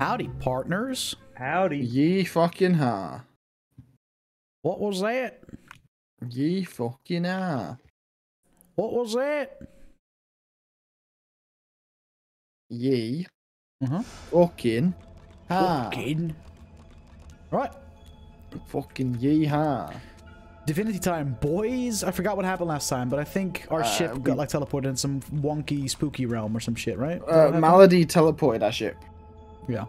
Howdy, partners. Howdy. Ye fucking ha. What was that? Ye fucking ha. What was that? Ye. Fucking ha. Fucking. Right. Fucking ye ha. Divinity time, boys. I forgot what happened last time, but I think our ship got like teleported in some wonky, spooky realm or some shit, right? Malady teleported our ship. Yeah.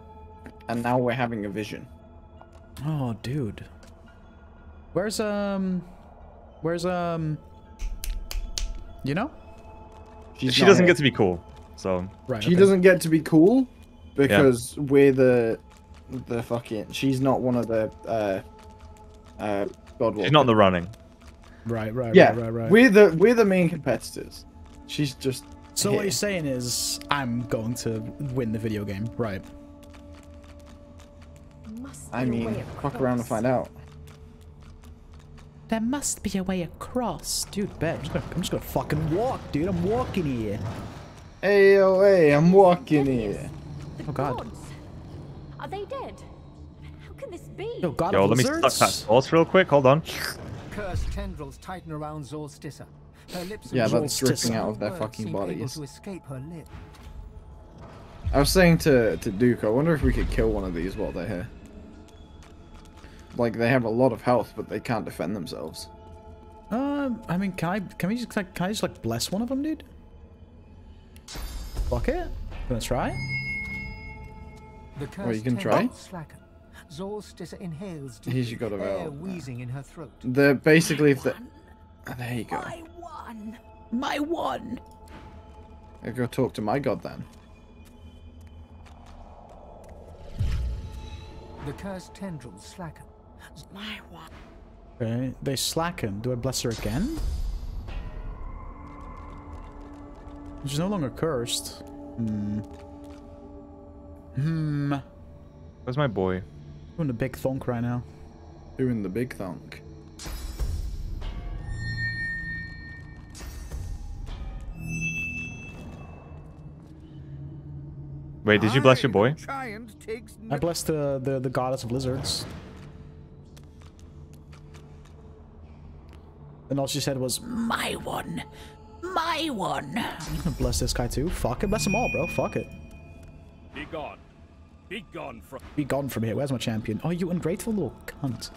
And now we're having a vision. Oh, dude. Where's you know? She doesn't get to be cool, so... Right, she doesn't get to be cool because we're the fucking... She's not one of the, Godwalkers. She's not in the running. Right. We're the main competitors. She's just... So what you're saying is, I'm going to win the video game, right? I mean, fuck around and find out. There must be a way across. Dude, bet. I'm just gonna fucking walk, dude. I'm walking here. Hey, oh, hey, I'm walking here. Oh, God. Are they dead? How can this be? Yo, let me suck that sauce real quick. Hold on. Cursed tendrils tighten around Zor's Stissa. Yeah, that's dripping out of their fucking bodies. I was saying to Duke, I wonder if we could kill one of these while they're here. Like, they have a lot of health, but they can't defend themselves. I mean, can I just bless one of them, dude? Fuck it. Gonna try? Or you can try? Here's your God of Hell. They're basically... There you go. My one! My one! I'll go talk to my god then. The cursed tendrils slacken. My one. Okay, they slacken. Do I bless her again? She's no longer cursed. Where's my boy? Doing the big thonk right now. Doing the big thonk. Wait, did you bless your boy? I blessed the goddess of lizards. And all she said was, my one! My one! I'm gonna bless this guy too. Fuck it, bless them all, bro. Fuck it. Be gone. Be gone from... Be gone from here. Where's my champion? Oh, you ungrateful little cunt.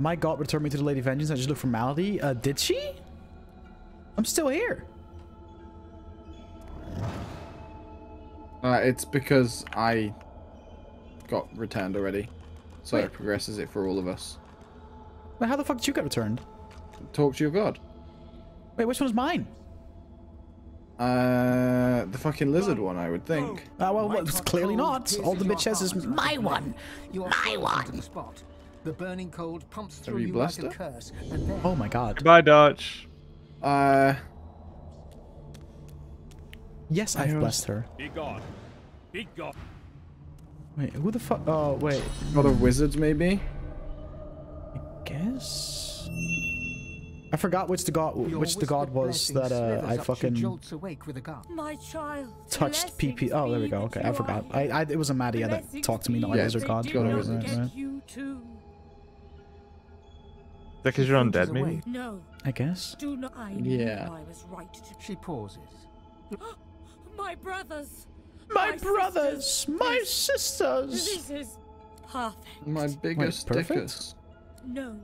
My god returned me to the Lady Vengeance. I just looked for Malady. Did she? I'm still here. It's because I got returned already. So it progresses it for all of us. But how the fuck did you get returned? Talk to your god. Wait, which one is mine? The fucking lizard one, I would think. Well, it's clearly not. All the bitch has is my one. My one. The burning cold pumps through you like a curse. Oh my god. Goodbye, Dutch. Yes, I've blessed her. Be gone. Be gone. Wait, who the fuck? Oh, wait. Other wizards, maybe? I guess? I forgot which the god was that I fucking touched PP. Oh, there we go. Okay, I forgot. It was a Madia that talked to me, not a lizard god. Is that because you're undead, maybe? No. I guess. Do not. Yeah. She pauses. My brothers! My sisters! This is perfect. My biggest stickers. No,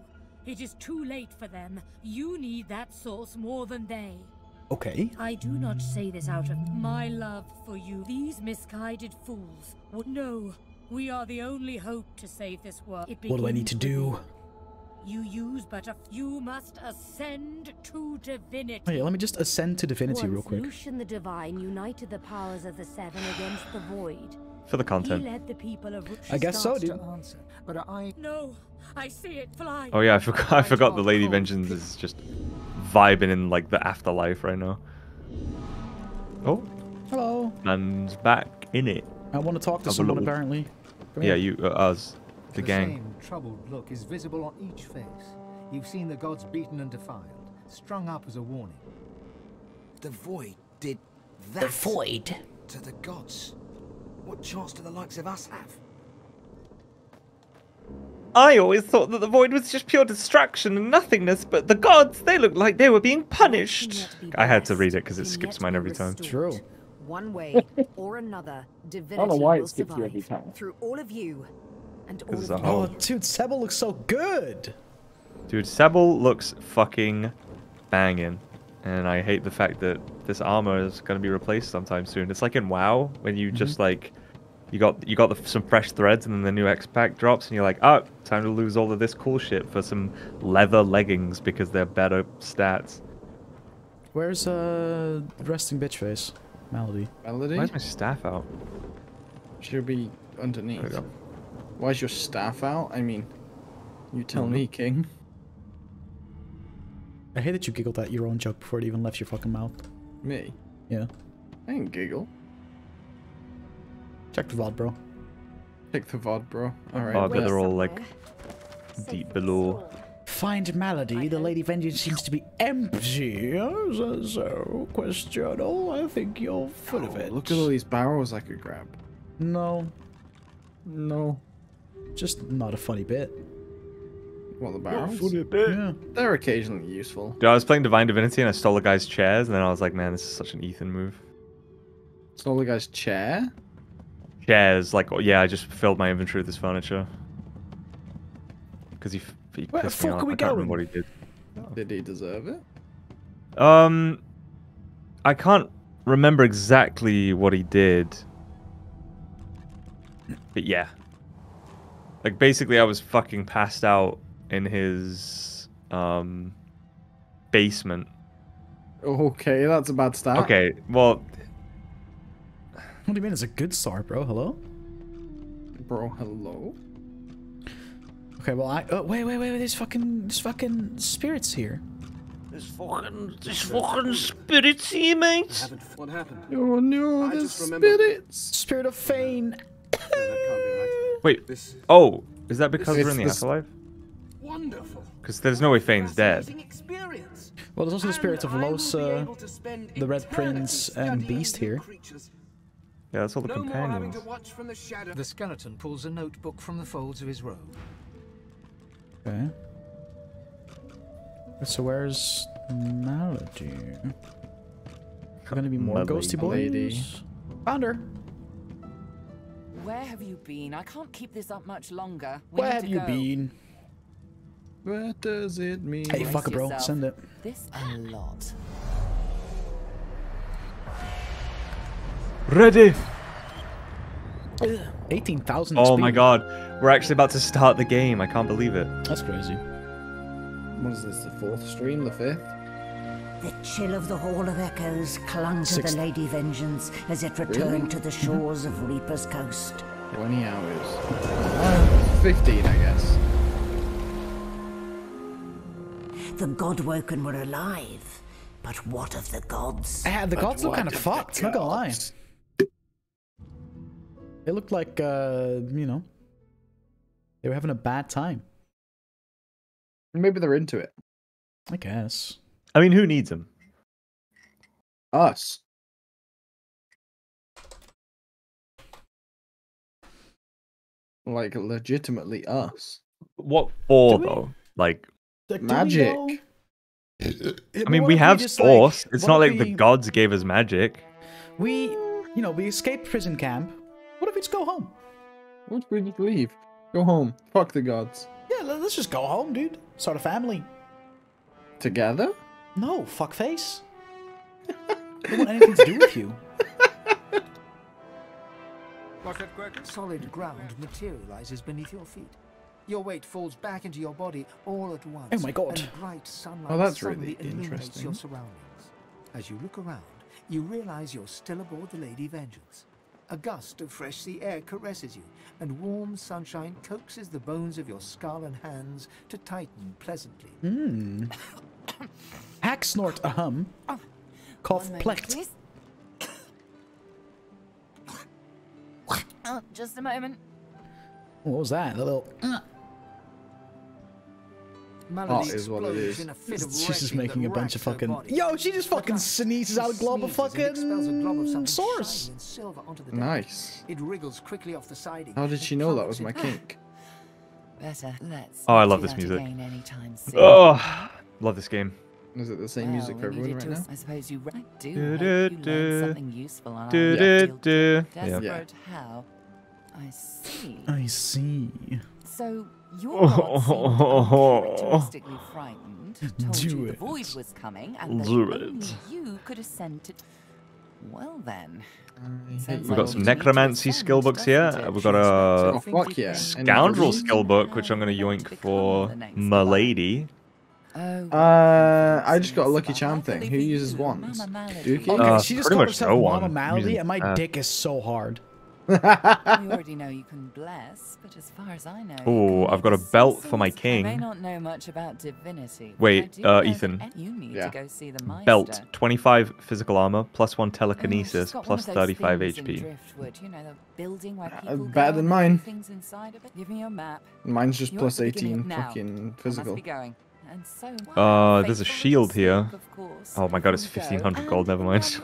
it is too late for them. You need that source more than they. Okay. I do not say this out of my love for you. These misguided fools would know we are the only hope to save this world. What do I need to do? You use but a few. Must ascend to divinity. Oh, yeah, let me just ascend to divinity real quick. Lucian the Divine united the powers of the Seven against the Void. For the content. He led the people of I guess so, dude. Answer, but I... No, I see it fly. Oh yeah, I forgot the Lady Vengeance is just vibing in like the afterlife right now. Oh. Hello. And back in it. I want to talk to someone apparently. Yeah, you, us. The gang. Same troubled look is visible on each face. You've seen the gods beaten and defiled, strung up as a warning. The Void did that. The Void to the gods. What chance do the likes of us have? I always thought that the Void was just pure destruction and nothingness, but the gods, they looked like they were being punished. I had to read it because it skips mine every time. True. One way or another, divinity I don't know why it skips you every time. Through all of you. And oh, dude, Sebille looks so good. Dude, Sebille looks fucking banging, and I hate the fact that this armor is gonna be replaced sometime soon. It's like in WoW when you just like you got some fresh threads, and then the new X pack drops, and you're like, oh, time to lose all of this cool shit for some leather leggings because they're better stats. Where's resting bitch face, Malady? Malady? Why's my staff out? Should be underneath. There we go. Why's your staff out? I mean, you tell me, King. I hate that you giggled at your own joke before it even left your fucking mouth. Me? Yeah. I didn't giggle. Check the VOD, bro. Check the VOD, bro. Alright. Oh, they're all like deep below. Find Malady. The Lady Vengeance seems to be empty. So questionable. I think you're full of it. Look at all these barrels I could grab. No. No. Just not a funny bit. What, the barrels? Funny bit. Yeah. They're occasionally useful. Dude, I was playing Divine Divinity and I stole a guy's chairs, and then I was like, man, this is such an Ethan move. Stole a guy's chair? Chairs, like, yeah, I just filled my inventory with this furniture. Because he where the fuck are we going? What he did. Did he deserve it? I can't remember exactly what he did. But yeah. Like, basically, I was fucking passed out in his, basement. Okay, that's a bad start. Okay, well... What do you mean it's a good start, bro? Hello? Bro, hello? Okay, well, I... Oh, wait, there's fucking spirits here. There's fucking spirits here, mate! What happened? Oh no, there's spirits! Spirit of Fane! Wait. Oh, is that because we're in the afterlife? Wonderful. Because there's no way Fane's dead. Well, there's also the spirits of Losa, the Red Prince, and Beast here. Yeah, that's all the companions. The skeleton pulls a notebook from the folds of his robe. Okay. So where's Malady? Are gonna be more ghosty boys? Found her. Where have you been? I can't keep this up much longer. Where have you been? What does it mean? Hey, fucker, bro. Send it. This a lot. Ready. 18,000. Oh my god. We're actually about to start the game. I can't believe it. That's crazy. What is this? The fourth stream? The fifth? The chill of the Hall of Echoes clung to the Lady Vengeance as it returned to the shores of Reaper's Coast. 20 hours. 15, I guess. The Godwoken were alive, but what of the gods? The gods look kind of fucked, not gonna lie. They looked like, you know, they were having a bad time. Maybe they're into it. I guess. I mean, who needs them? Us. Like, legitimately us. What for, though? Like magic. I mean, we have source. Like, it's not like the gods gave us magic. We, you know, we escaped prison camp. What if we just go home? What if we just leave? Go home. Fuck the gods. Yeah, let's just go home, dude. Start a family. Together? No, fuckface. I don't want anything to do with you. Solid ground materializes beneath your feet. Your weight falls back into your body all at once. Oh my god. And bright sunlight suddenly illuminates your surroundings. As you look around, you realize you're still aboard the Lady Vengeance. A gust of fresh sea air caresses you, and warm sunshine coaxes the bones of your skull and hands to tighten pleasantly. Mmm. Hack snort ahem. Cough plecht. Oh, just a moment. What was that? A little. Malady is what it is. She's just making a bunch of fucking. Body. Yo, she just fucking sneezes out a glob of fucking source. Nice. It wriggles quickly off the siding. How did she know that was my kink? Better. Let's I love this music. Oh, love this game. Is it the same music for everyone right now? I suppose you do. Something useful on Desperate how. I see. I see. So your gods seemed uncharacteristically frightened, told you the void was coming, and that only you could ascend to. Well then, we've got some necromancy skill books here. We've got a scoundrel skill book, which I'm going to yoink for Malady. I just got a lucky charm thing. Who uses wands? Okay, she just called herself Mama Malady, and my dick is so hard. You already know you can bless, but as far as I know, oh, I've got a belt for my king. I may not know much about divinity. Wait, Ethan. Yeah. To go see the belt, 25 physical armor, +1 telekinesis, +35 HP. You know, the building where better than mine. Give me your map. Mine's just +18 fucking physical. And so there's a shield here. Oh my god, it's 1500 gold, never mind.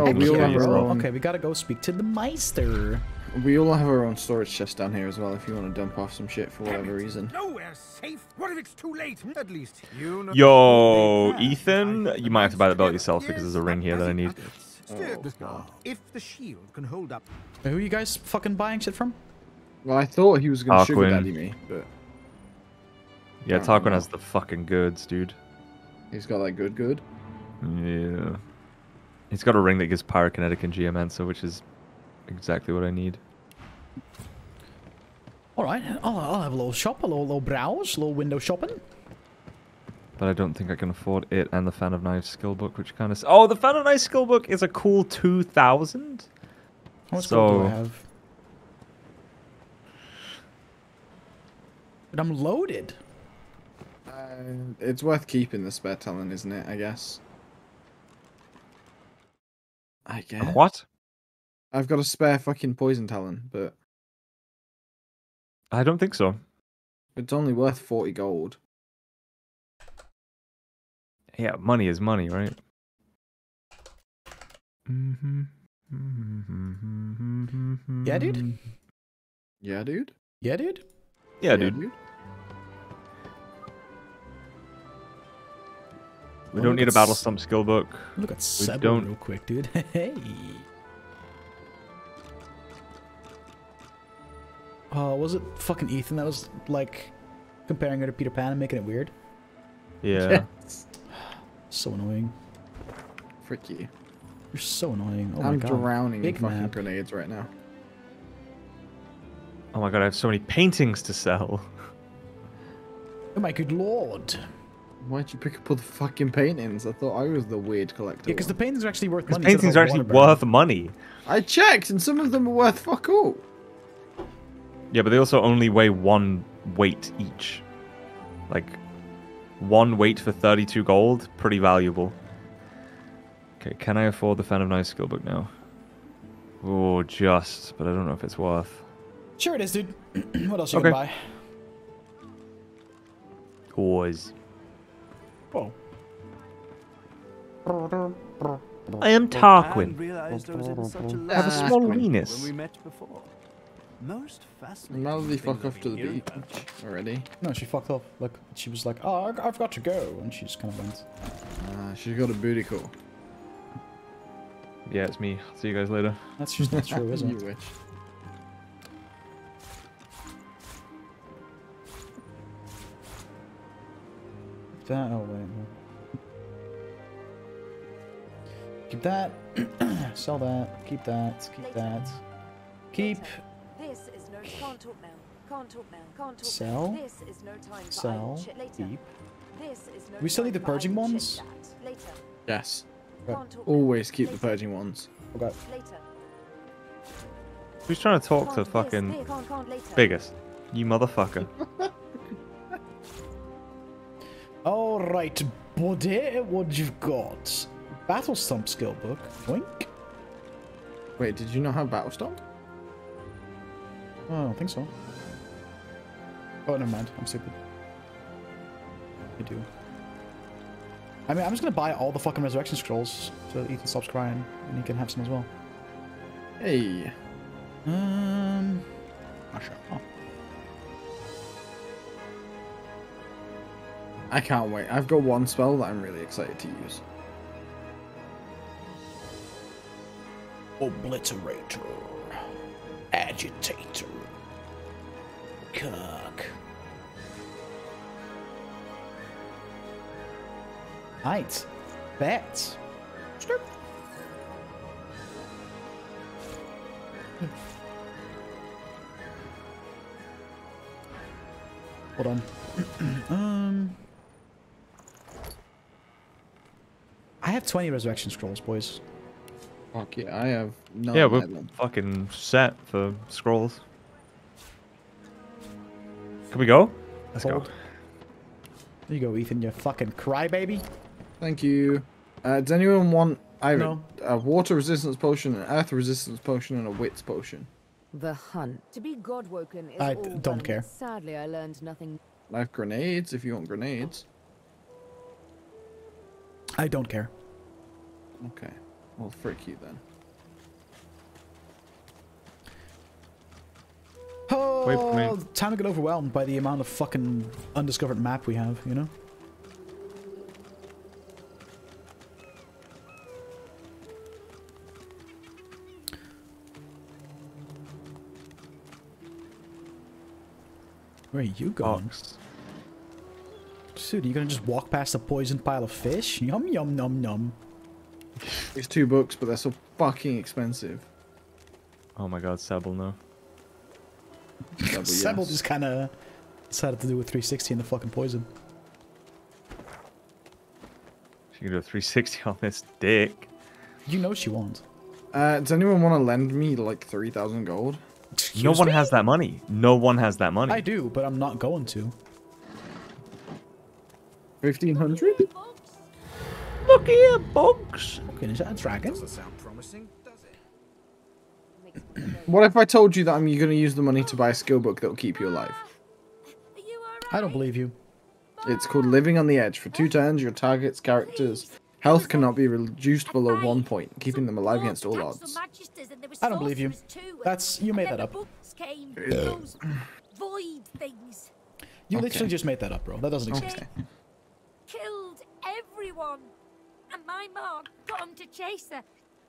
Oh, we all have our own. Okay, we gotta go speak to the Meistr. We all have our own storage chest down here as well if you want to dump off some shit for whatever reason. Nowhere safe. What if it's too late? At least you know. Yo, Ethan, you might have to buy the belt yourself because there's a ring here that I need. Oh, if the shield can hold up. Who are you guys fucking buying shit from? Well, I thought he was gonna sugar daddy me, but yeah, Tarquin has the fucking goods, dude. He's got that good. Yeah. He's got a ring that gives pyrokinetic and geomancer, which is exactly what I need. Alright, I'll have a little shop, a little browse, a little window shopping. But I don't think I can afford it and the Fan of Knives skill book, which kind of... Oh, the Fan of Knives skill book is a cool 2000? How much gold do I have? But I'm loaded. It's worth keeping the spare talent, isn't it, I guess? I guess. What? I've got a spare fucking poison talent, but... I don't think so. It's only worth 40 gold. Yeah, money is money, right? Yeah, dude? Yeah, dude? Yeah, dude? Yeah, dude. We don't need a battle stump skill book. Look at Sebille real quick, dude. Hey. Was it fucking Ethan that was like comparing her to Peter Pan and making it weird? Yeah. So annoying. Frick you. You're so annoying. Oh my god. I'm drowning in fucking grenades right now. Oh my god, I have so many paintings to sell. Oh my good lord. Why'd you pick up all the fucking paintings? I thought I was the weird collector. Yeah, because the paintings are actually worth money. Paintings are actually worth money. I checked, and some of them are worth fuck all. Yeah, but they also only weigh one weight each. Like, one weight for 32 gold, pretty valuable. Okay, can I afford the Fan of Knives skill book now? Oh, just, but I don't know if it's worth. Sure it is, dude. What else you can buy? Always. Oh. I am Tarquin. I have a small penis. Malady fuck off to the beach already. No, she fucked off. Look, she was like, oh, I've got to go. And she just kind of went. She's got a booty call. Yeah, it's me. See you guys later. That's just not true, isn't it? You witch. That, oh wait. Keep that. Sell that. Keep that. Keep that. Keep. This is no can't talk now. Can't talk now. Can't talk. Sell. This is no time for sell. Keep. This is no we still need the purging ones? Later. Yes. Okay. Always keep later. The purging ones. Okay. Later. Who's trying to talk can't to this, fucking can't biggest? You motherfucker. Alright, buddy, what you've got? Battle Stomp skill book. Boink. Wait, did you not have Battle Stomp? Oh, I don't think so. Oh, never mind. I'm stupid. I do. I mean, I'm just gonna buy all the fucking resurrection scrolls so that Ethan stops crying and he can have some as well. Hey. Oh, sure. Oh. I can't wait. I've got one spell that I'm really excited to use. Obliterator. Agitator. Kirk. Right. Bet. Sure. Hold on. I have 20 resurrection scrolls, boys. Fuck yeah, I have none. Yeah, we're fucking set for scrolls. Can we go? Let's hold. Go. There you go, Ethan, you fucking crybaby. Thank you. Does anyone want a water resistance potion, an earth resistance potion, and a wits potion? The hunt. To be godwoken is I don't care. Sadly, I learned nothing. I have grenades if you want grenades. I don't care. Okay. Well, frick you then. Oh, time to get overwhelmed by the amount of fucking undiscovered map we have, you know? Where are you going? Dude, are you gonna just walk past the poison pile of fish? Yum, yum, num, num. It's 2 books, but they're so fucking expensive. Oh my god, Sebille, no. Sebille yes. Just kind of decided to do a 360 in the fucking poison. She can do a 360 on this dick. You know she won't. Does anyone want to lend me like 3,000 gold? Excuse no me? One has that money. No one has that money. I do, but I'm not going to. 1,500? Look here, bugs! Okay, is that a dragon? Does it sound promising? Does it? What if I told you that I'm going to use the money to buy a skill book that'll keep you alive? Are you all right? I don't believe you. It's called Living on the Edge. For 2 turns, your target's character's health cannot be reduced below 1 point, keeping them alive against all odds. I don't believe you. That's... you made that up. Void things. You literally just made that up, bro. That doesn't exist. Killed everyone. And my mark got him to chase her.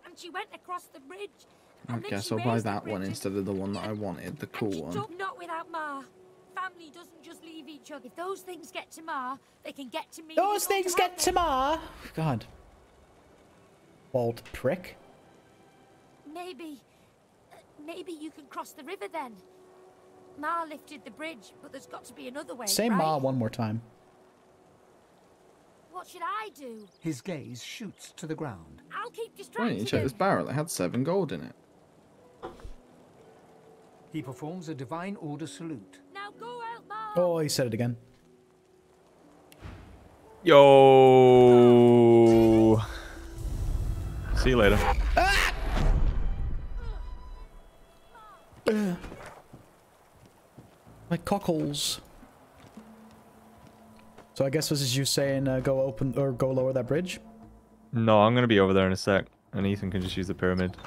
And she went across the bridge. I guess I'll buy that one instead of the one that I wanted, the cool one. Not without Ma. Family doesn't just leave each other. If those things get to Ma, they can get to me. Those things get to Ma. God. Bald prick. Maybe you can cross the river then. Ma lifted the bridge, but there's got to be another way. Say Ma one more time. What should I do? His gaze shoots to the ground. I'll keep distracted. Why didn't you check this barrel? It had 7 gold in it. He performs a divine order salute. Now go out, Mom. Oh, he said it again. Yo. See you later. Ah! My cockles. So I guess this is you saying go open or go lower that bridge? No, I'm gonna be over there in a sec, and Ethan can just use the pyramid.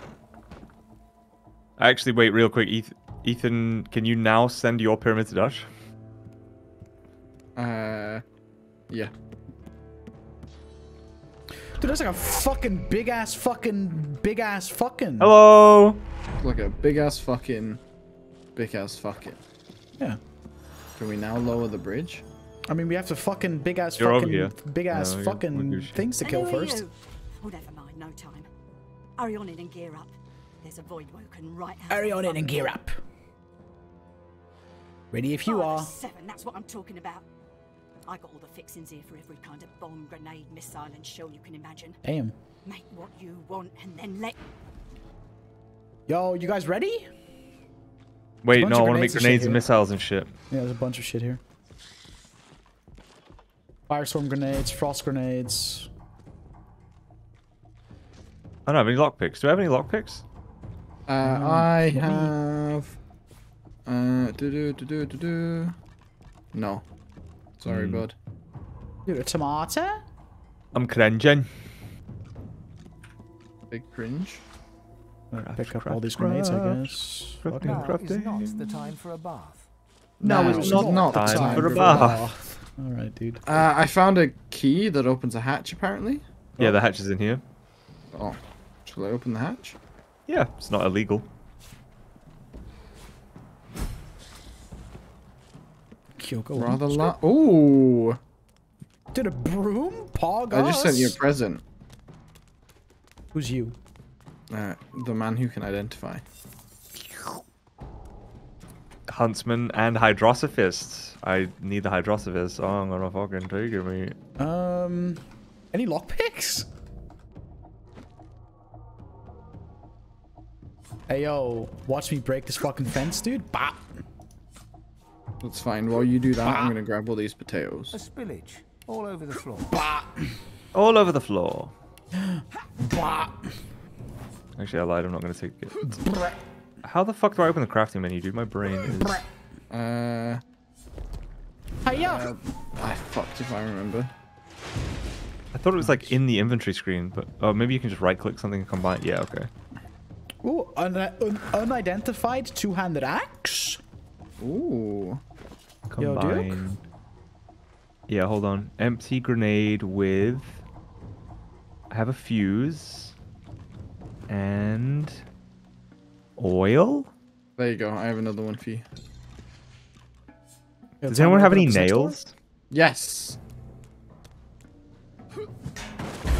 Actually, wait, real quick, Ethan, can you now send your pyramid to Dutch? Yeah. Dude, that's like a fucking big-ass fucking big-ass fucking. Hello! Like a big-ass fucking big-ass fucking. Yeah. Can we now lower the bridge? I mean, we have to fucking big-ass fucking big-ass fucking things to kill first. Oh, never mind. No time. Hurry on in and gear up. There's a void woken right out. Hurry on in and gear up. Ready if you are. 7, that's what I'm talking about. I got all the fixings here for every kind of bomb, grenade, missile, and shell you can imagine. Damn. Make what you want and then let. Yo, you guys ready? Wait, no, I want to make grenades and missiles and shit. Yeah, there's a bunch of shit here. Firestorm grenades, frost grenades. I don't have any lockpicks. Do I have any lockpicks? I have. No. Sorry, bud. You're a tomato? I'm cringing. Big cringe. Pick up all these grenades, I guess. Now is not the time for a bath. No, it's not the time for a bath. Alright, dude. I found a key that opens a hatch, apparently. Yeah, the hatch is in here. Oh. Shall I open the hatch? Yeah, it's not illegal. Rather la- Ooh! Did a broom? Pog I just sent you a present. Who's you? The man who can identify. Huntsman and Hydrosophist. I need the Hydrosophist. Oh, I'm gonna fucking take it, mate. Any lockpicks? Hey, yo. Watch me break this fucking fence, dude. Bop! That's fine. While you do that, I'm gonna grab all these potatoes. A spillage all over the floor. Bah. All over the floor. Bah. Actually, I lied. I'm not gonna take it. Breh. How the fuck do I open the crafting menu, dude? My brain is. Hiya. I fucked if I remember. I thought it was like in the inventory screen, but oh, maybe you can just right-click something and combine. Yeah, okay. Ooh, unidentified two-handed axe. Ooh. Combine. Yo, Duke? Yeah, hold on. Empty grenade with. I have a fuse. And. Oil? There you go. I have another one for you. Yeah, does anyone have any nails? Yes.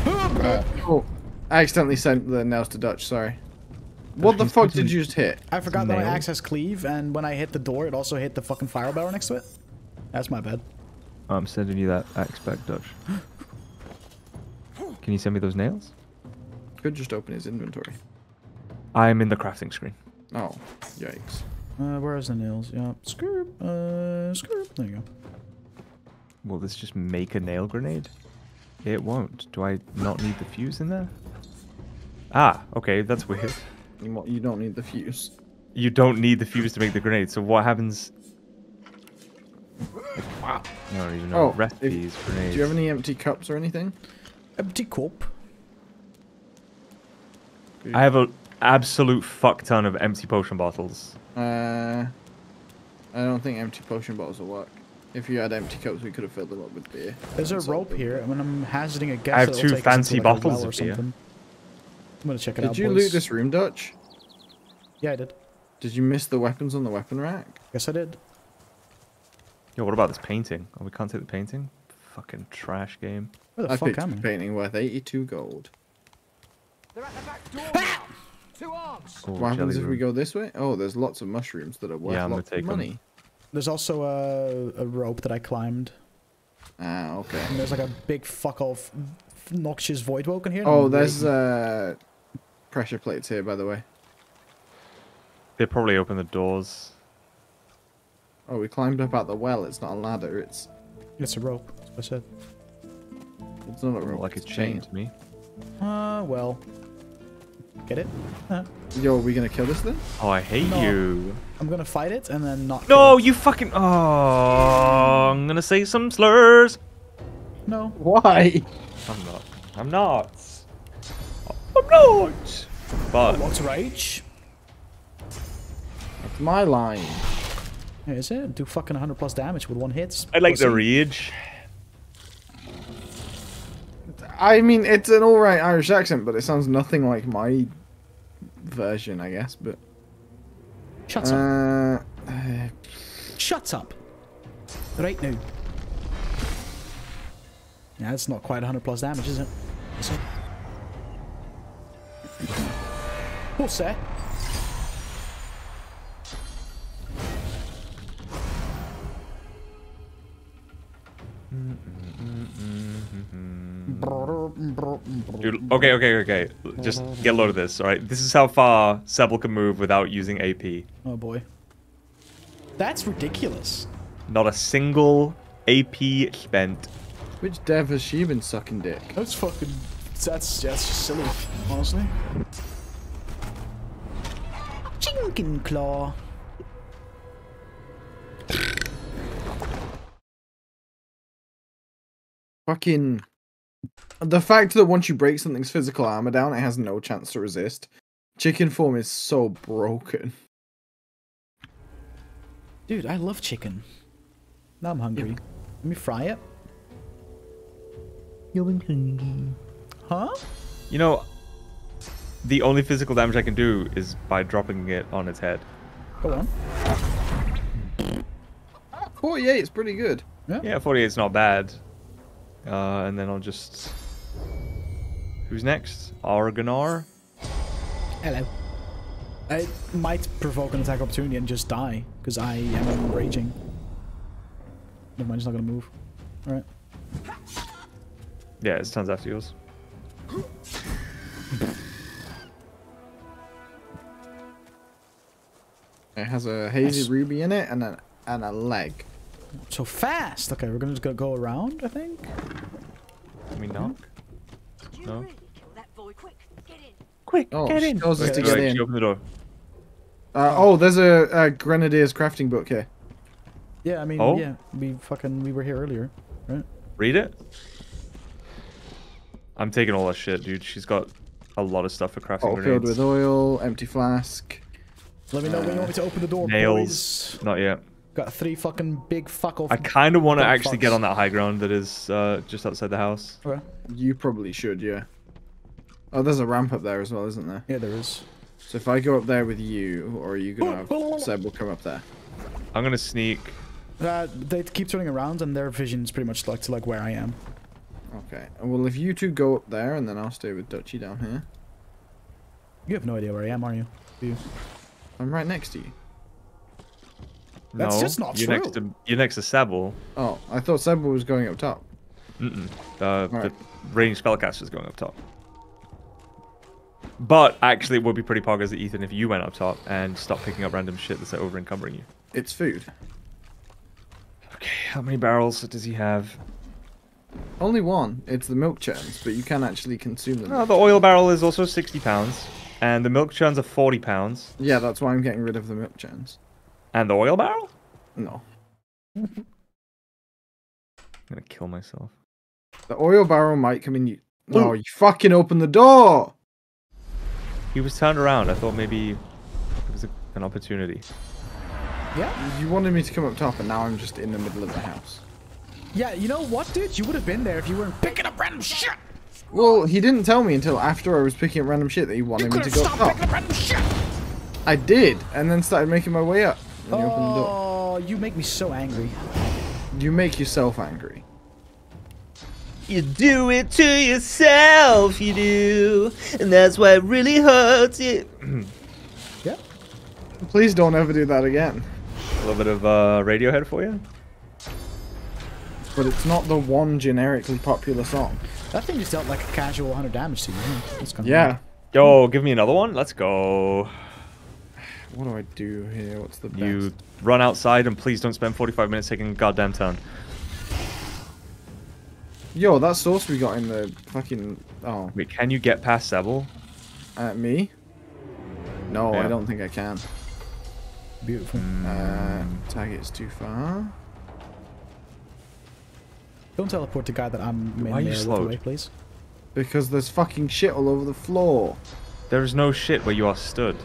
Oh. I accidentally sent the nails to Dutch, sorry. What the fuck did you just hit? I forgot that my axe has cleave, and when I hit the door, it also hit the fucking fire barrel next to it. That's my bad. I'm sending you that axe back, Dutch. Can you send me those nails? Could just open his inventory. I'm in the crafting screen. Oh, yikes. Where is the nails? Yeah, screw. There you go. Will this just make a nail grenade? It won't. Do I not need the fuse in there? Ah, okay, that's weird. You don't need the fuse. You don't need the fuse to make the grenade. So what happens? Wow. I don't even know. Rest these grenades. Do you have any empty cups or anything? Empty cup. I have an absolute fuck ton of empty potion bottles. I don't think empty potion bottles will work. If you had empty cups, we could have filled them up with beer. There's a rope here. I mean, I'm hazarding a guess. I have 2 fancy bottles of beer. I'm gonna check it out. Did you loot this room, Dutch? Yeah, I did. Did you miss the weapons on the weapon rack? Yes, I did. Yo, what about this painting? Oh, we can't take the painting? Fucking trash game. Where the fuck am I? I picked a painting worth 82 gold. They're at the back door now. 2 arms. Oh, what happens if we go this way? Oh, there's lots of mushrooms that are worth lots of money. There's also a rope that I climbed. Ah, okay. And there's like a big fuck off noxious void woken here. Oh, there's pressure plates here, by the way. They probably open the doors. Oh, we climbed up out the well. It's not a ladder. It's a rope. That's what I said. It's not a rope. Like it's chained to me. Well. Get it? Yo, are we gonna kill this thing? Oh, I hate you. I'm gonna fight it and then not. No, you fucking. Oh, I'm gonna say some slurs. No. Why? I'm not. But what's rage? That's my line. Yeah, is it? Do fucking 100 plus damage with 1 hit. I like the rage. I mean, it's an alright Irish accent, but it sounds nothing like my version, I guess, but... Shut up. Shut up. Right now. Yeah, that's not quite 100 plus damage, is it? Oh, sir. Dude, okay. Just get a load of this, alright? This is how far Sebille can move without using AP. Oh boy. That's ridiculous. Not a single AP spent. Which dev has she been sucking dick? That's fucking... That's just silly, honestly. Jinkin Claw. Fucking... The fact that once you break something's physical armor down, it has no chance to resist. Chicken form is so broken. Dude, I love chicken. Now I'm hungry. Yep. Let me fry it. You're hungry. Huh? You know, the only physical damage I can do is by dropping it on its head. Go on. 48 is pretty good. Yeah, 48 is not bad. And then I'll just... Who's next? Argonar? Hello. I might provoke an attack opportunity and just die, because I am raging. Never mind, it's not going to move. Alright. Yeah, it turns after yours. It has a hazy ruby in it and a leg. So fast! Okay, we're gonna just go around, I think. Can we knock? No. Quick, get in! Oh, she get in. Open the door. Oh, there's a Grenadier's crafting book here. Yeah, I mean, yeah, we were here earlier, right? Read it? I'm taking all that shit, dude. She's got a lot of stuff for crafting grenades. Filled with oil, empty flask. Let me know when you want me to open the door, nails. Boys. Not yet. Got 3 fucking big fuck off. I kind of want to actually get on that high ground that is just outside the house. Okay. You probably should, yeah. Oh, there's a ramp up there as well, isn't there? Yeah, there is. So if I go up there with you, or are you going to have Sebille come up there? I'm going to sneak. They keep turning around and their vision's pretty much like to where I am. Okay. Well, if you two go up there and then I'll stay with Dutchie down here. You have no idea where I am, are you? I'm right next to you. That's just not true. You're next to Sebille. Oh, I thought Sebille was going up top. Mm-mm. The ranged spellcaster's going up top. But actually, it would be pretty poggers that Ethan if you went up top and stopped picking up random shit that's over encumbering you. It's food. Okay, how many barrels does he have? Only one. It's the milk churns, but you can actually consume them. No, the oil barrel is also 60 pounds, and the milk churns are 40 pounds. Yeah, that's why I'm getting rid of the milk churns. And the oil barrel? No. I'm gonna kill myself. The oil barrel might come in you. No, you fucking open the door! He was turned around. I thought maybe it was an opportunity. Yeah? You wanted me to come up top, and now I'm just in the middle of the house. Yeah, you know what, dude? You would have been there if you weren't picking up random shit! Well, he didn't tell me until after I was picking up random shit that he wanted me to go up top. Picking up random shit! I did, and then started making my way up. You open the door. You make me so angry. You make yourself angry. You do it to yourself, you do. And that's why it really hurts you. Yeah. Please don't ever do that again. A little bit of Radiohead for you. But it's not the one generically popular song. That thing just dealt like a casual 100 damage to you. Yeah. Yo, give me another one. Let's go. What do I do here? What's the best? You run outside and please don't spend 45 minutes taking a goddamn turn. Yo, that sauce we got in the fucking... Oh. Wait, can you get past Sebille? Me? No, yeah. I don't think I can. Beautiful. Target's too far. Don't teleport the guy that I'm... Why are you slowed? Away, please. Because there's fucking shit all over the floor. There is no shit where you are stood.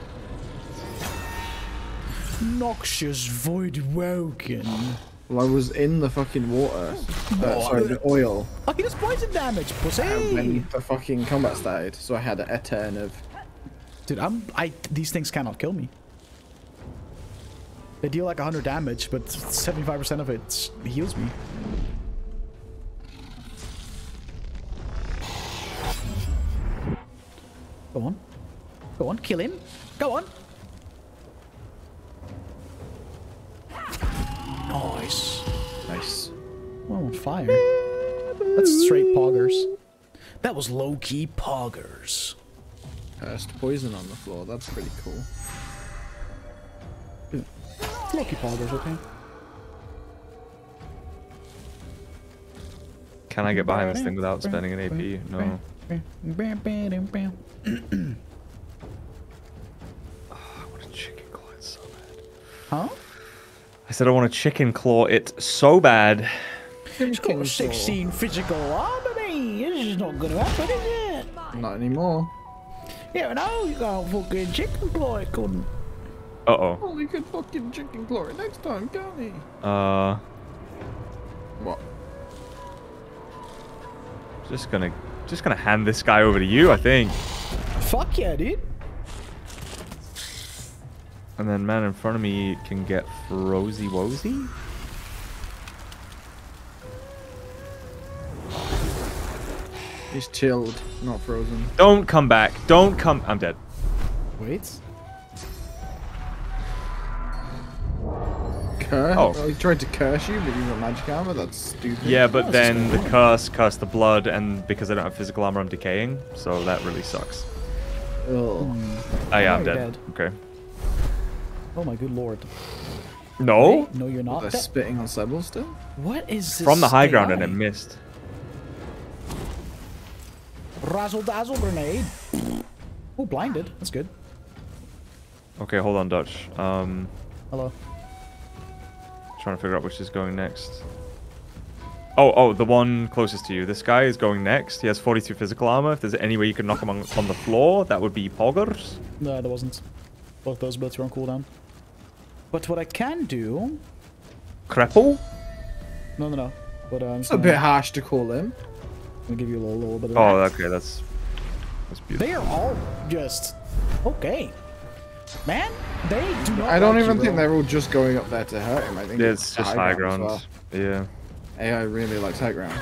Noxious Void Woken. Well, I was in the fucking water. Sorry, the oil. Fucking it's poison damage, pussy! When the fucking combat started, so I had a turn of... Dude, these things cannot kill me. They deal like 100 damage, but 75% of it heals me. Go on. Go on, kill him. Go on! Nice. Nice. Well, on fire. That's straight poggers. That was low-key poggers. Cursed poison on the floor. That's pretty cool. Low-key poggers, okay. Can I get behind this thing without spending an AP? No. I want a chicken claw it so bad. Huh? I said I want a chicken claw it so bad. It's got 16 physical armor. This is not gonna happen, is it? Not anymore. Yeah, no, you got a fucking chicken claw it couldn't. Uh-oh. Only good fucking chicken claw it next time, can't he? What? Just gonna hand this guy over to you, I think. Fuck yeah, dude. And then man in front of me can get Frozy Wozy. He's chilled, not frozen. Don't come back. Don't come. I'm dead. Wait. Curse? Oh. Well, he tried to curse you, but you got magic armor? That's stupid. Yeah, but then the curse cursed the blood, and because I don't have physical armor, I'm decaying. So that really sucks. Oh, yeah, I'm dead. Okay. Oh my good lord. No? Wait, no, you're not. They're spitting on Sebille still? What is this? From the high ground and it missed. Razzle dazzle grenade. Oh, blinded. That's good. Okay, hold on, Dutch. Hello. Trying to figure out which is going next. Oh, the one closest to you. This guy is going next. He has 42 physical armor. If there's any way you could knock him on the floor, that would be poggers. No, there wasn't. Both those bullets were on cooldown. But what I can do... Crapple? No. But it's a bit harsh to call them. I'm gonna give you a little bit of... Oh, okay, that's beautiful. They are all just... Okay. Man, they do not... I don't even think they're all just going up there to hurt him. I think it's just high ground. Well. Yeah. AI really likes high ground.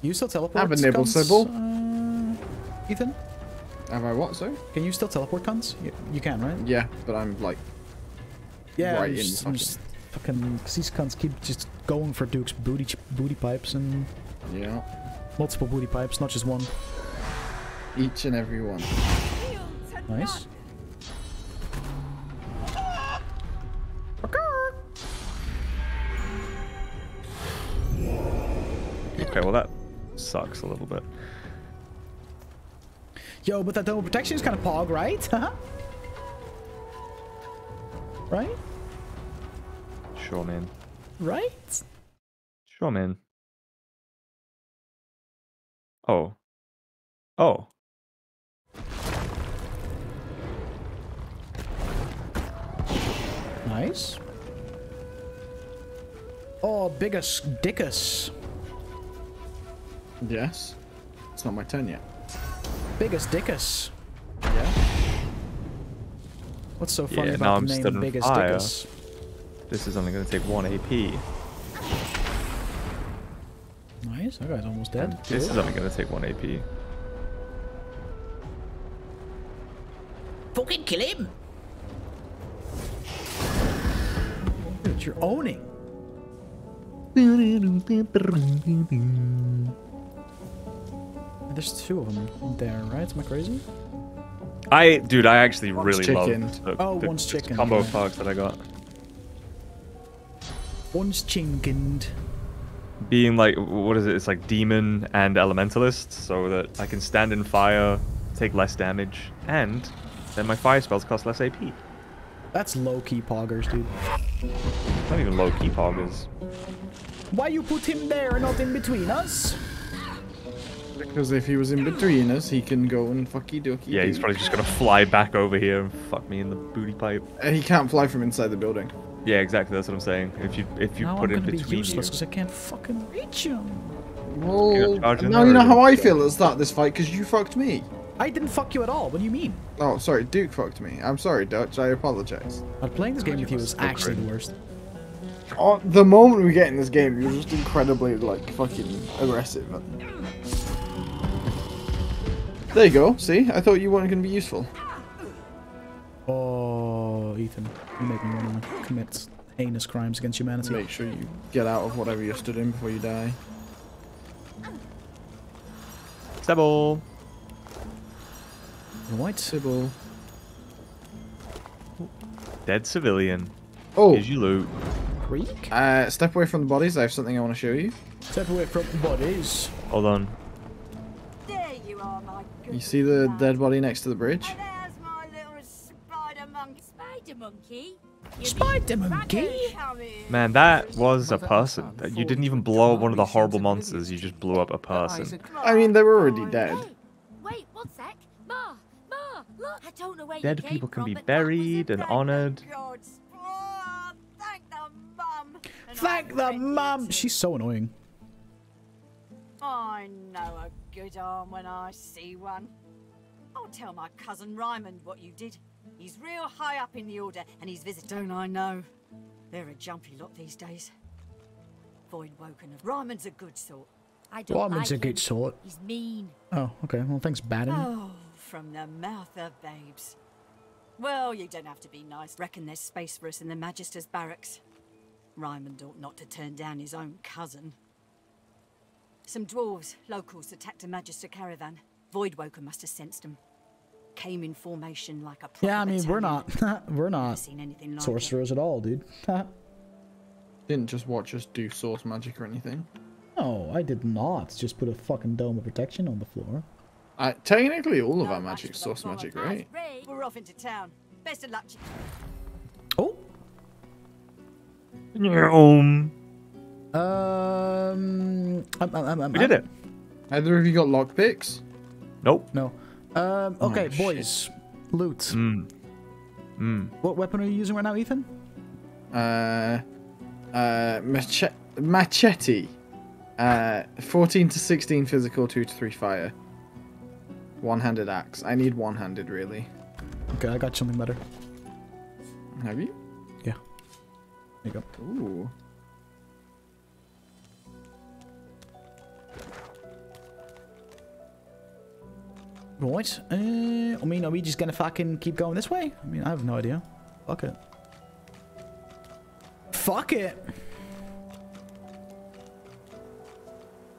You still teleport? Have a nibble, Sebille. Ethan? Have I what, sorry? Can you still teleport guns? You can, right? Yeah, but I'm like... Yeah, right I'm just fucking... These cons keep just going for Duke's booty pipes and... Yeah. Multiple booty pipes, not just one. Each and every one. Nice. Okay, well that sucks a little bit. Yo, but that double protection is kind of pog, right? Right? Sure, man. Right? Sure, man. Oh. Oh. Nice. Oh, biggest dickus. Yes. It's not my turn yet. Biggest dickus. Yeah. What's so funny about the name Biggest Dickus? This is only going to take 1 AP. Nice, that guy's almost dead. And this is only going to take 1 AP. Fucking kill him! Dude, you're owning. There's 2 of them there, right? Am I crazy? Dude, I actually really love the combo pogs that I got. One's chickened. Being like, what is it? It's like demon and elementalist, so that I can stand in fire, take less damage, and then my fire spells cost less AP. That's low-key poggers, dude. Not even low-key poggers. Why you put him there and not in between us? Because if he was in between us, he can go and fucky dookie. Yeah, he's probably just gonna fly back over here and fuck me in the booty pipe. And he can't fly from inside the building. Yeah, exactly. That's what I'm saying. If you now put him between you, because I can't fucking reach him. Well, now you know how I feel at the start of this fight because you fucked me. I didn't fuck you at all. What do you mean? Oh, sorry. Duke fucked me. I'm sorry, Dutch. I apologize. But playing this game with you is actually the worst. Oh, the moment we get in this game, you're just incredibly, like, fucking aggressive. There you go. See? I thought you weren't going to be useful. Oh, Ethan. You make me want to commit heinous crimes against humanity. Make sure you get out of whatever you're stood in before you die. Sebille! White Sebille. Dead civilian. Oh! Here's your loot. Greek? Step away from the bodies, I have something I want to show you. Step away from the bodies. Hold on. There you are, my good. You see the dead body next to the bridge? Oh, there's my little spider monkey. Spider monkey? Spider monkey? Man, that was a person. You didn't even blow up one of the horrible monsters, you just blew up a person. I mean, they were already dead. Wait, one sec. Ma, look. I don't know where dead people can be buried and honored. Thank the mum! She's so annoying. I know a good arm when I see one. I'll tell my cousin Ryman what you did. He's real high up in the order, and he's visited. Don't I know? They're a jumpy lot these days. Void woken up. Ryman's a good sort. Ryman's a good sort. He's mean. Oh, okay. Well, thanks, Baden. Oh, from the mouth of babes. Well, you don't have to be nice. Reckon there's space for us in the Magisters' barracks. Ryman ought not to turn down his own cousin. Some dwarves, locals, attacked a Magister caravan. Voidwoken must have sensed them. Came in formation like a... Yeah, I mean, battalion. we're not seen anything like sorcerers at all, dude. Didn't just watch us do source magic or anything. No, I did not. Just put a fucking dome of protection on the floor. Technically, all of our magic's source magic, right? We're off into town. Best of luck. Oh. We did it. Either of you got lockpicks? Nope. No. Okay, oh, boys. Shit. Loot. What weapon are you using right now, Ethan? Machete. 14 to 16 physical, 2 to 3 fire. One-handed axe. I need one-handed, really. Okay, I got something better. Have you? There you go. Ooh. Right. I mean, are we just gonna fucking keep going this way? I mean, I have no idea. Fuck it. Fuck it!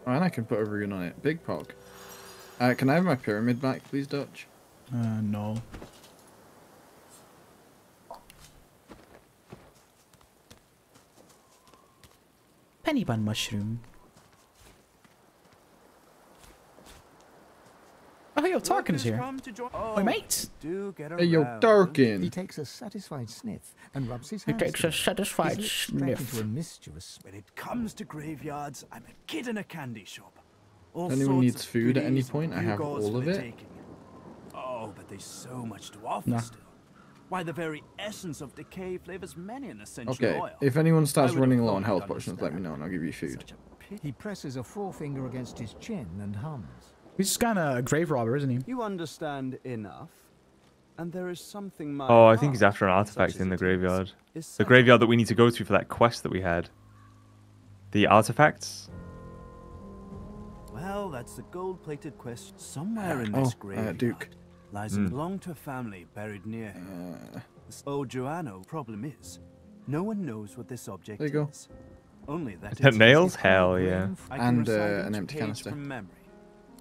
Oh, and I can put a rune on it. Big Pog. Can I have my pyramid back, please, Dutch? No. Penny bun mushroom. Oh, hey, yo, Tarquin's here. Oh, hey, mate. Hey, yo, Tarquin. He takes a satisfied sniff and rubs his hands. He takes a satisfied sniff. When it comes to graveyards, I'm a kid in a candy shop. Anyone needs food at any point? I have all of it. Oh, but there's so much to offer still. Why, the very essence of decay flavors many an essential oil. If anyone starts running low on health potions, let me know and I'll give you food. He presses a forefinger against his chin and hums. He's just kind of a grave robber, isn't he? You understand enough, and there is something my... Oh, I think he's after an artifact in the graveyard. The graveyard that we need to go to for that quest that we had. The artifacts? Well, that's the gold-plated quest somewhere in this graveyard. Duke. Lies and belong to a family buried near him. Oh, Joanno, problem is, no one knows what this object is. Only that it's nails? Hell yeah. And an empty canister.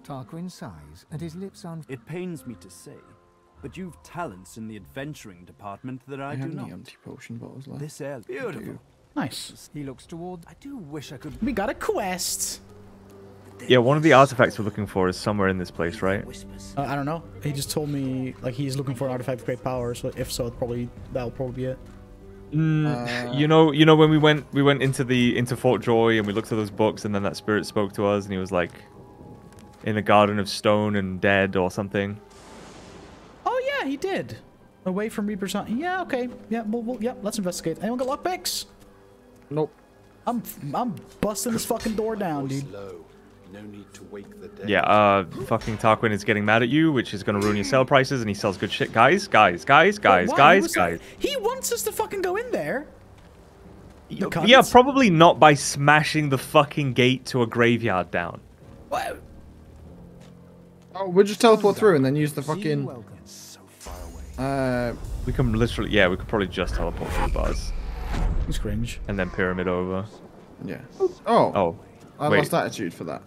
Tarquin sighs and his lips on. It pains me to say, but you've talents in the adventuring department that I do have not. Any empty potion bottles left. This air, beautiful. Nice. He looks toward. I do wish I could. We got a quest. Yeah, one of the artifacts we're looking for is somewhere in this place, right? I don't know. He just told me, like, he's looking for an artifact of great power. So if so, that'll probably be it. You know, when we went into Fort Joy and we looked at those books, and then that spirit spoke to us, and he was like, in the Garden of Stone and Dead or something. Oh yeah, he did. Away from Reaper's Hunt. Yeah, okay. Yeah, yeah, let's investigate. Anyone got lockpicks? Nope. I'm busting this fucking door down, dude. No need to wake the dead. Yeah, fucking Tarquin is getting mad at you, which is gonna ruin your sale prices, and he sells good shit. Guys. He wants us to fucking go in there. Yeah, probably not by smashing the fucking gate to a graveyard down. What? Oh, we'll just teleport through and then use the fucking... we can literally... Yeah, we could probably just teleport through the bars. It's cringe. And then pyramid over. Yeah. Oh. Oh. I lost attitude for that.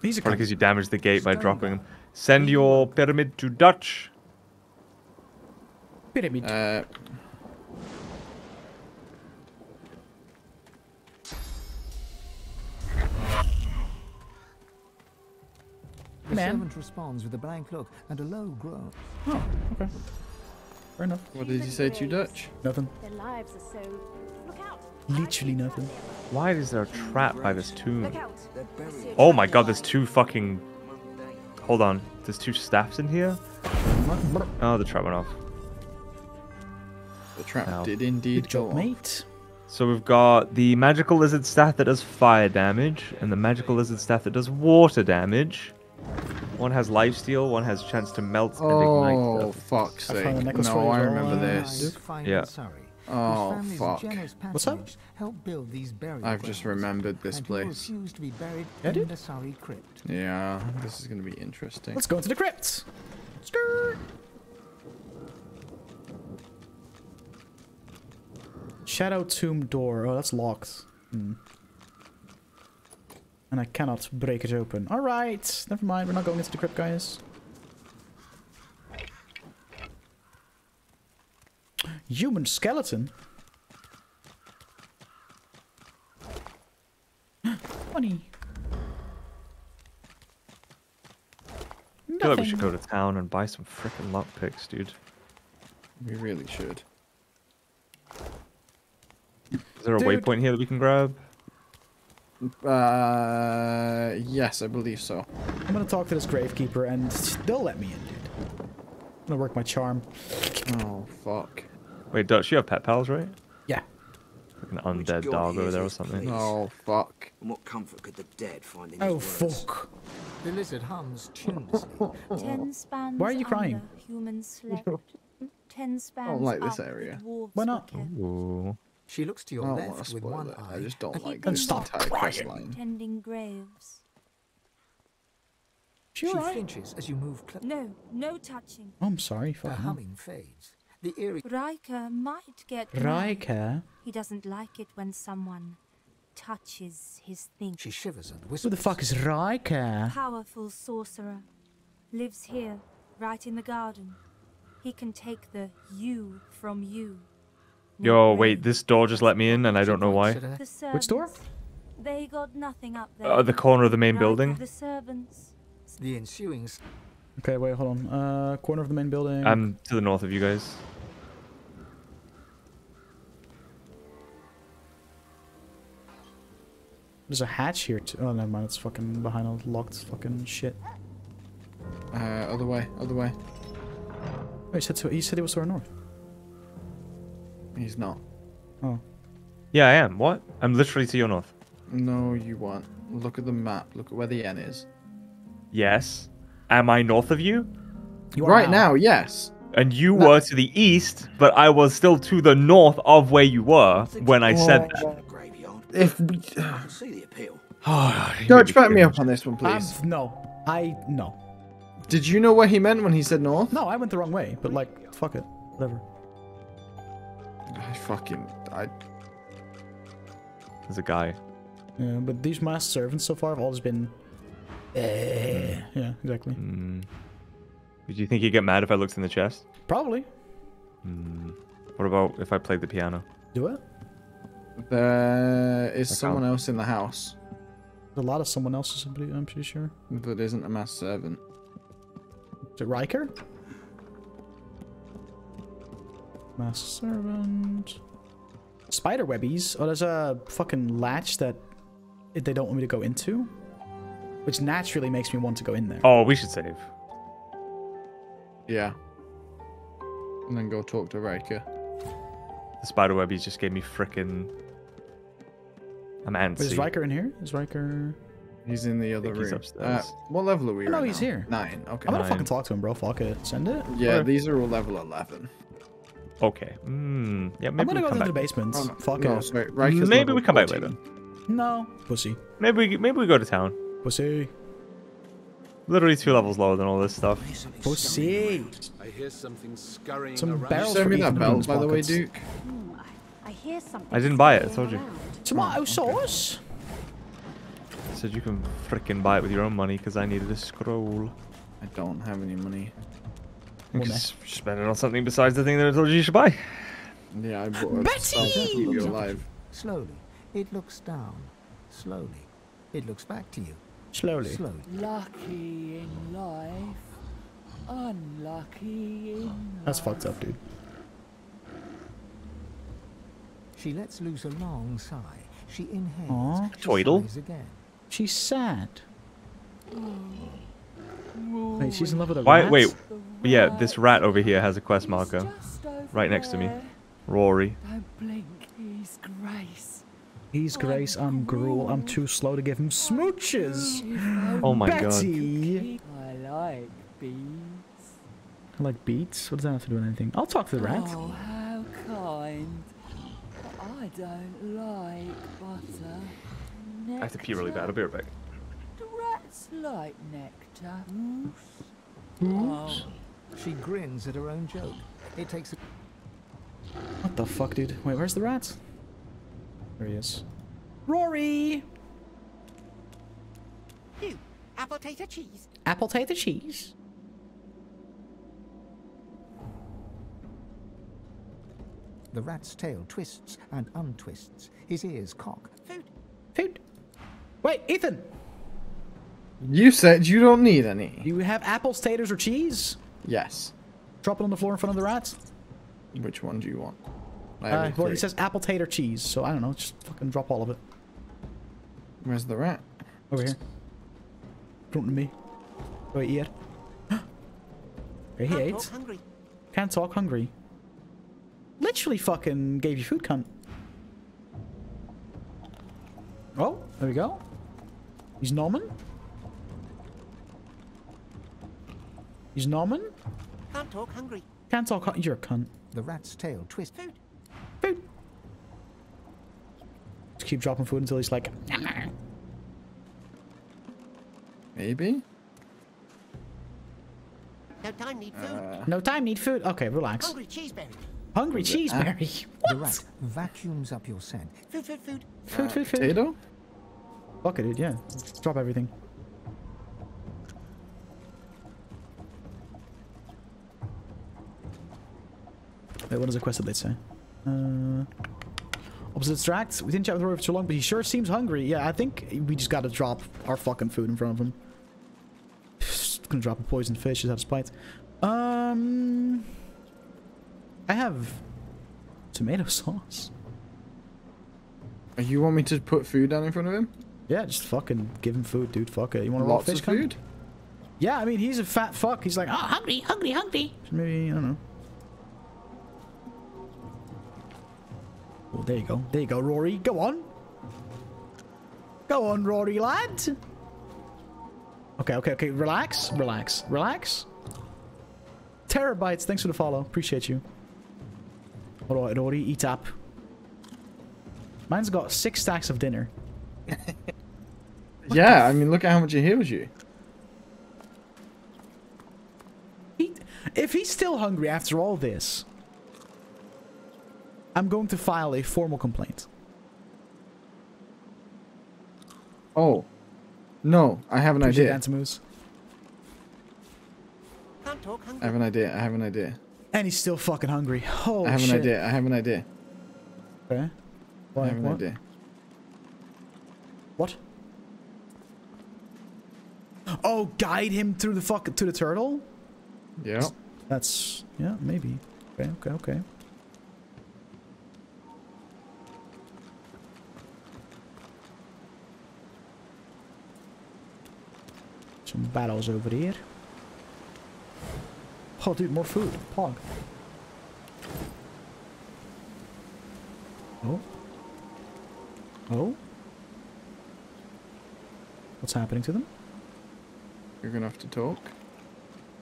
These are probably because you damaged the gate by dropping them. Send your pyramid to Dutch. Pyramid. The servant responds with a blank look and a low groan. Oh, okay. Fair enough. What did he say to you, Dutch? Nothing. Their lives are so... Look out. Literally nothing. Why is there a trap by this tomb? Oh my god, there's two fucking... Hold on. There's two staffs in here? Oh, the trap went off. The trap did indeed go off. So we've got the magical lizard staff that does fire damage, and the magical lizard staff that does water damage. One has lifesteal, one has chance to melt and ignite. Oh, fuck's sake. No, I remember this. Yeah. Oh, fuck. What's up? I've just remembered this place. Yeah, dude? Yeah, this is going to be interesting. Let's go into the crypts! Skirt! Shadow tomb door. Oh, that's locked. Mm. And I cannot break it open. Alright! Never mind, we're not going into the crypt, guys. Human skeleton? Funny. I feel like we should go to town and buy some frickin' lockpicks, dude. We really should. Is there a waypoint here that we can grab? Yes, I believe so. I'm gonna talk to this gravekeeper and they'll let me in, dude. I'm gonna work my charm. Oh, fuck. Wait, Dutch, you have pet pals, right? Yeah. Like an undead dog over there or something. Oh, fuck. And what comfort could the dead find in his words? Fuck. The lizard hums tunelessly. Why are you crying? I don't like this area. Why not? Ooh. She looks to your left with one eye. I just don't like this entire quest line. Tending graves. She flinches as you move closer. No touching. Oh, I'm sorry. The humming fades. The eerie Riker might get Riker. He doesn't like it when someone touches his thing. She shivers and whispers. Who the fuck is Riker? Powerful sorcerer lives here, right in the garden. He can take the you from you. Yo, wait, this door just let me in, and I don't know why. Which door? They got nothing up there. The corner of the main building. The servants. The ensuing... Okay, wait, hold on. Corner of the main building. I'm to the north of you guys. There's a hatch here, too. Oh, never mind. It's fucking behind a locked fucking shit. Other way, other way. Wait, he said it was to our north. He's not. Oh. Yeah, I am. What? I'm literally to your north. No, you weren't. Look at the map. Look at where the N is. Yes. Am I north of you? Right now, yes. And you were to the east, but I was still to the north of where you were when I said that. If see the appeal. Dutch, back me up on this one, please. No. Did you know what he meant when he said north? No, I went the wrong way, but like, fuck it. Whatever. There's a guy. Yeah, but these masked servants so far have always been... Yeah, exactly. Mm. Did you think he'd get mad if I looked in the chest? Probably. Mm. What about if I played the piano? Do it. There is someone else in the house. There's a lot of someone else, I'm pretty sure. That isn't a masked servant. Is it Riker? Masked servant. Spider webbies. Oh, there's a fucking latch that they don't want me to go into. which naturally makes me want to go in there. Oh, we should save. Yeah. And then go talk to Riker. The spider webbies just gave me frickin'... I'm antsy. Is Riker in here? Is Riker... He's in the other room. He's upstairs. What level are we on? No, he's here. 9. Okay. I'm gonna fucking talk to him, bro. Fuck it. Send it. Yeah, these are all level 11. Okay. Yeah, maybe I'm gonna go to the basement. Oh, no. Fuck it. No, sorry. Riker's maybe we come 14. Back later. No. Pussy. Maybe we go to town. Pussy. Literally 2 levels lower than all this stuff. Pussy. I hear something scurrying around. Send me that belt, by the way, Duke. I didn't buy it. I told you. Tomato sauce. Said you can frickin' buy it with your own money because I needed a scroll. I don't have any money. You can spend it on something besides the thing that I told you you should buy. Yeah, I bought it. Betty! To keep you alive. Slowly, it looks down. Slowly, it looks back to you. Slowly. Slowly. Lucky in life, unlucky in life. That's fucked up, dude. She lets loose a long sigh. She inhales. Aww. Toidle. She's sad. Wait, she's in love with a rat? Wait, yeah, this rat over here has a quest marker. Right next to me. Rory. Don't blink, he's Grace. He's Grace, I'm Gruel, I'm too slow to give him smooches! Oh my Betty. God. I like beets. I like beets? What does that have to do with anything? I'll talk to the rat. Oh, how kind. I don't like butter. Nectar. I have to pee really bad. I'll be right back. Do rats like nectar? Oh. She grins at her own joke. It takes a... What the fuck, dude? Wait, where's the rat? There he is. Rory! You, apple tater cheese. Apple tater cheese? The rat's tail twists and untwists. His ears cock. Food. Food. Wait, Ethan! You said you don't need any. Do you have apples, taters, or cheese? Yes. Drop it on the floor in front of the rats. Which one do you want? Well, he says apple, tater, cheese, so I don't know. Just fucking drop all of it. Where's the rat? Over here. Come to me. Wait, here. He ate. Can't talk hungry. Literally fucking gave you food, cunt. Oh, there we go. He's Norman. He's Norman. Can't talk hungry. Can't talk hungry. You're a cunt. The rat's tail twists. Food. Food. Just keep dropping food until he's like... Maybe? No time, need food. No time, need food. Okay, relax. Hungry cheeseberry. Hungry cheeseberry. The rat vacuums up your scent. Food, food, food. Food, food, food. Potato? Fuck it, dude, yeah. Drop everything. Wait, what does the quest update say? Opposite distract. We didn't chat with Rory for too long, but he sure seems hungry. Yeah, I think we just gotta drop our fucking food in front of him. Just gonna drop a poisoned fish just out of spite. I have tomato sauce. You want me to put food down in front of him? Yeah, just fucking give him food, dude. Fuck it. You want a raw fish of food? Yeah, I mean, he's a fat fuck. He's like, oh, hungry, hungry, hungry. Maybe, I don't know. Well, there you go. There you go, Rory. Go on. Go on, Rory, lad. Okay, okay, okay. Relax, relax, relax. Terabytes, thanks for the follow. Appreciate you. Alright, Rory, eat up. Mine's got 6 stacks of dinner. Yeah, I mean, look at how much he heals you. If he's still hungry after all this, I'm going to file a formal complaint. Oh. No, I have an idea. I have an idea. I have an idea. And he's still fucking hungry. Holy shit. I have an idea. I have an idea. Okay. I have an idea. What? Oh, guide him through the fuck to the turtle? Yeah. That's yeah, maybe. Okay, okay, okay. some barrels over here. Oh, dude, more food. Pog. Oh. Oh. What's happening to them? You're gonna have to talk.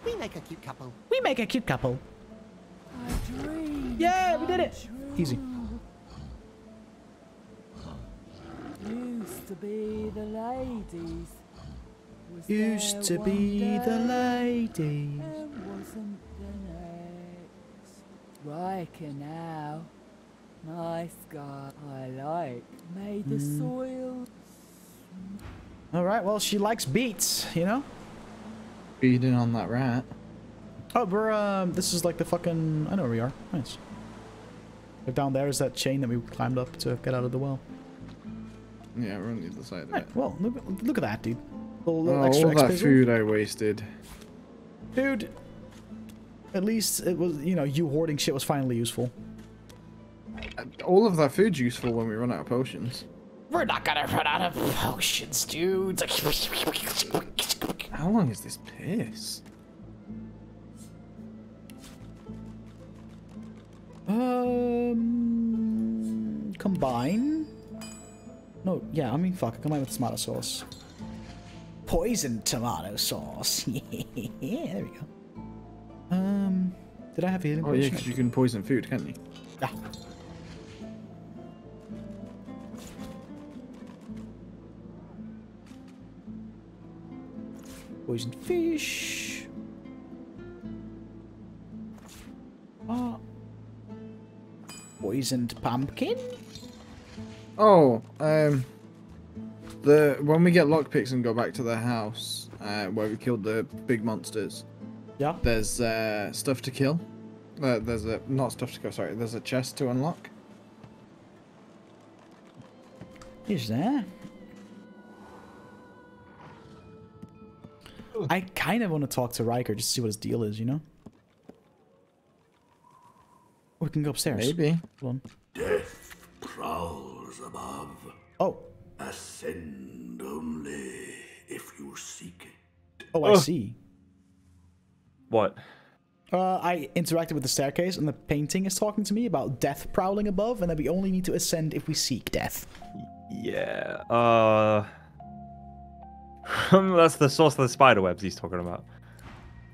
We make a cute couple. We make a cute couple. Yeah, we did it. Easy. Used to be the ladies. Used to be the ladies. Wasn't the next. Riker now. Nice guy. I like. Made the soil. All right. Well, she likes beets, you know. Beating on that rat. Oh, we're this is like the fucking. I know where we are. Nice. But down there is that chain that we climbed up to get out of the well. Yeah, we're on the other side of it. Well, look at that, dude. Little extra all that food I wasted. Dude, at least it was, you know, you hoarding shit was finally useful. All of that food's useful when we run out of potions. We're not gonna run out of potions, dude. How long is this piss? Combine? No, yeah, I mean, fuck, combine with tomato sauce. Poison tomato sauce. Yeah, there we go. Did I have healing? Oh, yeah, because you can poison food, can't you? Yeah. Poisoned fish. Oh. Poisoned pumpkin? Oh, when we get lockpicks and go back to the house where we killed the big monsters, yeah, there's stuff to kill. There's a not stuff to kill. Sorry, there's a chest to unlock. Is there? Ooh. I kind of want to talk to Riker just to see what his deal is, you know. We can go upstairs. Maybe. Death prowls above. Oh. Ascend only if you seek it. Oh, I see. What? I interacted with the staircase, and the painting is talking to me about death prowling above, and that we only need to ascend if we seek death. Yeah. That's the source of the spider webs he's talking about.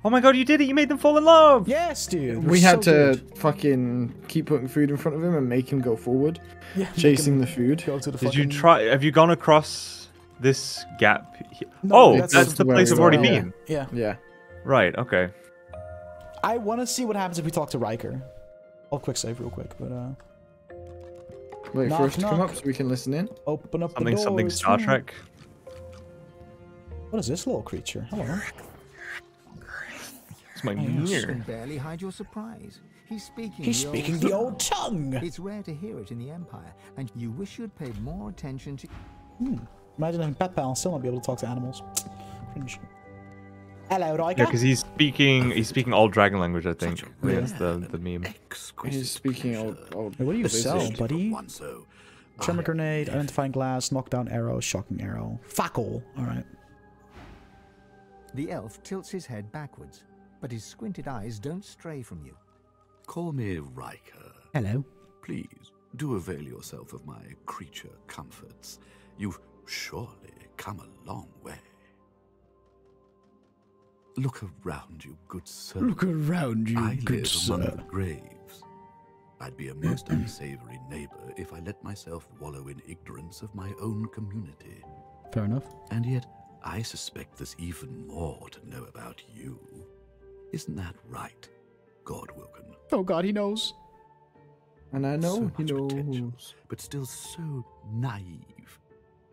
Oh my god, you did it! You made them fall in love! Yes, dude! We had to fucking keep putting food in front of him and make him go forward. Yeah, chasing the food. Did you try? Have you gone across this gap? No, oh, that's the place I've already been. Yeah. Yeah. Right, okay. I want to see what happens if we talk to Riker. I'll quick save real quick, but wait for us to come up so we can listen in. Open up the door. Something Star Trek. What is this little creature? Hello. It's my mirror. You barely hide your surprise. He's speaking. He's speaking the old tongue. It's rare to hear it in the Empire, and you wish you'd paid more attention to. Imagine having Pet Pal and still not be able to talk to animals. Cringe. Hello, Riker. Yeah, because he's speaking. He's speaking old dragon language, I think. That's the meme. He's speaking old. What do you sell, buddy? Tremor grenade, identifying glass, knockdown arrow, shocking arrow. Fuck all. All right. The elf tilts his head backwards, but his squinted eyes don't stray from you. Call me Riker. Hello. Please, do avail yourself of my creature comforts. You've surely come a long way. Look around you, good sir. Look around you, good sir. I live among the graves. I'd be a most unsavory neighbor if I let myself wallow in ignorance of my own community. Fair enough. And yet, I suspect there's even more to know about you. Isn't that right, Godwalker? Oh God, he knows. And I know so he knows. But still so naive.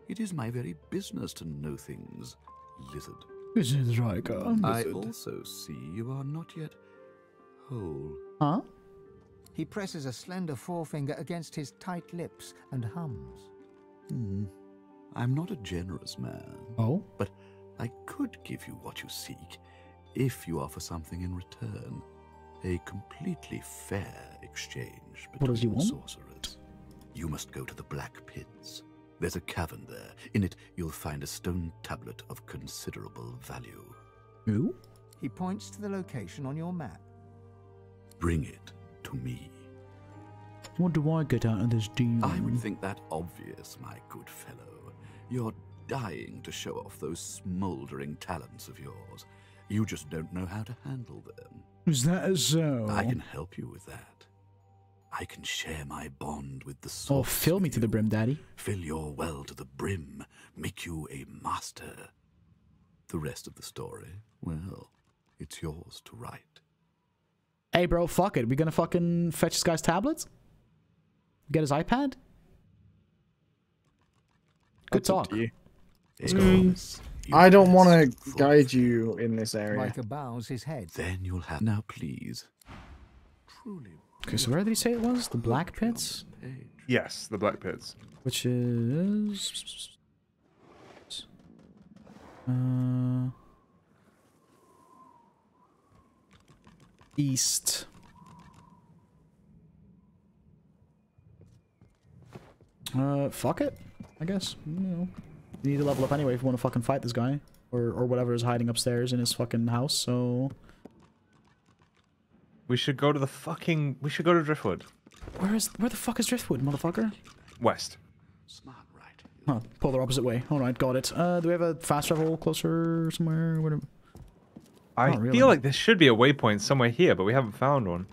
It is my very business to know things, lizard. This is Riker. I also see you are not yet whole. Huh? He presses a slender forefinger against his tight lips and hums. I'm not a generous man. Oh? But I could give you what you seek if you offer something in return. A completely fair exchange between sorcerers. You must go to the Black Pits There's a cavern there. In it, you'll find a stone tablet of considerable value. Who? He points to the location on your map. Bring it to me. What do I get out of this deal? I would think that obvious, my good fellow. You're dying to show off those smouldering talents of yours. You just don't know how to handle them. Is that so? I can help you with that. I can share my bond with the source. Oh, fill me to the brim, Daddy. Fill your well to the brim. Make you a master. The rest of the story, well, it's yours to write. Hey, bro, fuck it. We gonna fucking fetch this guy's tablets? Get his iPad? Good talk. Let's go. I don't want to guide you in this area. Riker bows his head. Then you'll have... Now, please. Truly. Okay, so where did he say it was? The Black Pits? Yes, the Black Pits. Which is... east. Fuck it, I guess. You know, you need to level up anyway if you want to fucking fight this guy. Or whatever is hiding upstairs in his fucking house, so... We should go to the fucking... We should go to Driftwood. Where the fuck is Driftwood, motherfucker? West. Smart, right? Huh, pull the opposite way. Alright, got it. Do we have a fast travel closer somewhere? Where do... I feel like there should be a waypoint somewhere here, but we haven't found one.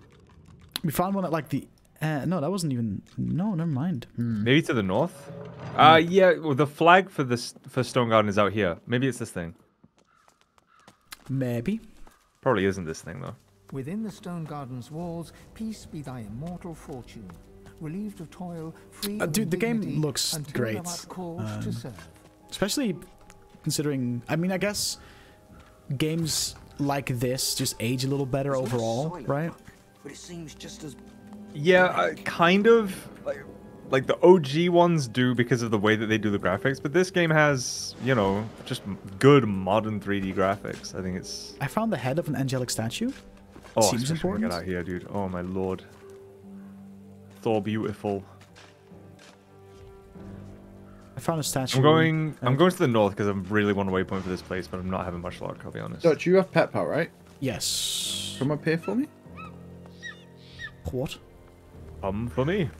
We found one at like the... no, that wasn't even... No, never mind. Hmm. Maybe to the north? Yeah, well, the flag for this for Stone Garden is out here. Maybe it's this thing. Maybe. Probably isn't this thing, though. Within the Stone Garden's walls, peace be thy immortal fortune. Relieved of toil, free of dude, the game looks great. To serve. Especially considering... I mean, I guess games like this just age a little better overall, right? But it seems just as... Yeah, kind of. Like the OG ones do because of the way that they do the graphics, but this game has, you know, just good modern 3D graphics. I think it's... I found the head of an angelic statue. Oh, seems important. Get out here, dude. Oh, my lord. Thor beautiful. I found a statue. I'm going to the north because I really want a waypoint for this place, but I'm not having much luck, I'll be honest. Dutch, you have pet power, right? Yes. Come up here for me? What? For me.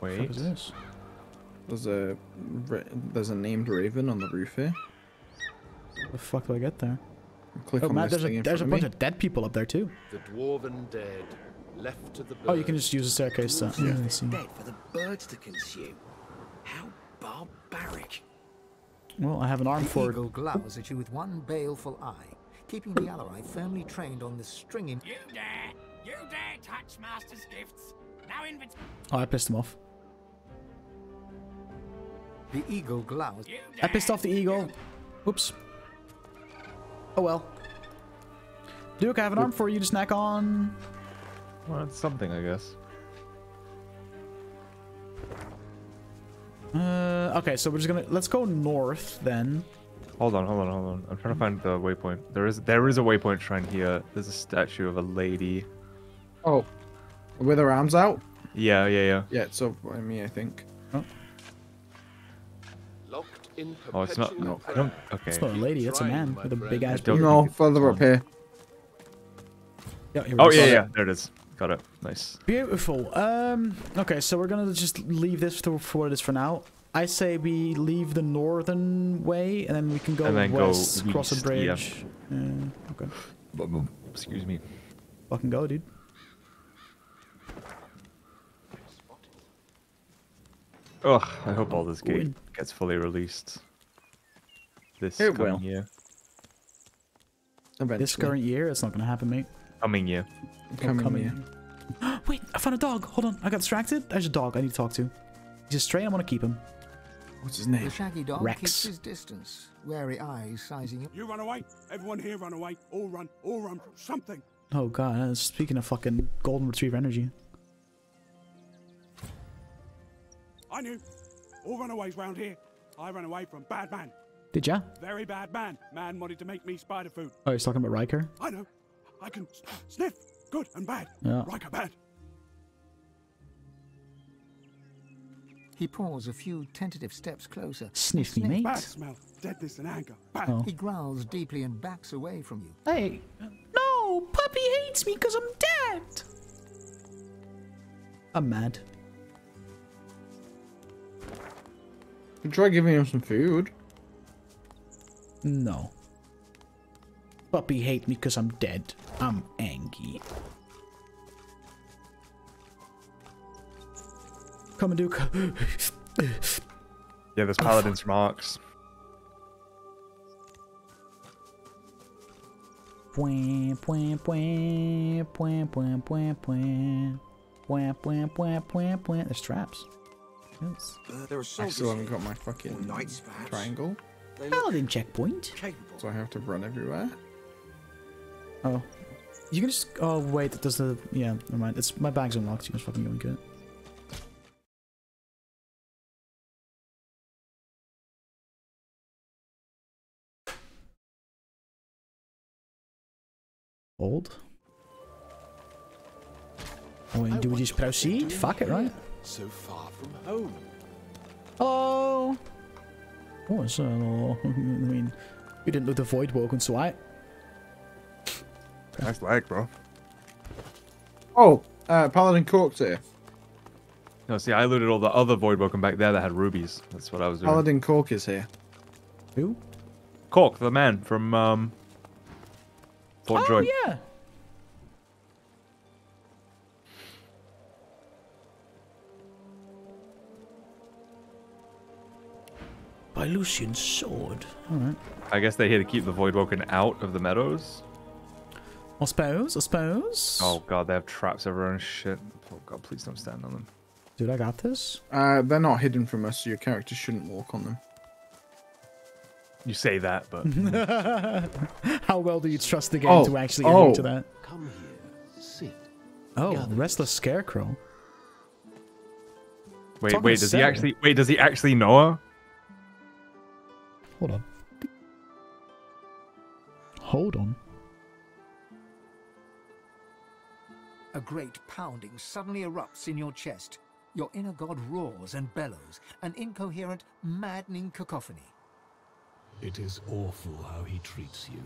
Wait. What is this? There's a named raven on the roof here. What the fuck do I get there? Click on Matt, there's a bunch of dead people up there too. The dwarven dead left to the birds. Oh, you can just use a staircase. So. Yeah. Dead for the birds to consume. How barbaric! Well, I have an arm for it. The eagle glows at you with one baleful eye, keeping the other eye firmly trained on the stringing. You dare touch master's gifts. Now oh, I pissed him off. The eagle glows. I pissed off the eagle. Oops. Oh well. Duke, I have an arm for you to snack on. Well, it's something, I guess. Okay, so we're just gonna... Let's go north, then. Hold on. I'm trying to find the waypoint. There is a waypoint shrine here. There's a statue of a lady. Oh. With her arms out? Yeah. Yeah, it's over by me, I think. Oh. Locked in perpetual... Oh, it's not... No. Okay. It's not a lady, it's a man with a big ass... No, further up here. Oh, yeah. There it is. Got it. Nice. Beautiful. Okay, so we're gonna just leave this for what it is for now. I say we leave the northern way, and then we can go west, cross a bridge. Yeah. Okay. Excuse me. Fucking go, dude. Ugh, I hope all this gate gets fully released. This coming year. Eventually. This current year? It's not gonna happen, mate. Coming year. Wait, I found a dog! Hold on, I got distracted. There's a dog I need to talk to. He's a stray, I want to keep him. What's his name? The shaggy dog keeps his distance. Wary eyes sizing up. You run away! Everyone here run away! All run from something! Oh god, speaking of fucking golden retriever energy. I knew. All runaways round here. I ran away from bad man. Did ya? Very bad man. Man wanted to make me spider food. Oh, he's talking about Riker? I know. I can sniff good and bad. Yeah. Riker bad. He paws a few tentative steps closer. Sniffy mate. Bad smell, deadness and anger. Oh. He growls deeply and backs away from you. Hey. No, puppy hates me because I'm dead. I'm mad. You could try giving him some food. No. Puppy hate me because I'm dead. I'm angry. Come and do. Yeah, there's paladin's marks. Point, point, point, point, point, point, point, point, point, point, point, point. There's traps. Yes. I still haven't got my fucking triangle. Paladin checkpoint. So I have to run everywhere. Oh, you can just. Oh wait, that does the. Yeah, never mind. It's my bag's unlocked. You can just fucking go and get it. Old. Oh, and do we just proceed? Fuck it, right? So far from home. Hello. Oh, so I mean, we didn't do the void walk and so I. Nice lag, bro. Oh, Paladin Cork's here. No, see, I looted all the other void welcome back there that had rubies. That's what I was doing. Paladin Cork is here. Who? Cork, the man from Fort Joy. Yeah. By Lucian's sword. All right. I guess they're here to keep the void welcome out of the meadows. I suppose, I suppose. Oh god, they have traps everywhere and shit. Oh god, please don't stand on them. Dude, I got this. They're not hidden from us, so your character shouldn't walk on them. You say that, but... How well do you trust the game to actually adhere to that? Come here, sit. Oh, gather. Restless Scarecrow. Wait, does he actually know her? Hold on. Hold on. A great pounding suddenly erupts in your chest. Your inner god roars and bellows, an incoherent, maddening cacophony. It is awful how he treats you.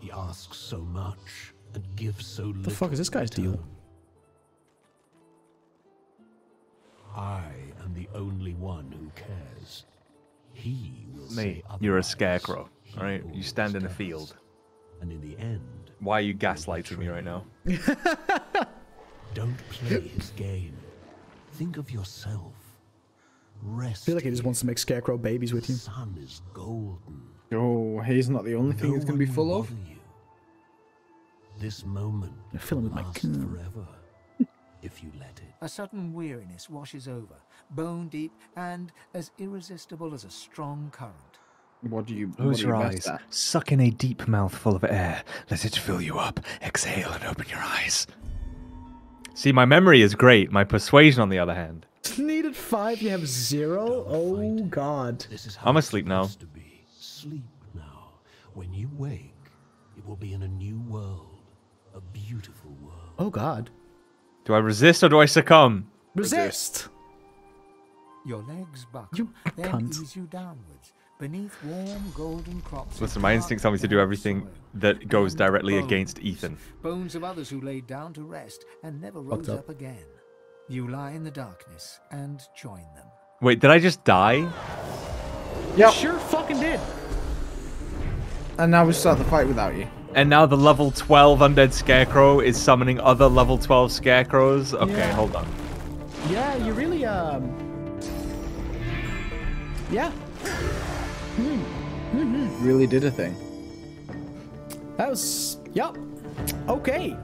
He asks so much and gives so little. The fuck is this guy's deal? I am the only one who cares. He will say otherwise. You're a scarecrow, right? You stand in a field. And in the end, why are you gaslighting me right now? Don't play his game. Think of yourself. Rest. I feel like he just wants to make scarecrow babies with you. The sun is golden. Oh, he's not the only thing he's going to be full of. This moment I fill him with my forever, if you let it. A sudden weariness washes over, bone deep and as irresistible as a strong current. What do you close your eyes? Suck in a deep mouthful of air. Let it fill you up. Exhale and open your eyes. See, my memory is great. My persuasion, on the other hand. Needed 5. You have 0. Oh god. I'm asleep now. Sleep now. When you wake, it will be in a new world, a beautiful world. Oh god. Do I resist or do I succumb? Resist. Your legs buckle. You then ease you downwards. Beneath warm golden crops. Listen, my instincts tell me to do everything that goes directly against Ethan. Bones of others who laid down to rest and never rose up again. You lie in the darkness and join them. Wait, did I just die? Yeah, sure fucking did. And now we start the fight without you. And now the level 12 undead scarecrow is summoning other level 12 scarecrows. Okay, hold on. Yeah, you really yeah. Really did a thing. That was... Yep. Okay.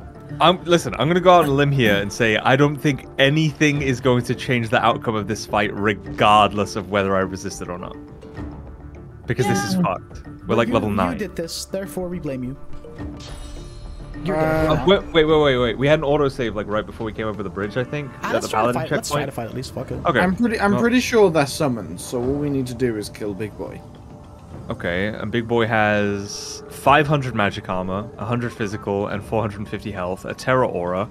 Listen, I'm going to go out on a limb here and say I don't think anything is going to change the outcome of this fight regardless of whether I resisted or not. Because this is fucked. We're like level 9. You did this, therefore we blame you. Wait. We had an autosave like right before we came over the bridge, I think. Let's try to fight. Let's try to fight at least. Fuck it. Okay. I'm pretty sure they're summoned, so all we need to do is kill Big Boy. Okay, and Big Boy has 500 magic armor, 100 physical, and 450 health, a terror aura.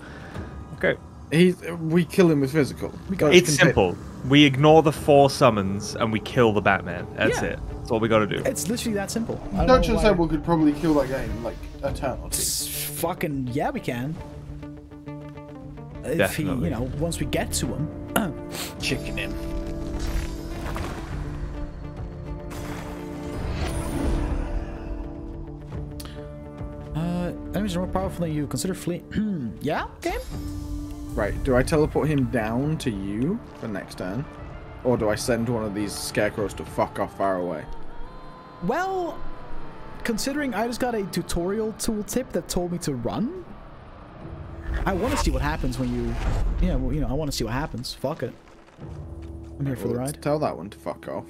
Okay. We kill him with physical. It's simple. We ignore the four summons and we kill the Batman. That's it. That's all we gotta do. It's literally that simple. Dutch and Sebille could probably kill that game in like a turn or two. Fucking yeah, we can. If Definitely. He, you know, once we get to him, chicken him. Enemies are more powerful than you. Consider fleeing. Yeah, game. Right, do I teleport him down to you for next turn? Or do I send one of these scarecrows to fuck off far away? Well, considering I just got a tutorial tooltip that told me to run, I want to see what happens when you... Yeah, well, you know, I want to see what happens. Fuck it. I'm here for the ride. Tell that one to fuck off.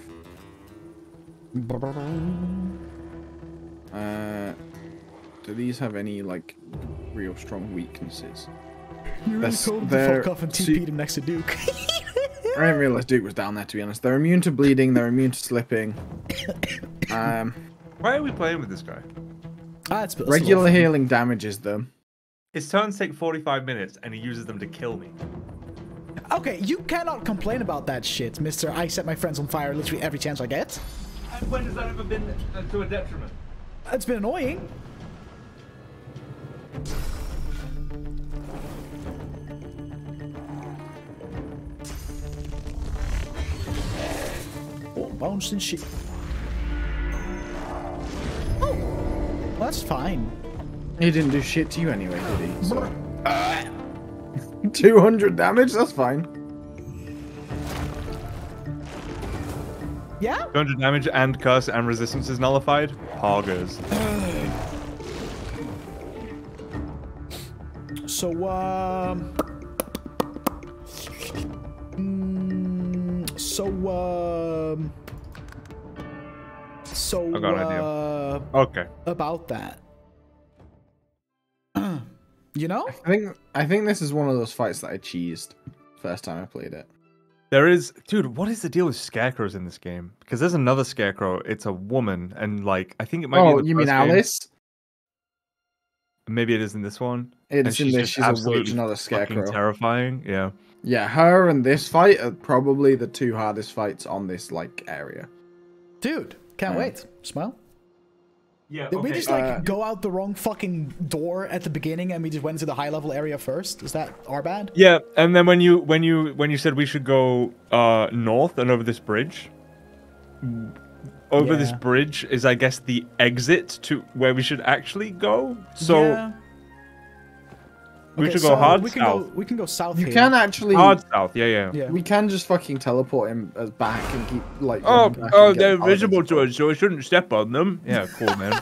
Do these have any, like, real strong weaknesses? You really told him to fuck off and TP'd him next to Duke. I didn't realize Duke was down there, to be honest. They're immune to bleeding, they're immune to slipping. Why are we playing with this guy? Regular healing damages them. His turns take 45 minutes and he uses them to kill me. Okay, you cannot complain about that shit, Mr. I set my friends on fire literally every chance I get. And when has that ever been to a detriment? It's been annoying. Bounced and shit. Oh, well, that's fine. He didn't do shit to you anyway, did he? So. 200 damage. That's fine. Yeah. 200 damage and curse and resistance is nullified. Poggers. So I got an idea. Okay. About that. You know? I think this is one of those fights that I cheesed first time I played it. There is, dude, what is the deal with scarecrows in this game? Because there's another scarecrow, it's a woman, and like I think it might be in the first game. Alice? Maybe it is in this one. It's in this, she's a witch, another scarecrow. Terrifying, yeah. Yeah, her and this fight are probably the two hardest fights on this like area. Dude, can't wait. Smile. Yeah. Did we just like go out the wrong fucking door at the beginning and we just went to the high level area first? Is that our bad? Yeah, and then when you said we should go north and over this bridge. Over this bridge is I guess the exit to where we should actually go. So we should go hard south. We can go south. You can actually hard south. Yeah. We can just fucking teleport him back and keep like. Oh, they're visible to us, so we shouldn't step on them. Yeah, cool, man.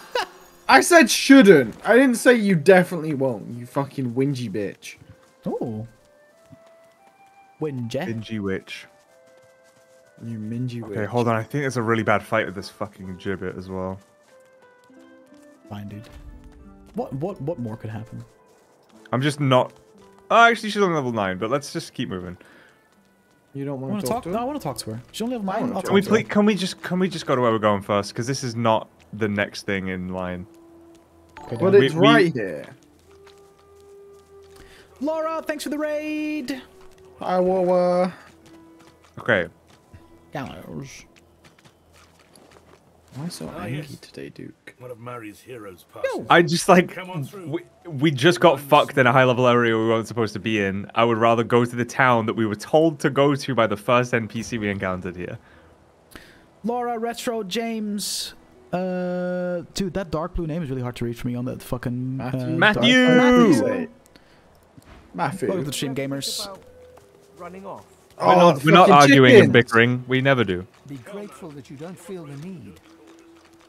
I said shouldn't. I didn't say you definitely won't. You fucking whingy bitch. Oh. Whingy. Whingy witch. You mingy witch. Okay, hold on. I think there's a really bad fight with this fucking gibbet as well. Fine, dude. What more could happen? I'm just not. Oh, actually, she's on level 9, but let's just keep moving. You don't want to talk to her? No, I want to talk to her. She's on level 9. Can we just go to where we're going first? Because this is not the next thing in line. But it's right here. Laura, thanks for the raid. Hi, Wawa. Okay. Gallows. Why so angry today, Duke? One of Murray's heroes passed. No. I just like we just got fucked in a high level area we weren't supposed to be in. I would rather go to the town that we were told to go to by the first NPC we encountered here. Laura, Retro, James. Dude, that dark blue name is really hard to read for me on that fucking Matthew. Matthew. Welcome to the stream, gamers. Running off. We're not arguing chicken. And bickering. We never do. Be grateful that you don't feel the need.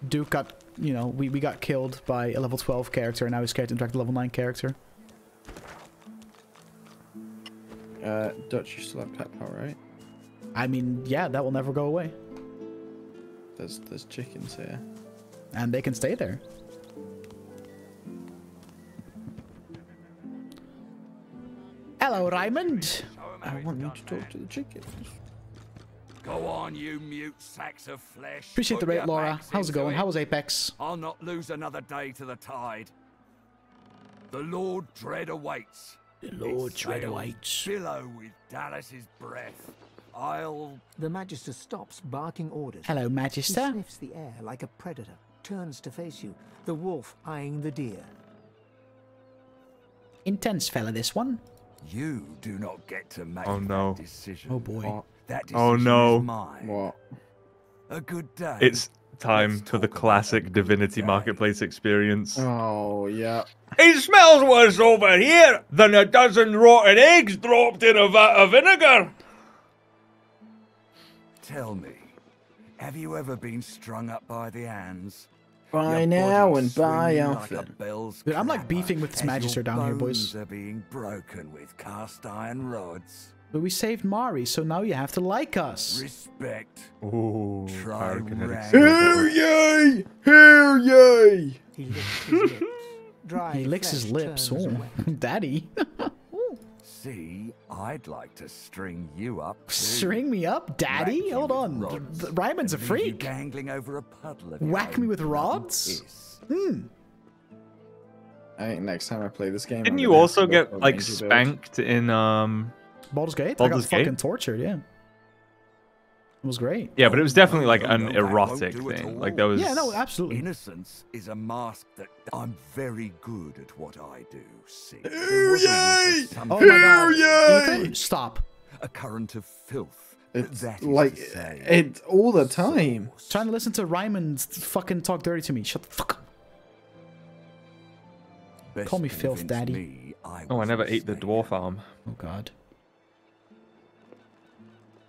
Duke got, you know, we got killed by a level 12 character, and now he's scared to interact with a level 9 character. Dutch, you still have pet power, right? I mean, yeah, that will never go away. There's chickens here, and they can stay there. Hello, Raymond. I want you to talk to the chickens. Go on, you mute sacks of flesh. Appreciate the rate, Laura. How's it going? How was Apex? I'll not lose another day to the tide. The Lord Dread awaits. The Lord Dread awaits. Billow with Dallas's breath. I'll... The Magister stops, barking orders. Hello, Magister. He sniffs the air like a predator, turns to face you, the wolf eyeing the deer. Intense fella, this one. You do not get to make that decision. Oh, boy. What? That decision is mine. What? A good day. It's time for the classic Divinity Marketplace experience. Oh, yeah. It smells worse over here than a dozen rotten eggs dropped in a vat of vinegar. Tell me, have you ever been strung up by the hands? By now and by often. Dude, I'm like beefing with this Magister down here, boys. Are being broken with cast iron rods. But we saved Mari, so now you have to like us. Respect. Ooh, hear ye! Hear ye! He licks his lips. He licks his lips. Oh, daddy. See, I'd like to string you up. Too. String me up, daddy? Hold on. Ryman's a freak. Gangling over a puddle of whack me with rods? Hmm. I think next time I play this game. Didn't you also get, like, spanked in, Baldur's Gate? Baldur's Gate? I got fucking tortured, yeah. It was great. Yeah, but it was definitely like an erotic thing. Like that was... Yeah, no, absolutely. Innocence is a mask that... I'm very good at what I do, see. Yay! Oh my God. Ethan, stop. A current of filth. It's like... It all the time. Trying to listen to Ryman fucking talk dirty to me. Shut the fuck up. Best call me filth, daddy. I never ate the dwarf arm. Oh, God.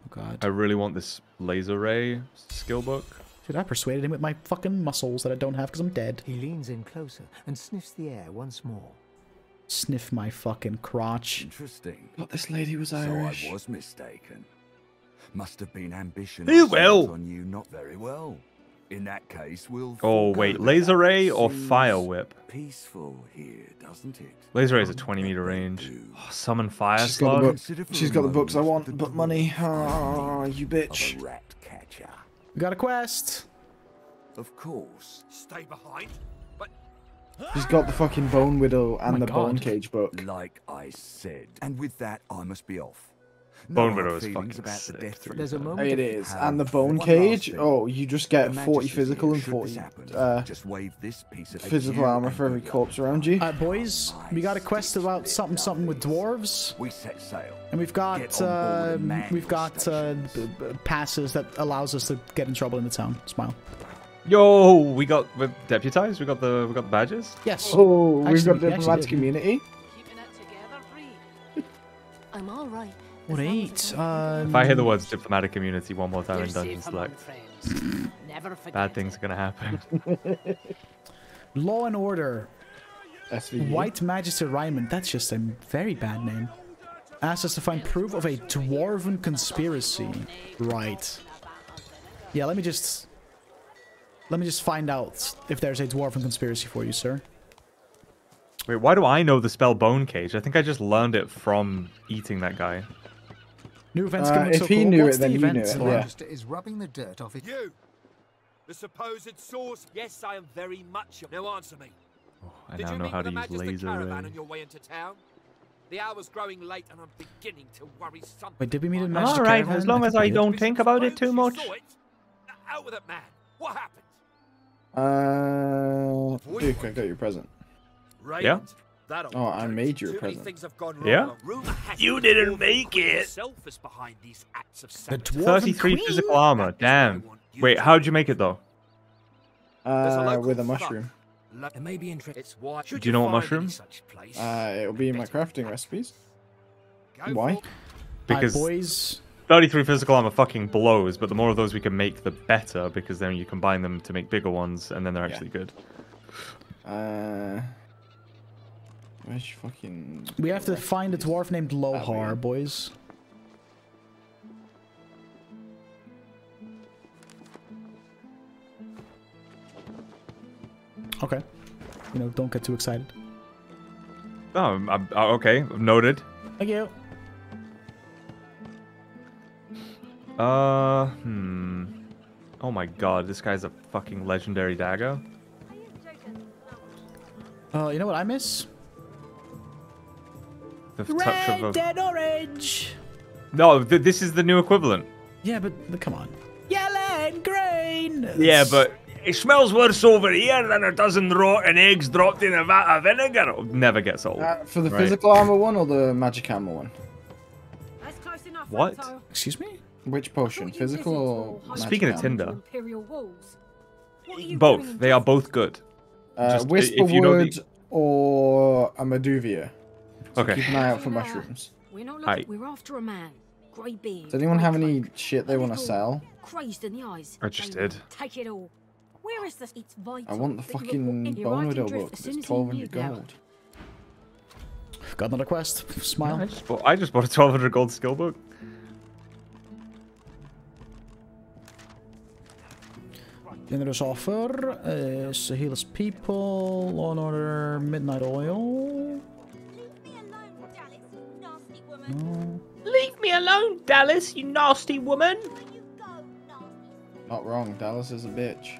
God. I really want this laser ray skill book. Dude, I persuaded him with my fucking muscles that I don't have because I'm dead. He leans in closer and sniffs the air once more. Sniff my fucking crotch. Interesting. But this lady was Irish. So I was mistaken. Must have been ambition. He will. On you, not very well. In that case, we'll... Oh, wait. Laser ray or fire whip? Peaceful here, doesn't it? Laser ray is a 20-meter range. Oh, summon fire slug. She's got the books I want, but money. Oh, you bitch. We got a quest. Of course. Stay behind. But... She's got the fucking Bone Widow and the Bone Cage book. Like I said. And with that, I must be off. Bone Widow is fucking sick. It is. And the Bone Cage, oh, you just get 40 physical and 40 physical armor for every corpse around you. Boys, we got a quest about something with dwarves. We set sail. And we've got passes that allows us to get in trouble in the town. Smile. Yo, we're deputized. We got the badges. Yes. Oh, we've got diplomatic community. Keeping it together, Bree. I'm all right. Great. If I hear the words diplomatic community one more time in Dungeon Select, bad things are going to happen. Law and Order. SVU. White Magister Ryman. That's just a very bad name. Asks us to find proof of a dwarven conspiracy. Right. Yeah, let me just find out if there's a dwarven conspiracy for you, sir. Wait, why do I know the spell Bone Cage? I think I just learned it from eating that guy. New events can look so cool. If he knew it, then you knew it. The Magister is rubbing the dirt off it. You! The supposed source? Yes, I am very much. Now answer me. Oh, I now know how to use laser caravan on your way into town? The hour's growing late and I'm beginning to worry something. Wait, did we meet a Magister caravan? Alright, as long as I don't think about it too much. Out with it, man. What happened? Duke, I got your present. Right. Yeah. Oh, I made your present. Yeah. You didn't make it. The 33 physical armor. Damn. Wait, how'd you make it though? With a mushroom. Do you know what mushroom? It'll be in my crafting recipes. Why? Because 33 physical armor fucking blows, but the more of those we can make, the better, because then you combine them to make bigger ones, and then they're actually good. Where's your fucking... We have to find a dwarf named Lohar, boys. Okay. You know, don't get too excited. Oh, okay. Noted. Thank you. Oh my God, this guy's a fucking legendary dagger. You know what I miss? The touch of a... Red and orange! No, this is the new equivalent. Yeah, but come on. Yellow and green. Yeah, but it smells worse over here than a dozen rotten eggs dropped in a vat of vinegar. It'll never gets old. For the physical armor one or the magic armor one? That's close enough. What? Anto. Excuse me? Which potion? Physical or magic? Speaking of Tinder. Both. They are both good. Whisperwood or a Meduvia. So okay. Keep an eye out for mushrooms. We're not looking, we're after a man. Grey beard. Does anyone have any shit they want to sell? Crazed in the eyes. I just did. Take it all. Where is this? It's vital. I want the fucking Bone Widow book. It's 1200 gold. Got another quest. Smile. No, I just bought a 1200 gold skill book. Generous offer. Sahila's people. Law and order. Midnight oil. Leave me alone, Dallas, you nasty woman! Not wrong, Dallas is a bitch.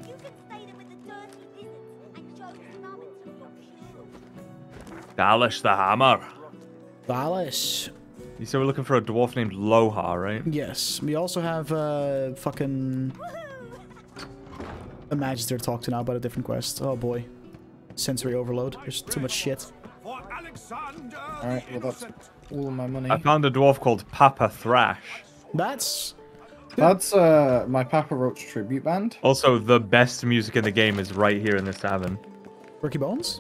Dallas the hammer. Dallas. You said we're looking for a dwarf named Lohar, right? Yes. We also have fucking a Magister to talk to now about a different quest. Oh boy. Sensory overload. There's too much shit. Alright, well that's all of my money. I found a dwarf called Papa Thrash. That's my Papa Roach tribute band. Also, the best music in the game is right here in this tavern. Ricky Bones?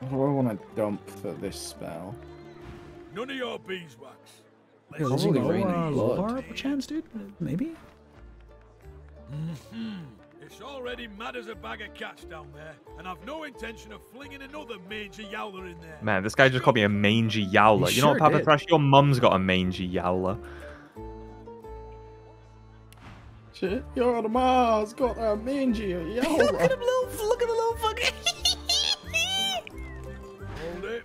What do I want to dump for this spell? None of your beeswax. Let's probably Lohar, perchance, dude? Maybe? Mm-hmm. It's already mad as a bag of cats down there, and I've no intention of flinging another mangy yowler in there. Man, this guy just called me a mangy yowler. You know what, Papa Thrash? Your mum's got a mangy yowler. Shit, your other ma's got a mangy yowler. Look at him, look at the little fucker. Hold it.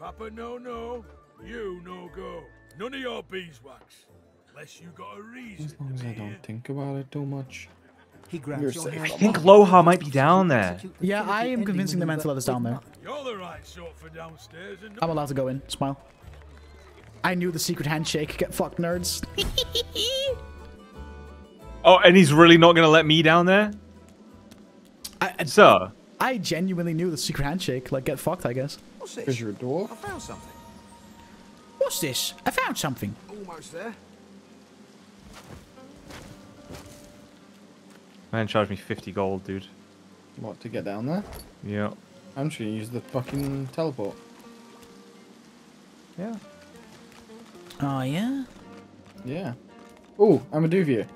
Papa no, you no go. None of your beeswax. Unless you got a reason. As long as I don't think about it too much. I think Lohar might be down there. Yeah, I am convincing the man to let us down there. You're the right sort for downstairs. I'm allowed to go in. Smile. I knew the secret handshake. Get fucked, nerds. Oh, and he's really not going to let me down there? Sir? I genuinely knew the secret handshake. Like, get fucked, I guess. What's this? Is your door? I found something. What's this? I found something. Almost there. Man charged me 50 gold, dude. What, to get down there? Yeah. I'm just gonna use the fucking teleport. Yeah. Oh, yeah? Yeah. Oh, I'm a Duvia.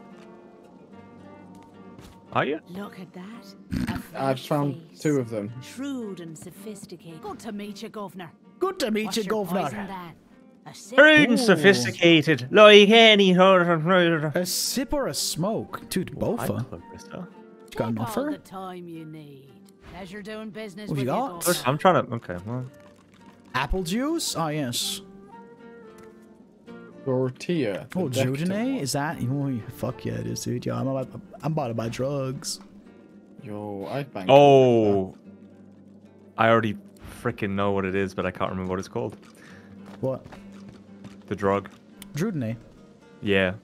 Are you? Look at that. I've found two of them. Shrewd and sophisticated. Good to meet you, Governor. Good to meet you, Governor. Shrewd and sophisticated, like any other. A sip or a smoke, dude. Both. Got an offer? The time you need. As you're doing business with you. I'm trying to. Okay. Well. Apple juice. Oh yes. Dorothea. Oh, Judine. Is that? Oh, fuck yeah, it is, dude. Yo, I'm about to buy drugs. Yo, I bang. Oh. I already freaking know what it is, but I can't remember what it's called. What? The drug. Drudene. Yeah.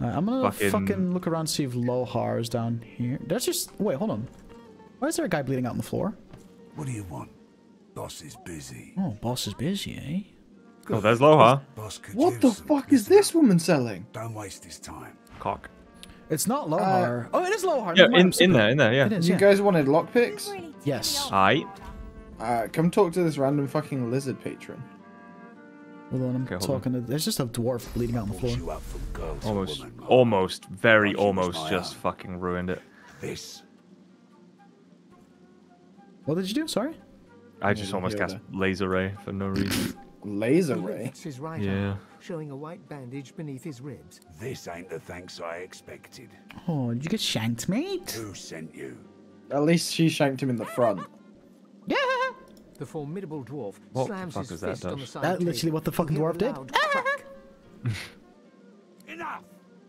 I'm gonna fucking look around and see if Lohar is down here. That's just... Wait, hold on. Why is there a guy bleeding out on the floor? What do you want? Boss is busy. Oh, boss is busy, eh? Oh, there's Lohar. What the fuck is this woman selling? Don't waste his time. Cock. It's not Lohar. Oh, it is Lohar. Yeah, in there, yeah. It is, you guys wanted lockpicks? Yes. Aye. Come talk to this random fucking lizard patron. Hold on, I'm talking to... There's just a dwarf bleeding out on the floor. Almost just fucking ruined it. This. What did you do? Sorry? I just almost cast laser ray for no reason. Laser ray? Yeah. Showing a white bandage beneath his ribs. This ain't the thanks I expected. Oh, did you get shanked, mate? Who sent you? At least she shanked him in the front. Yeah. The formidable dwarf slams his fist on the side table. That's literally what the fucking dwarf did. Enough.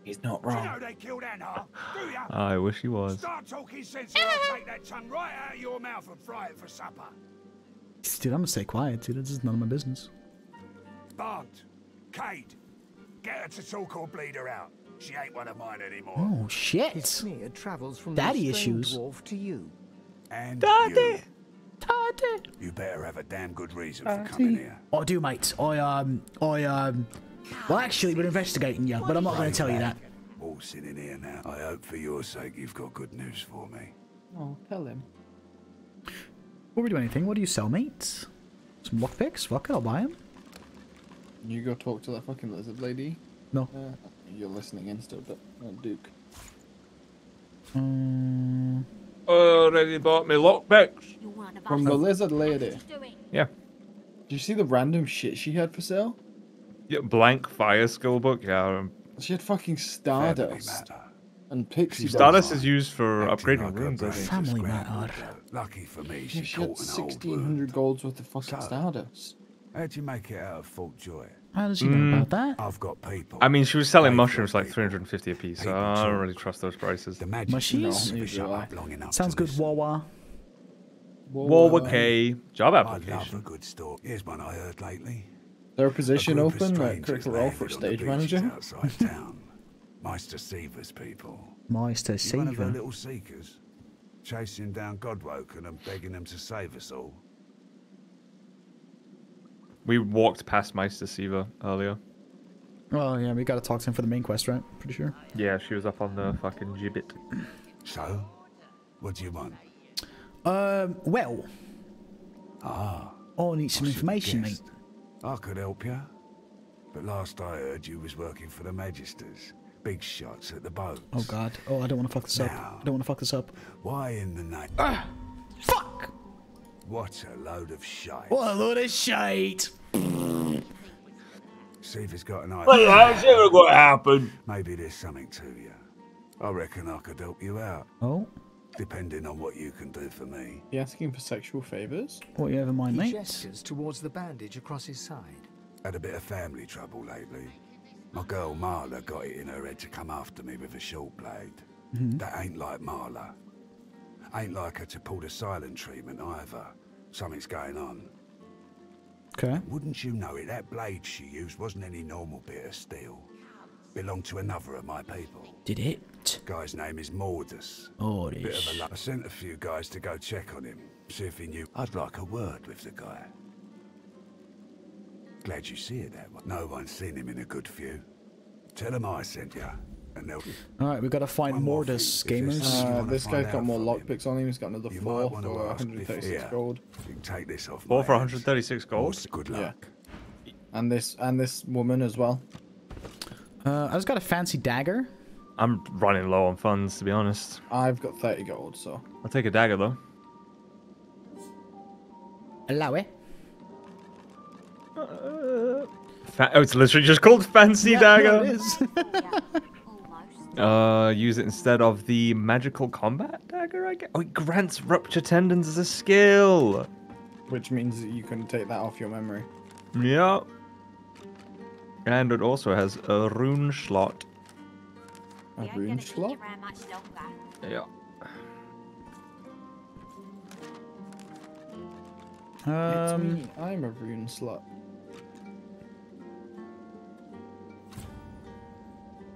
He's not wrong. You know they killed Anna, do ya? I wish he was. Start talking sense, I'll take that tongue right out of your mouth and fry it for supper. Dude, I'm gonna stay quiet, dude. This is none of my business. Bond, Cade, get her to so-called bleeder out. She ain't one of mine anymore. Oh shit! His smear travels from daddy issues dwarf to you. And daddy, daddy. You better have a damn good reason for coming here. I do, mate. Well, actually, we're investigating you, but I'm not going to tell you that. I'm all sitting here now. I hope for your sake you've got good news for me. Oh, tell him. Before we do anything, what do you sell, mate? Some lockpicks? Fuck it, I'll buy them. You go talk to that fucking lizard lady. No. You're listening in still, but Duke. I already bought me lockpicks. From the lizard lady. Yeah. Did you see the random shit she had for sale? Yeah, blank fire skill book, yeah. She had fucking Stardust and Pixie. Stardust is used for upgrading rooms, I think. Family matter. Lucky for me, she had 1,600 golds worth of fucking Stardust. How'd you make it out of Fort Joy? How does she know about that? I've got people. I mean, she was selling mushrooms like 350 apiece, so I don't really trust those prices. The mushrooms? Sounds good, Wawa. Wawa K. Job application. I love a good store. Here's one I heard lately. Is there a position open, like critical role for stage manager? Meistr Sievers people. Meistr Sievers. One of the little seekers, chasing down Godwalkers and begging them to save us all. We walked past Meistr Sievers earlier. Well, yeah, we got to talk to him for the main quest, right? Pretty sure. Yeah, she was up on the fucking gibbet. So, what do you want? Well. Ah. I need some information, mate. I could help you, but last I heard you was working for the Magisters. Big shots at the boats. Oh god, oh I don't want to fuck this up. I don't want to fuck this up. Why in the night? Fuck! What a load of shite. What a load of shite! See if it's got an idea. Well, how's ever gonna happen? Maybe there's something to you. I reckon I could help you out. Oh? Depending on what you can do for me. You asking for sexual favors? What you ever mind, mate? He gestures towards the bandage across his side. Had a bit of family trouble lately. My girl Marla got it in her head to come after me with a short blade. That ain't like Marla. Ain't like her to pull the silent treatment either. Something's going on. Okay. Wouldn't you know it, that blade she used wasn't any normal bit of steel. Belonged to another of my people. Did it? Guy's name is Mordus. Mordus. Bit of a luck. I sent a few guys to go check on him, see if he knew. I'd like a word with the guy. Glad you see it that way. No one's seen him in a good few. Tell him I sent you, and they'll. All right, we've got to find Mordus, gamers. This guy's got more lockpicks on him. He's got another four for 136 gold. You can take this off. Four for 136 gold. Good luck. Yeah. And this woman as well. I just got a fancy dagger. I'm running low on funds, to be honest. I've got 30 gold, so... I'll take a dagger, though. Allow it. Oh, it's literally just called fancy dagger. It is. Use it instead of the magical combat dagger, I guess. Oh, it grants rupture tendons as a skill. Which means that you can take that off your memory. Yeah. And it also has a rune slot. A rune slot? Yeah. It's me. I'm a rune slot.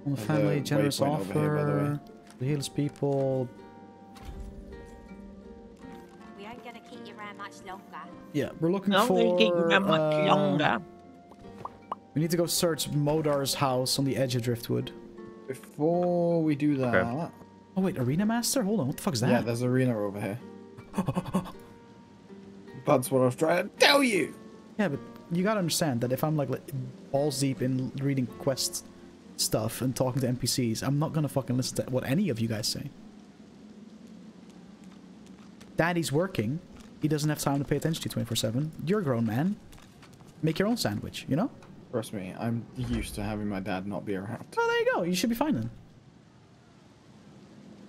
Well, the family generous offer. Here, by the way. The heals people. We ain't gonna keep you around much longer. Yeah, we're looking for. We're keep you around much longer. We need to go search Modar's house on the edge of Driftwood. Before we do that... Okay. Oh wait, Arena Master? Hold on, what the fuck is that? Yeah, there's an arena over here. That's what I was trying to tell you! Yeah, but you gotta understand that if I'm like balls deep in reading quest stuff and talking to NPCs, I'm not gonna fucking listen to what any of you guys say. Daddy's working. He doesn't have time to pay attention to you 24/7. You're a grown man. Make your own sandwich, you know? Trust me, I'm used to having my dad not be around. Oh, there you go. You should be fine then.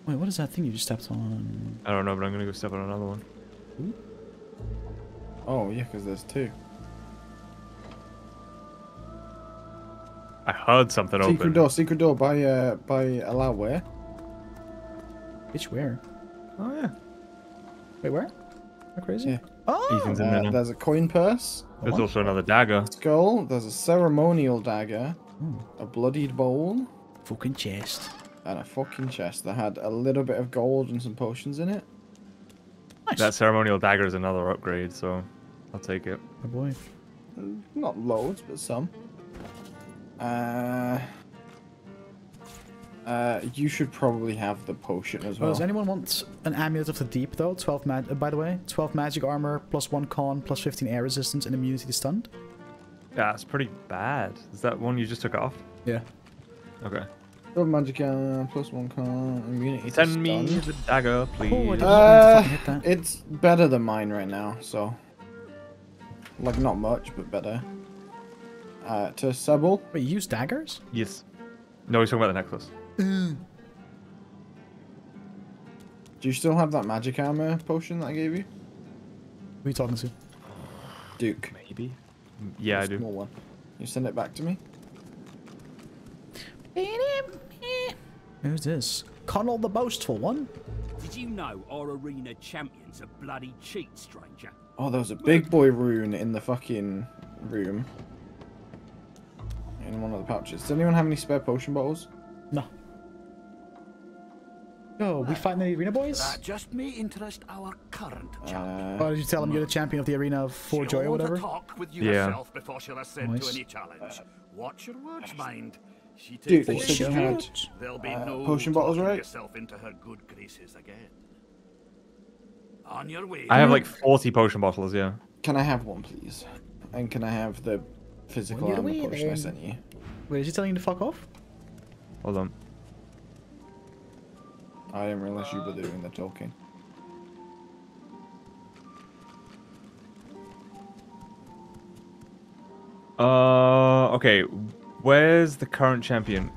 Wait, what is that thing you just stepped on? I don't know, but I'm gonna go step on another one. Ooh. Oh, yeah, because there's two. I heard something open. Secret door by Alaware. Bitch, where? Oh, yeah. Wait, where? Am I crazy? Yeah. Oh, Ethan's in there now. There's a coin purse. There's also another dagger. Skull. There's a ceremonial dagger. Ooh. A bloodied bowl. Fucking chest. And a fucking chest that had a little bit of gold and some potions in it. Nice. That ceremonial dagger is another upgrade, so I'll take it. Oh boy. Not loads, but some. You should probably have the potion as well. Does anyone want an amulet of the deep though? 12 by the way, 12 magic armor, +1 con, +15 air resistance, and immunity to stunned. Yeah, it's pretty bad. Is that one you just took off? Yeah. Okay. Magic armor, +1 con, immunity to stunned. Send me the dagger, please. Oh, hit that. It's better than mine right now, so like not much, but better. To Sebille. Wait, you use daggers? Yes. No, he's talking about the necklace. Mm. Do you still have that magic armor potion that I gave you? Who are you talking to? Duke. Maybe. Yeah, I do. Small one. You send it back to me? Who's this? Connell the Boastful One? Did you know our arena champions are bloody cheat, stranger? Oh, there was a big boy rune in the fucking room. In one of the pouches. Does anyone have any spare potion bottles? No. No, we fight in the arena, boys? Just me interest our current champion. Oh, did you tell him you're the champion of the arena of Fort Joy or whatever? Talk with you herself before she'll ascend to any challenge. Watch your words, mind. She takes there'll be no potion bottles, right? Yourself into her good graces again. On your way. I have like 40 potion bottles, yeah. Can I have one, please? And can I have the physical armor potion I sent you? Wait, is he telling you to fuck off? Hold on. I didn't realize you were doing the talking. Okay. Where's the current champion?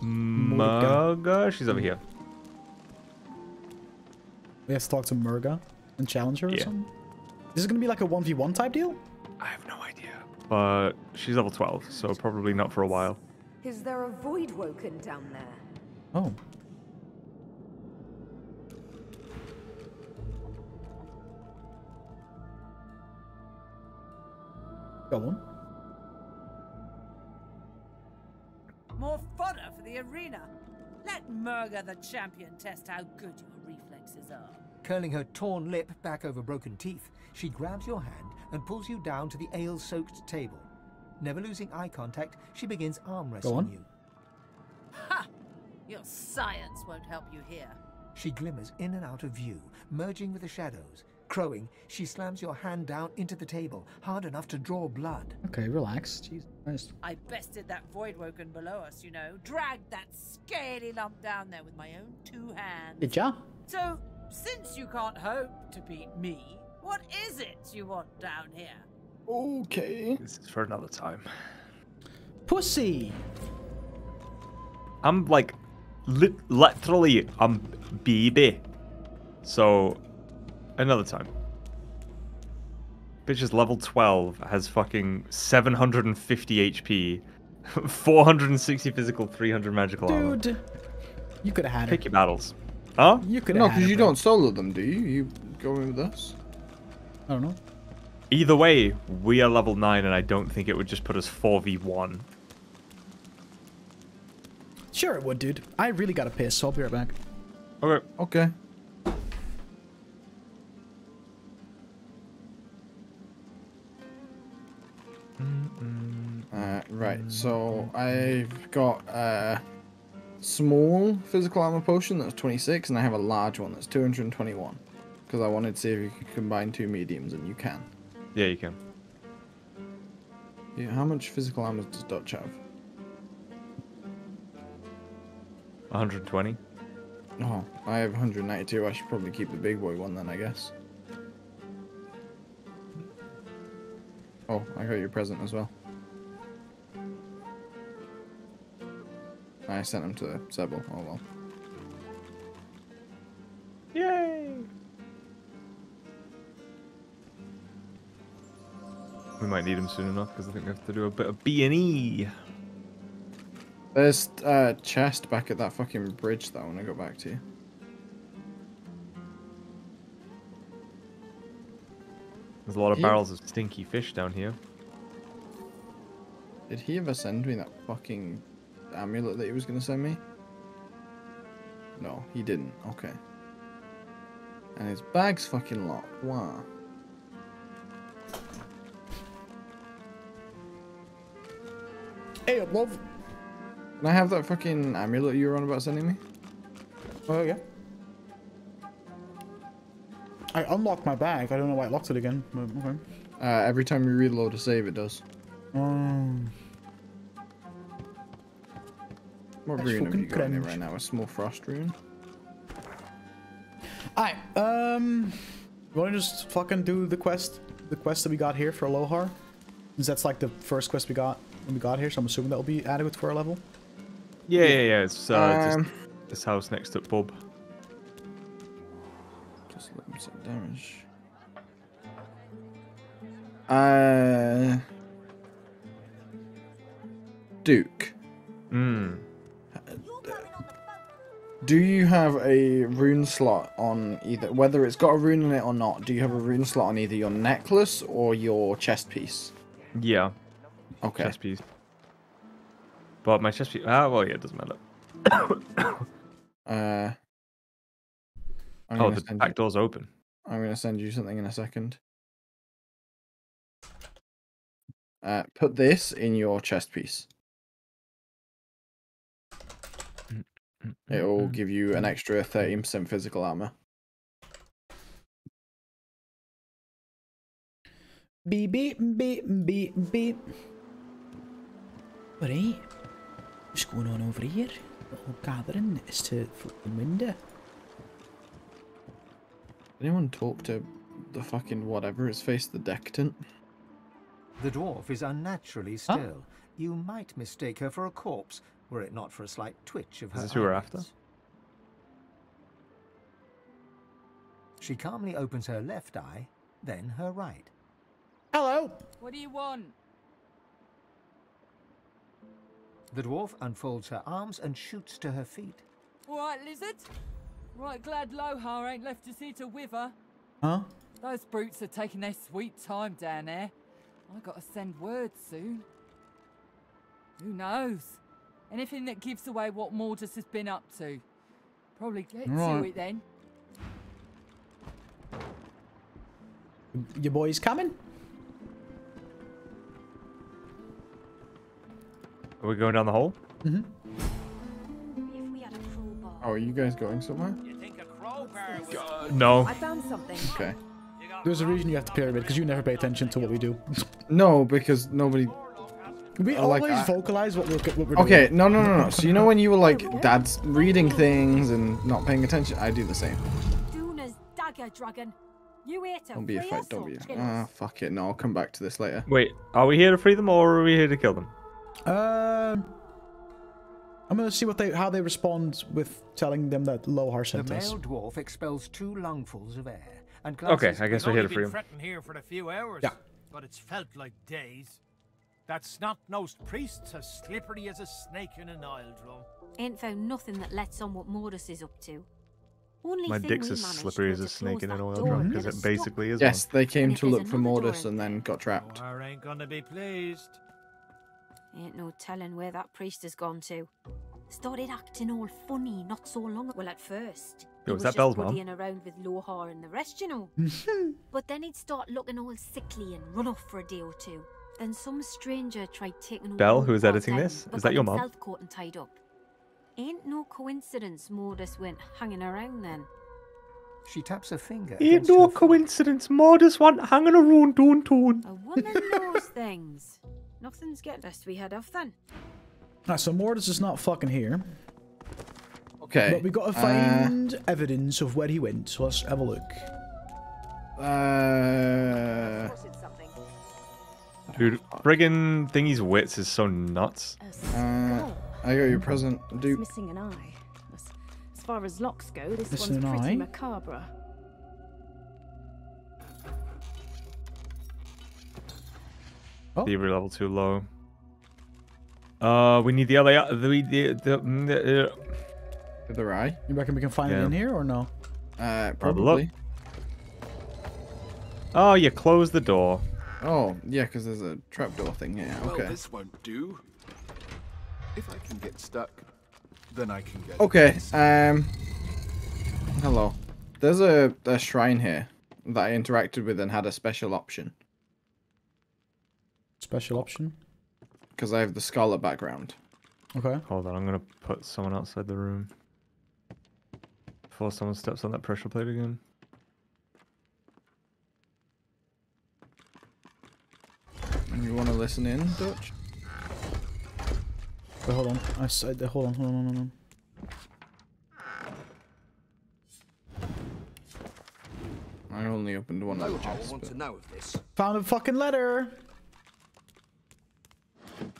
Murga? She's over here. We have to talk to Murga and challenge her or something? This is going to be like a 1v1 type deal? I have no idea. But she's level 12, so probably not for a while. Is there a void woken down there? Oh. Go on. More fodder for the arena. Let Murga the champion test how good your reflexes are. Curling her torn lip back over broken teeth, she grabs your hand and pulls you down to the ale-soaked table. Never losing eye contact, she begins arm wrestling you. Ha! Your science won't help you here. She glimmers in and out of view, merging with the shadows. Crowing, she slams your hand down into the table, hard enough to draw blood. Okay, relax. Jesus Christ. I bested that Voidwoken below us, you know. Dragged that scaly lump down there with my own two hands. Did ya? So, since you can't hope to beat me, what is it you want down here? Okay. This is for another time. Pussy! I'm like, literally, I'm baby. So, another time. Bitch is level 12, has fucking 750 HP, 460 physical, 300 magical armor. Dude, you could have had it. Pick your battles. Huh? You could have had it. No, because you don't solo them, do you? You go in with us? I don't know. Either way, we are level 9, and I don't think it would just put us 4v1. Sure it would, dude. I really gotta piss, so I'll be right back. Okay. Okay. Right, so I've got a small physical armor potion that's 26, and I have a large one that's 221. Because I wanted to see if you could combine two mediums, and you can. Yeah, you can. Yeah, how much physical armor does Dutch have? 120. Oh, I have 192. I should probably keep the big boy one then, I guess. Oh, I got your present as well. I sent him to Sebille. Oh well. Yay! We might need him soon enough because I think we have to do a bit of B&E. There's a chest back at that fucking bridge that I want to go back to. There's a lot of barrels of stinky fish down here. Did he ever send me that fucking amulet that he was going to send me? No, he didn't. Okay. And his bag's fucking locked. Wow. Hey, love. Can I have that fucking amulet you were on about sending me? Oh, yeah. I unlocked my bag. I don't know why I locked it again. Okay. Every time you reload a save, it does. What rune have you got in there right now? A small frost rune? Alright, you wanna just fucking do the quest? The quest that we got here for Lohar? Because that's like the first quest we got when we got here, so I'm assuming that'll be adequate for our level? Yeah. It's just this house next to pub. Just let me set damage. Duke. Do you have a rune slot on either, whether it's got a rune in it or not, do you have a rune slot on either your necklace or your chest piece? Yeah. Okay. Chest piece. But my chest piece, well, yeah, it doesn't matter. Oh, the back door's open. I'm going to send you something in a second. Put this in your chest piece. It will give you an extra 13% physical armor. Beep, beep, beep, beep, beep. But hey, what's going on over here? The whole gathering is to fucking window. Anyone talk to the fucking whatever his face, the decadent? The dwarf is unnaturally still. Huh? You might mistake her for a corpse. Were it not for a slight twitch of her eyes. Is this who we're after? She calmly opens her left eye, then her right. Hello! What do you want? The dwarf unfolds her arms and shoots to her feet. All right, lizard. Right glad Lohar ain't left us here to wither. Huh? Those brutes are taking their sweet time down there. I gotta send word soon. Who knows? Anything that gives away what Mordus has been up to. Probably get to it then. Your boy's coming? Are we going down the hole? Mm-hmm. Oh, are you guys going somewhere? You think a crowbar was... No. I found something. Okay. There's a reason you have to pyramid, because you never pay attention to what we do. No, because nobody... We always vocalize what we're doing. Okay, no. So you know when you were like, Dad's reading things and not paying attention? I do the same. Don't be a fight, don't be a... fuck it. No, I'll come back to this later. Wait, are we here to free them or are we here to kill them? I'm going to see what how they respond with telling them that Lohar sent us. The male dwarf expels 2 lungfuls of air. And okay, I guess we're here to free them. Here for a few hours, yeah. But it's felt like days. That snot-nosed priest's as slippery as a snake in an oil drum. Ain't found nothing that lets on what Mordus is up to. Only my dick's as slippery as a snake in an oil drum, because it basically is. Yes, they came to look for Mordus and then got trapped. Lohar ain't gonna be pleased. Ain't no telling where that priest has gone to. Started acting all funny not so long ago. Well, at first, he was that Bell's mom? Around with Lohar and the rest, you know. But then he'd start looking all sickly and run off for a day or two. Then some stranger tried taking Belle, who is editing this? Is that your mom? Caught and tied up. Ain't no coincidence Mordus went hanging around then. She taps her finger. Ain't no coincidence Mordus went hanging around, don't. A woman knows things. Nothing's getting us. We head off then. Alright, so Mordus is not fucking here. Okay. But we gotta find evidence of where he went, so let's have a look. Dude, friggin' thingy's wits is so nuts. I got your present, dude. Missing an eye. As far as locks go, this one's pretty macabre. Oh. Thievery level too low. We need the other... The other eye? You reckon we can find it in here or no? Probably. Oh, you closed the door. Oh, yeah, because there's a trapdoor thing here. Okay. Well, this won't do. If I can get stuck, then I can get... Okay, hello. There's a shrine here that I interacted with and had a special option. Special option? Because I have the scholar background. Okay. Hold on, I'm going to put someone outside the room. Before someone steps on that pressure plate again. You want to listen in, Dutch? Wait, hold on. I said, hold on. I only opened one of the chests. Found a fucking letter!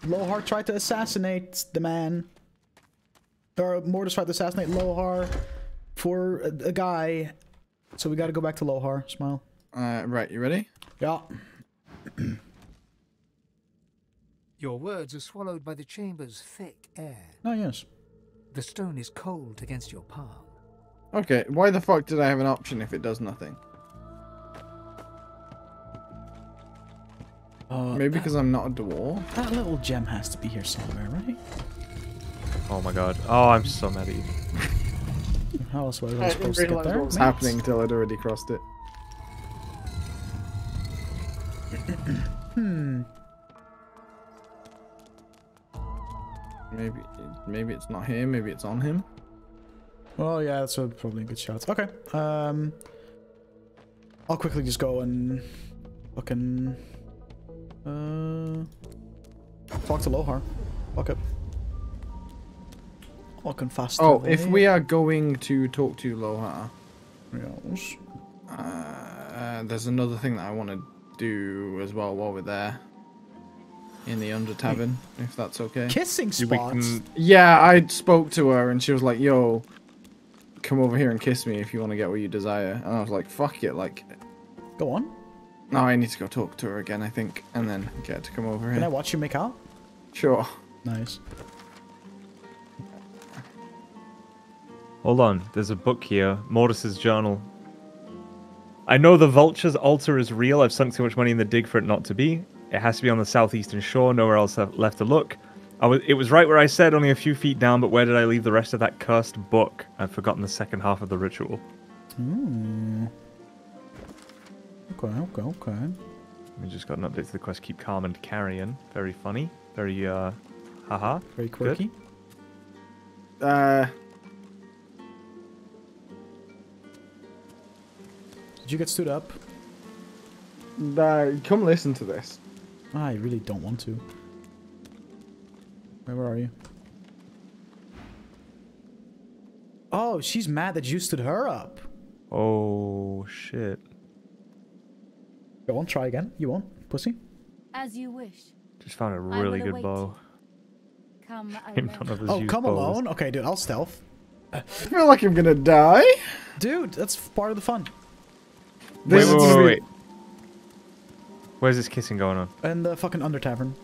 Lohar tried to assassinate the man. Or Mordus tried to assassinate Lohar for a guy. So we gotta go back to Lohar. Smile. Right, you ready? Yeah. Your words are swallowed by the chamber's thick air. Oh, yes. The stone is cold against your palm. Okay, why the fuck did I have an option if it does nothing? Maybe because I'm not a dwarf? That little gem has to be here somewhere, right? Oh my god. Oh, I'm so mad at you. How else was I supposed to get there? What was happening till I'd already crossed it. Maybe it's not here. Maybe it's on him. Well, yeah, that's probably a good shot. Okay. I'll quickly just go and fucking talk to Lohar. Fuck it. Fucking fast. Oh, away. If we are going to talk to Lohar, yes. There's another thing that I want to do as well while we're there. In the under tavern, if that's okay. Kissing spots? Yeah, I spoke to her and she was like, yo, come over here and kiss me if you want to get what you desire. And I was like, fuck it, like... Go on. No, I need to go talk to her again, I think, and then get her to come over here. Can I watch you make out? Sure. Nice. Hold on, there's a book here. Mordus's journal. I know the vulture's altar is real. I've sunk too much money in the dig for it not to be. It has to be on the southeastern shore, nowhere else left to look. It was right where I said, only a few feet down, but where did I leave the rest of that cursed book? I've forgotten the second half of the ritual. Mm. Okay. We just got an update to the quest, Keep Calm and Carrion. Very funny. Very, haha. Very quirky. Good. Did you get stood up? Come listen to this. I really don't want to. Where are you? Oh, she's mad that you stood her up. Oh, shit. Go on, try again. You want, pussy? As you wish. Just found a really good bow. Come alone. Oh, come alone? Okay, dude, I'll stealth. I feel like I'm gonna die. Dude, that's part of the fun. Wait. Where's this kissing going on? In the fucking under tavern.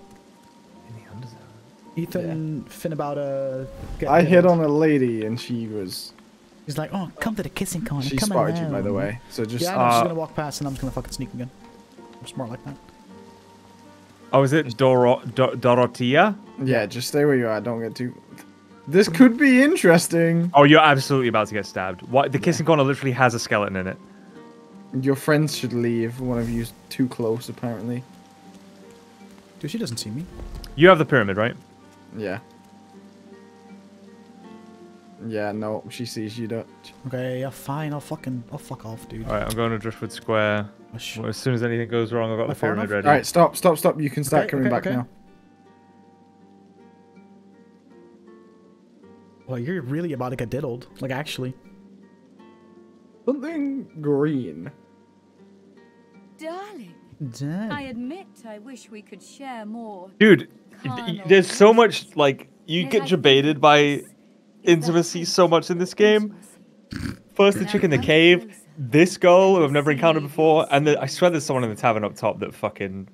In the under tavern? Ethan, yeah. I hit on a lady and she was... She's like, oh, come to the kissing corner. She spotted you, by the way. So just... Yeah, I know, she's gonna walk past and I'm just gonna fucking sneak again. I'm smart like that. Oh, is it Dorothea? Yeah, just stay where you are. Don't get too... This could be interesting. Oh, you're absolutely about to get stabbed. What? The kissing corner literally has a skeleton in it. Your friends should leave. One of you's too close, apparently. Dude, she doesn't see me. You have the pyramid, right? Yeah. Yeah, no, she sees you, Dutch. Okay, yeah, fine. I'll fuck off, dude. Alright, I'm going to Driftwood Square. Well, as soon as anything goes wrong, I've got the pyramid ready. Alright, stop. You can start coming back now. Well, you're really about to get diddled. Like, actually. Something green. Darling, I admit I wish we could share more. Dude, there's so much, like, you get debated by intimacy so much in this game. First the chick in the cave, this girl who I've never encountered before, and I swear there's someone in the tavern up top that fucking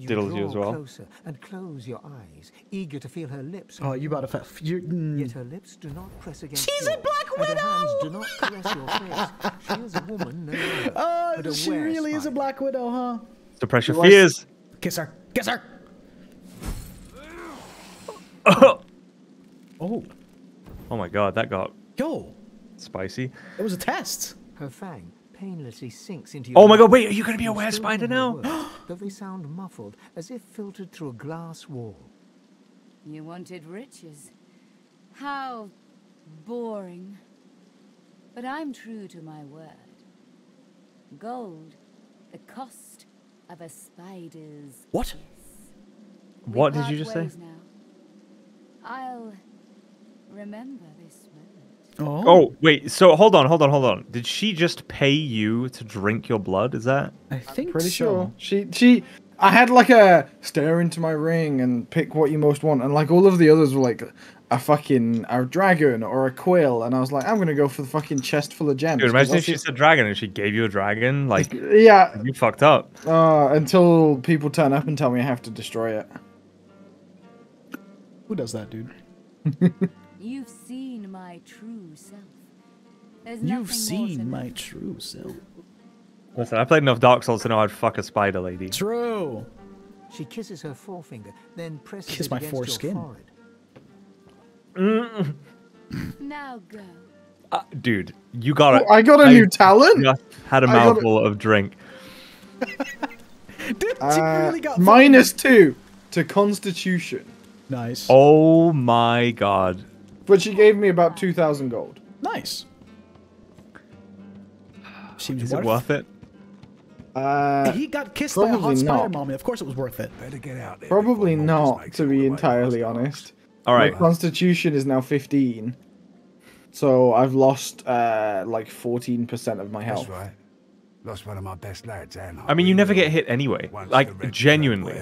diddles you as well. Closer and close your eyes, eager to feel her lips. Oh, you about to Yet her lips do not press against. She's a black widow. Her hands do not caress your face. She is a woman. Oh, Widow. She really is a Black Widow, huh? Suppress your fears. Kiss her. Kiss her. Oh. Oh. Oh my God, that got spicy. It was a test. Her fang painlessly sinks into your Oh my God, wait, are you going to be a were-spider now? But they sound muffled, as if filtered through a glass wall. You wanted riches. How boring. But I'm true to my word. Gold, the cost of a spider's What? Kiss. What did you just say? Now. I'll remember this moment. Oh. Oh, wait. So hold on, hold on, hold on. Did she just pay you to drink your blood? Is that? I think I'm pretty sure. She. I had like a stare into my ring and pick what you most want, and like all of the others were like a fucking a dragon or a quail, and I was like, I'm gonna go for the fucking chest full of gems. Dude, imagine if she said dragon and she gave you a dragon. Like, yeah, you fucked up. Until people turn up and tell me I have to destroy it. Who does that, dude? You've seen my true self. You've seen my true self. Listen, I played enough Dark Souls to know I'd fuck a spider lady. True. She kisses her forefinger, then presses Kiss it my foreskin. Forehead. Mm. Now go. Dude, you got it. I got a new talent. Just had a mouthful of drink. Dude, you really got -2 to Constitution. Nice. Oh my God. But she gave me about 2,000 gold. Nice. Seems Is it worth it? He got kissed by a hot spider mommy. Of course it was worth it. Better get out there probably not, to be entirely honest. All right. My Constitution is now 15. So I've lost like 14% of my health. That's right. Lost one of my best lads, and I mean, you never get hit anyway. Like, genuinely.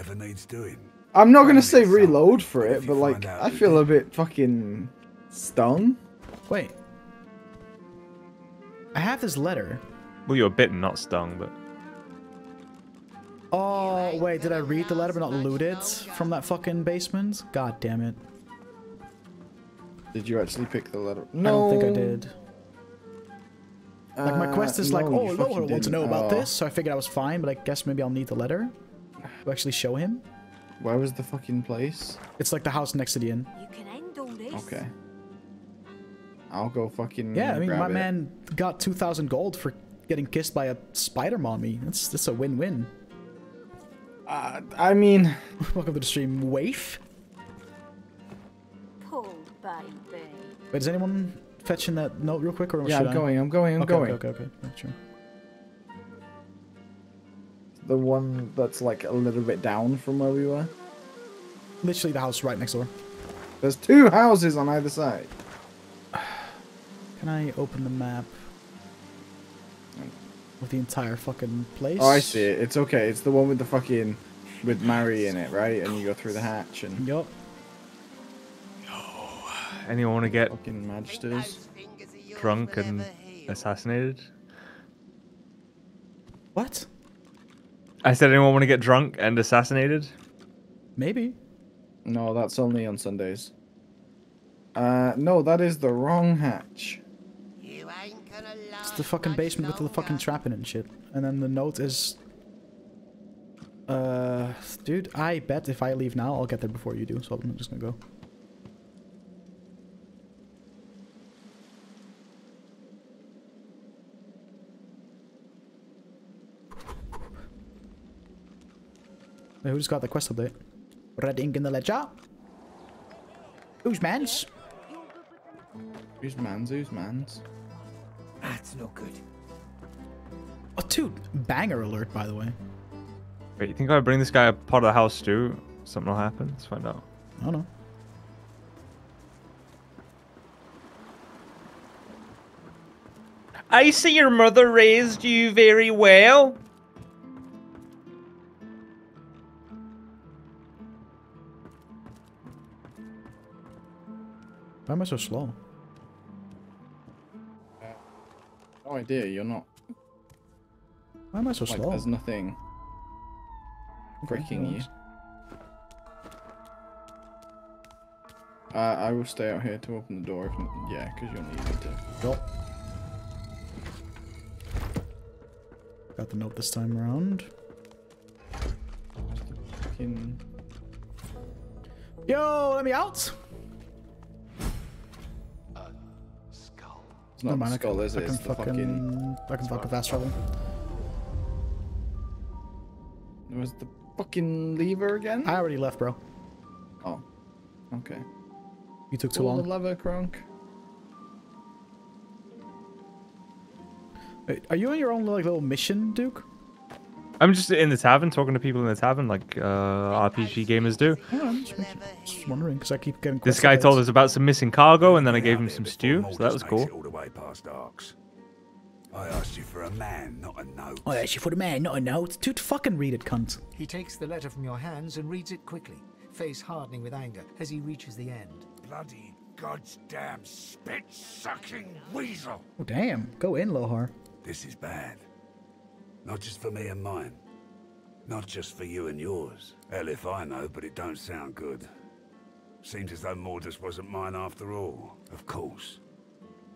I'm not going to say reload for it, but like, I feel a bit fucking stung. Wait. I have this letter. Well, you were bitten, not stung, but... Oh, wait, did I read the letter but not loot it from that fucking basement? God damn it. Did you actually pick the letter? No. I don't think I did. Like, my quest is like, oh, Lohar wants to know about this, so I figured I was fine, but I guess maybe I'll need the letter to actually show him. Where was the fucking place? It's like the house next to the inn. You can end all this. Okay. I'll go fucking Yeah, I mean, my man got 2,000 gold for getting kissed by a spider mommy. That's a win-win. I mean... Welcome to the stream, waif. Pulled by bay. Wait, is anyone fetching that note real quick? Or yeah, I'm going. Okay. Right, sure. The one that's like a little bit down from where we were? Literally the house right next door. There's two houses on either side. Can I open the map with the entire fucking place? Oh, I see it. It's okay. It's the one with the fucking... with Mary in it, right? And you go through the hatch and... Yup. Oh, anyone want to get... fucking Magisters? Drunk and assassinated? What? I said anyone want to get drunk and assassinated? Maybe. No, that's only on Sundays. No, that is the wrong hatch. It's the fucking basement with the fucking trap in it and shit. And then the note is... Dude, I bet if I leave now, I'll get there before you do, so I'm just gonna go. Wait, who just got the quest update? Red ink in the ledger? Who's mans? Who's mans? Who's mans? That's not good. Oh, dude. Banger alert, by the way. Wait, you think if I bring this guy a part of the house, too, something will happen? Let's find out. I don't know. I see your mother raised you very well. Why am I so slow? No idea, you're not. Why am I so slow? There's nothing breaking you. I will stay out here to open the door. If not, yeah, because you'll need it to. Go. got the note this time around. Fucking... Yo, let me out! Skull. It's not my skull, is it? It's the fucking... I can fuck with fast travel. It was the fucking lever again? I already left, bro. Oh. Okay. You took too long. The lever, Kronk. Wait, are you on your own like little mission, Duke? I'm just in the tavern talking to people in the tavern like RPG gamers do. Yeah, I'm just wondering because I keep getting. This guy told us about some missing cargo, and then I gave him some stew, so that was cool. I asked you for a man, not a note. I asked you for a man, not a note. Dude, fucking read it, cunt. He takes the letter from your hands and reads it quickly, face hardening with anger as he reaches the end. Bloody goddamn spit-sucking weasel. Oh, damn. Go in, Lohar. This is bad. Not just for me and mine. Not just for you and yours. Hell if I know, but it don't sound good. Seems as though Mordus wasn't mine after all. Of course.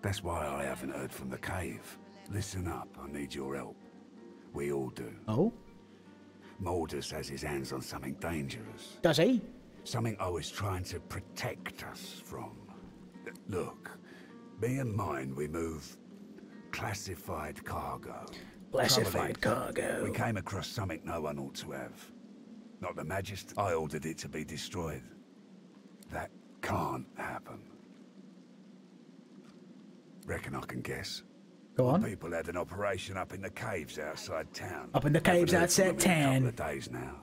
That's why I haven't heard from the cave. Listen up, I need your help. We all do. Oh? Mordus has his hands on something dangerous. Does he? Something I was trying to protect us from. Look, me and mine, we move classified cargo. Classified cargo. We came across something no one ought to have. Not the Magisters. I ordered it to be destroyed. That can't happen. Reckon I can guess. Go on. People had an operation up in the caves outside town. Up in the caves outside town. A couple of days now.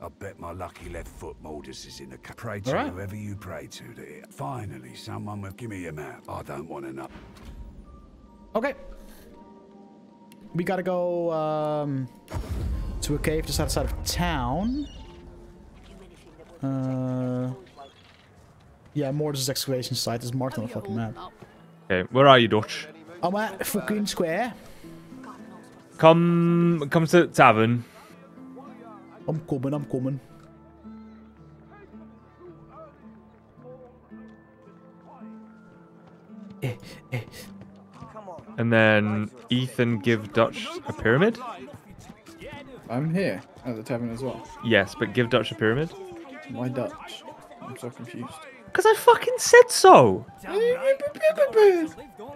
I bet my lucky left foot Mordus is in the cave. Pray to whoever you pray to. That finally, someone will give me a map. I don't want to know. Okay. We gotta go to a cave just outside of town. Yeah, Mordus' excavation site is marked on the fucking map. Okay, where are you, Dutch? I'm at fucking square. Come to the tavern. I'm coming. And then Ethan give Dutch a pyramid? I'm here at the tavern as well. Yes, but give Dutch a pyramid? Why Dutch? I'm so confused. Because I fucking said so!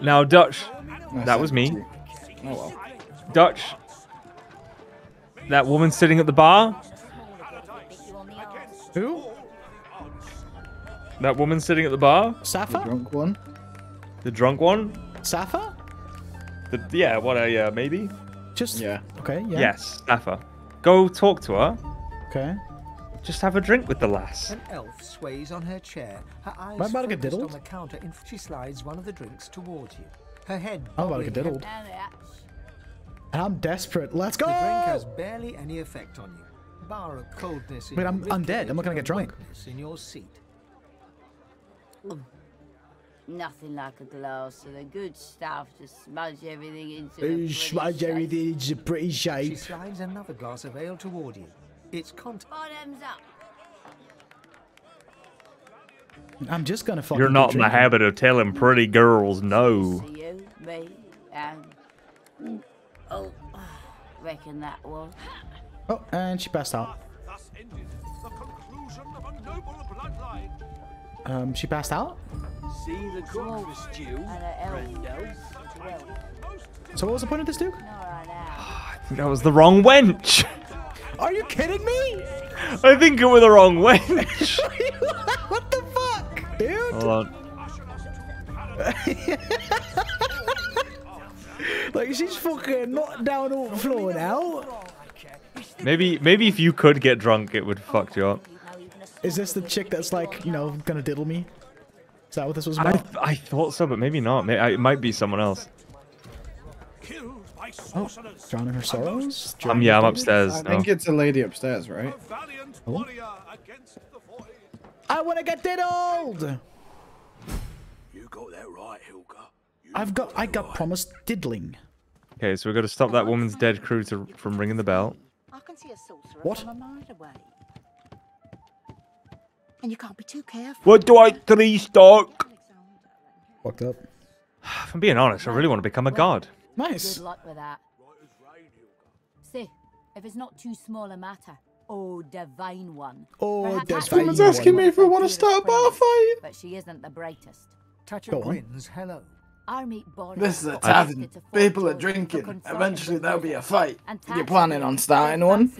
Now, Dutch, that was me. Oh, well. Dutch, that woman sitting at the bar. Who? That woman sitting at the bar. Safa? The drunk one. The drunk one? Safa? The, yeah, what a, yeah, maybe. Just, yeah. Okay, yeah. Yes, Safa. Go talk to her. Okay. Just have a drink with the lass. An elf sways on her chair. Her eyes focused on the counter. She slides one of the drinks towards you. Her head. I'm about to get diddled. I'm desperate. Let's go. The drink has barely any effect on you. Bar of coldness. Wait, I'm dead. I'm not gonna get drunk. In your seat. Nothing like a glass of the good stuff to smudge everything into. Smudge everything into pretty shape. She slides another glass of ale toward you. It's bottoms up. I'm just gonna fucking. You're not in the habit of telling pretty girls no. You, me, and oh, reckon that one. Oh, and she passed out. She passed out. See the so what was the point of this, Duke? I think that was the wrong wench. Are you kidding me? I think it was the wrong way. What the fuck, dude? Hold on. Like she's fucking knocked down all the floor now. Maybe if you could get drunk, it would fuck you up. Is this the chick that's like, you know, gonna diddle me? Is that what this was about? I thought so, but maybe not. It might be someone else. Oh, John and her sorrows? Yeah, I'm upstairs. I think it's a lady upstairs, right? Oh. I want to get diddled! You got that right, Hilda. I got promised diddling. Okay, so we've got to stop that woman's dead crew from ringing the bell. I can see a sorcerer from a mile away. And you can't be too careful. What do I three-stock? Fucked up. If I'm being honest, I really want to become a god. Nice. Good luck with that. see, if it's not too small a matter. Oh, divine one. Oh, this woman's asking me if I want to start a bar fight. But she isn't the brightest. Touch of grins, hello. This is a tavern. People are drinking. Eventually there'll be a fight. If you're planning on starting one.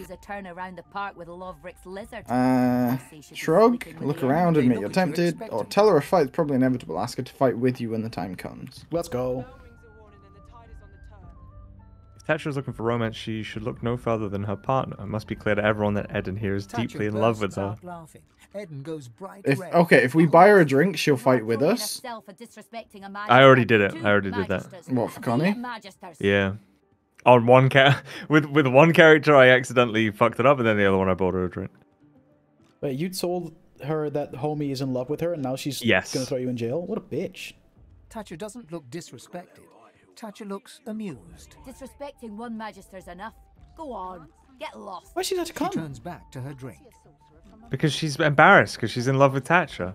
Shrug, look around, admit you're tempted, or tell her a fight's probably inevitable. Ask her to fight with you when the time comes. Let's go. If Thatcher is looking for romance, she should look no further than her partner. It must be clear to everyone that Eden here is deeply in love with her. If we buy her a drink, she'll fight with us. I already did it. I already did that. What, for Connie? Yeah. On one with one character, I accidentally fucked it up, and then the other one I bought her a drink. Wait, you told her that homie is in love with her, and now she's gonna throw you in jail? What a bitch. Thatcher doesn't look disrespected. Thatcher looks amused. Disrespecting one magister's enough. Go on, get lost. Why she had to come? She turns back to her drink. Because she's embarrassed. Because she's in love with Thatcher.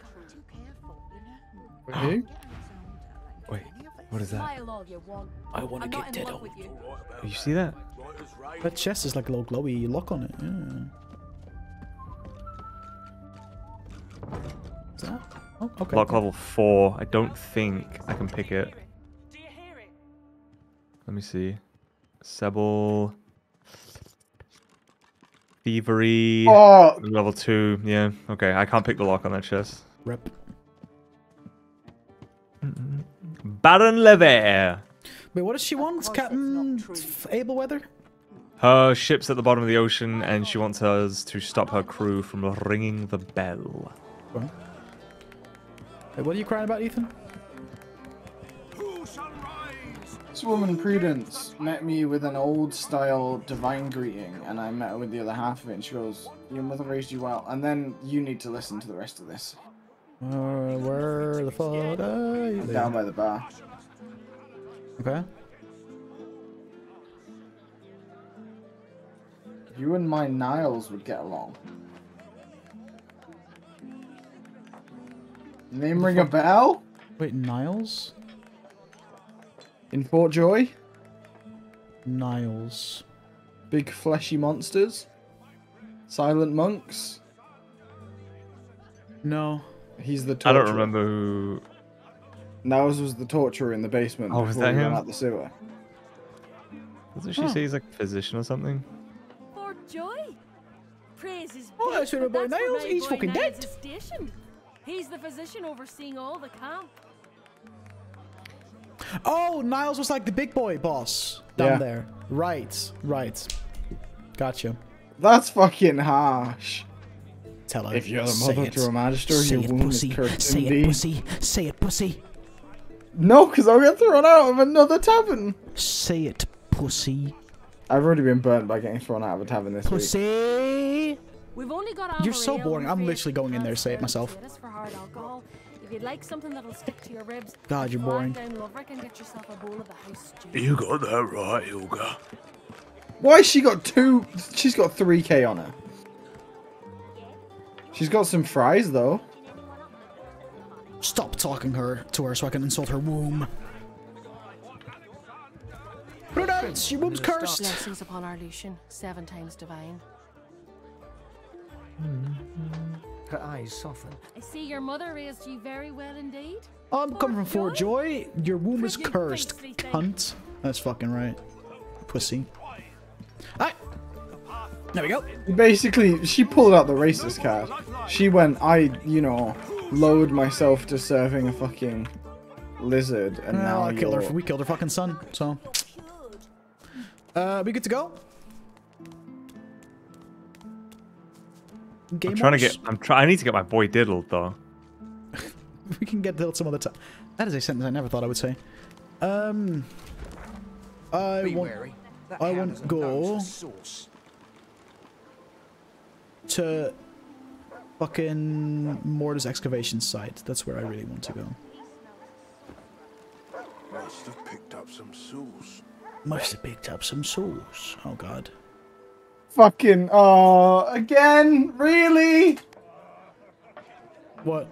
Wait, what is that? I want to get dead on. You see that? Her chest is like a little glowy lock on it. Yeah. Is that? Oh, okay. Lock level 4. I don't think I can pick it. Let me see. Sebille. Thievery. Oh. Level 2. Yeah. Okay. I can't pick the lock on that chest. Rip. Baron Levere. Wait, what does she want? Captain Ableweather? Her ship's at the bottom of the ocean and she wants us to stop her crew from ringing the bell. Well. Hey, what are you crying about, Ethan? This woman, Prudence, met me with an old-style divine greeting, and I met her with the other half of it, and she goes, your mother raised you well, and then you need to listen to the rest of this. Where the fuck are you? Down by the bar. Okay. You and my Kniles would get along. Name ring a bell? Wait, Kniles? In Fort Joy? Kniles. Big fleshy monsters? Silent monks? No. He's the torturer. I don't remember who... Kniles was the torturer in the basement. Oh, was that him? Out the sewer. Doesn't she say he's like a physician or something? Fort Joy? Praise his boy. Oh, that's your boy Kniles. He's fucking dead. He's the physician overseeing all the camp. Oh, Kniles was like the big boy boss down there. Right, right. Gotcha. That's fucking harsh. Tell her. If you're the mother to a magister, your womb is cursed. Say it, pussy. Say it, pussy. No, because I'll get thrown out of another tavern. Say it, pussy. I've already been burnt by getting thrown out of a tavern this week. Pussy. We've only got you're so boring. I'm literally going in there to say it myself. If you'd like something that'll stick to your ribs, God, you're boring. You got that right, Hilda. Why has she got 2? She's got 3K on her. She's got some fries, though. Stop talking to her so I can insult her womb. Prudence, your womb's cursed. Blessings upon our Lucian, 7 times divine. Her eyes soften. I see your mother raised you very well indeed. I'm coming from Fort Joy. Your womb is cursed, cunt. That's fucking right, pussy. Alright, there we go. Basically, she pulled out the racist card. She went, I lowered myself to serving a fucking lizard, and now I killed her. We killed her fucking son. So, we good to go. Game I need to get my boy diddled though. We can get diddled some other time. That is a sentence I never thought I would say. I won't go to fucking Mordus excavation site. That's where I really want to go. Must have picked up some souls. Must have picked up some souls. Oh god. Fucking again, really? What?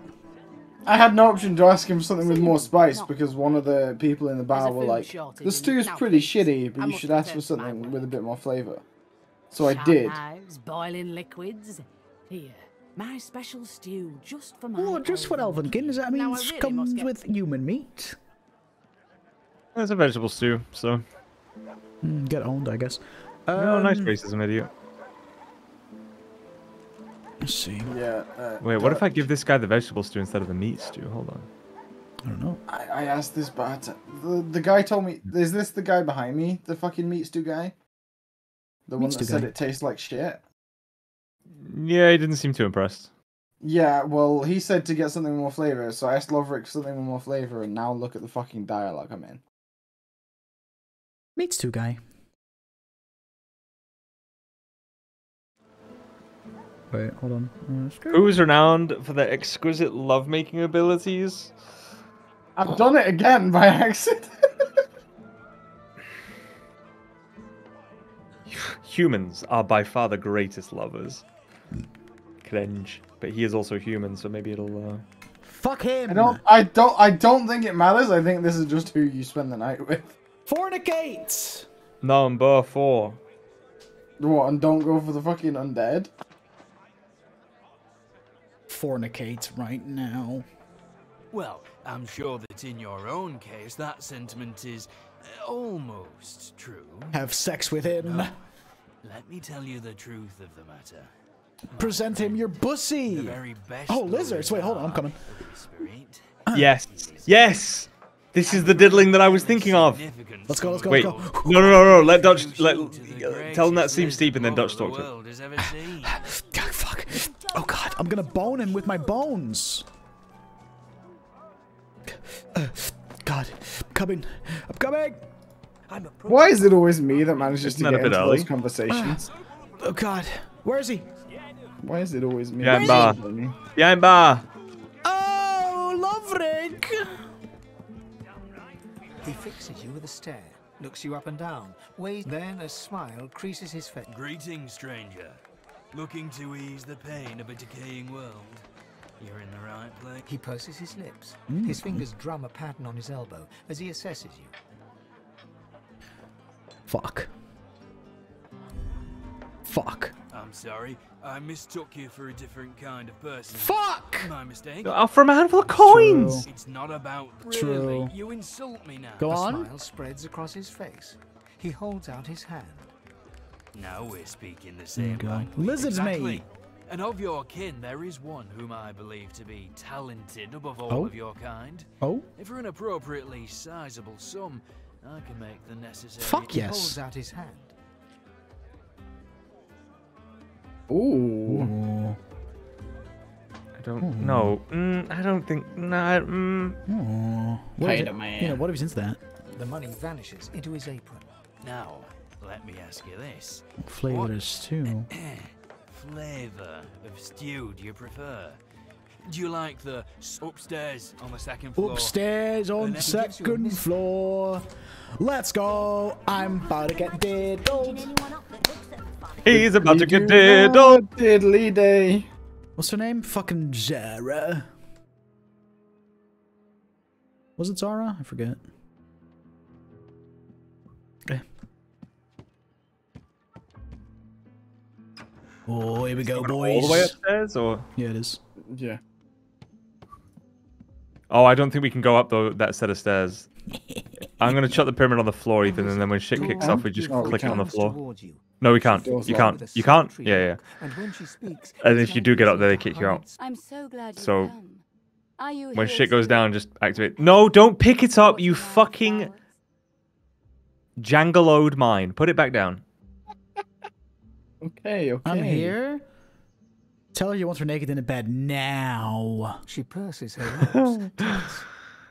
I had no option to ask him something with more spice because one of the people in the bar were like, "The stew's pretty shitty, but you should ask for something with a bit more flavor." So I did. Knives, boiling liquids. Here, my special stew just for my. Oh, just for Elvenkin. Does that mean it really comes with human meat? It's a vegetable stew, so. Get owned, I guess. No, nice racism, idiot. Let's see. Yeah. Wait, what if I give this guy the vegetable stew instead of the meat stew? Hold on. I don't know. I asked this, but the guy told me. Is this the guy behind me? The fucking meat stew guy? The one that said it tastes like shit? Yeah, he didn't seem too impressed. Yeah, well, he said to get something with more flavor, so I asked Lovrik for something with more flavor, and now look at the fucking dialogue I'm in. Meat stew guy. Wait, hold on. Who is renowned for their exquisite lovemaking abilities? I've done it again by accident. Humans are by far the greatest lovers. Cringe. But he is also human, so maybe it'll. Fuck him. I don't think it matters. I think this is just who you spend the night with. Fornicate. Number 4. What? And don't go for the fucking undead. Fornicate right now. Well, I'm sure that in your own case, that sentiment is almost true. Have sex with him. No. Let me tell you the truth of the matter. Present him your bussy. The very best. Oh, lizards. Wait, hold on. I'm coming. Yes. Yes. This is the diddling that I was thinking of. Let's go. Let's go. Wait. Let's go. No, no, no, no. Let Dutch. Tell him that seems steep, and then Dutch talks to him. Fuck. Oh God. I'm gonna bone him with my bones. God. Coming. I'm coming. Why is it always me that manages to get into those conversations? Oh God. Where is he? Why is it always me? Behind bar. Behind bar. Oh, Lovrik! He fixes you with a stare, looks you up and down, waves, then a smile creases his face. Greetings, stranger. Looking to ease the pain of a decaying world. You're in the right place. He purses his lips. Mm. His fingers drum a pattern on his elbow as he assesses you. Fuck. Fuck. I'm sorry, I mistook you for a different kind of person. Fuck! My mistake. From a handful of coins. True. It's not about really. You insult me now. Go on. A smile spreads across his face. He holds out his hand. Now we're speaking the same language. Lizards, mate. And of your kin, there is one whom I believe to be talented above all of your kind. Oh. If for an appropriately sizable sum, I can make the necessary. Fuck yes. He holds out his hand. Ooh. I don't know. I don't think. Nah. What if he does that? The money vanishes into his apron. Now, let me ask you this: what flavor of stew? Flavor of stew do you prefer? Do you like the upstairs on the second floor? Upstairs on the second floor. Let's go. I'm about to get diddled. He's about to get diddled. Diddly day. What's her name? Fucking Zara. Was it Zara? I forget. Okay. Oh, here we go, boys. All the way upstairs, or? Yeah, it is. Yeah. Oh, I don't think we can go up that set of stairs. I'm gonna shut the pyramid on the floor, Ethan, and then when shit kicks off, we just click it on the floor. No, we can't. You can't. You can't. Yeah, yeah. And if you do get up there, they kick you out. I'm so glad. So when shit goes down, just activate. No, don't pick it up, you fucking jangle-ode mine. Put it back down. Okay, okay. I'm here. Tell her you want her naked in a bed now. She purses her lips.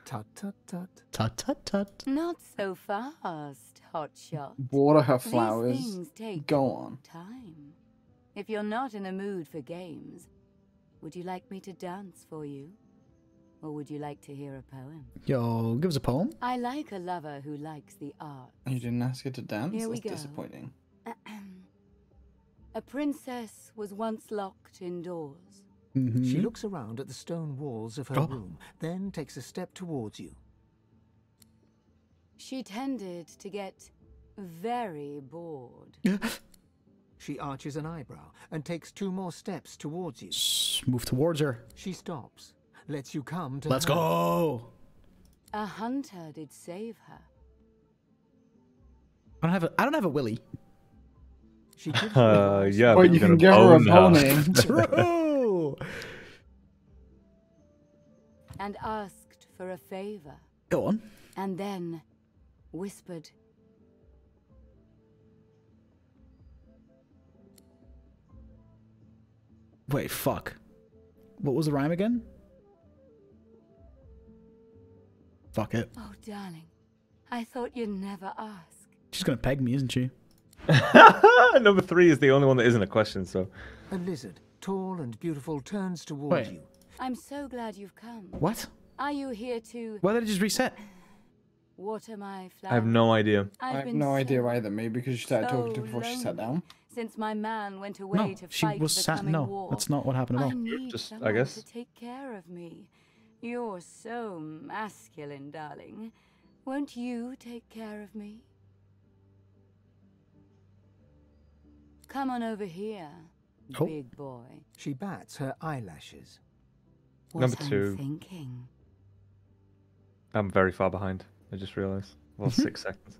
Tut, tut, tut. Tut, tut, tut. Not so fast, hotshot. Water her flowers. These things take Go on. Time. If you're not in a mood for games, would you like me to dance for you? Or would you like to hear a poem? Yo, give us a poem. I like a lover who likes the art. You didn't ask her to dance? Here we go. That's disappointing. A princess was once locked indoors. Mm-hmm. She looks around at the stone walls of her room, then takes a step towards you. She tended to get very bored. She arches an eyebrow and takes two more steps towards you. Move towards her. She stops. Lets you come to Let's her. Go! A hunter did save her. I don't have a willy. She gives yeah, or you can give her a pony. True. And asked for a favor. Go on. And then whispered. Wait, fuck. What was the rhyme again? Fuck it. Oh, darling. I thought you'd never ask. She's gonna peg me, isn't she? Number three is the only one that isn't a question, so. A lizard, tall and beautiful, turns towards you. I'm so glad you've come. What? Are you here to... Why did it just reset? Water my flowers. I have no idea. I have no idea either, maybe because she started talking to her before she sat down. Since my man went away to fight she was the coming war. That's not what happened at all. I need someone to take care of me. You're so masculine, darling. Won't you take care of me? Come on over here, big boy. She bats her eyelashes. Number two. Thinking? I'm very far behind. I just realized. Well, 6 seconds.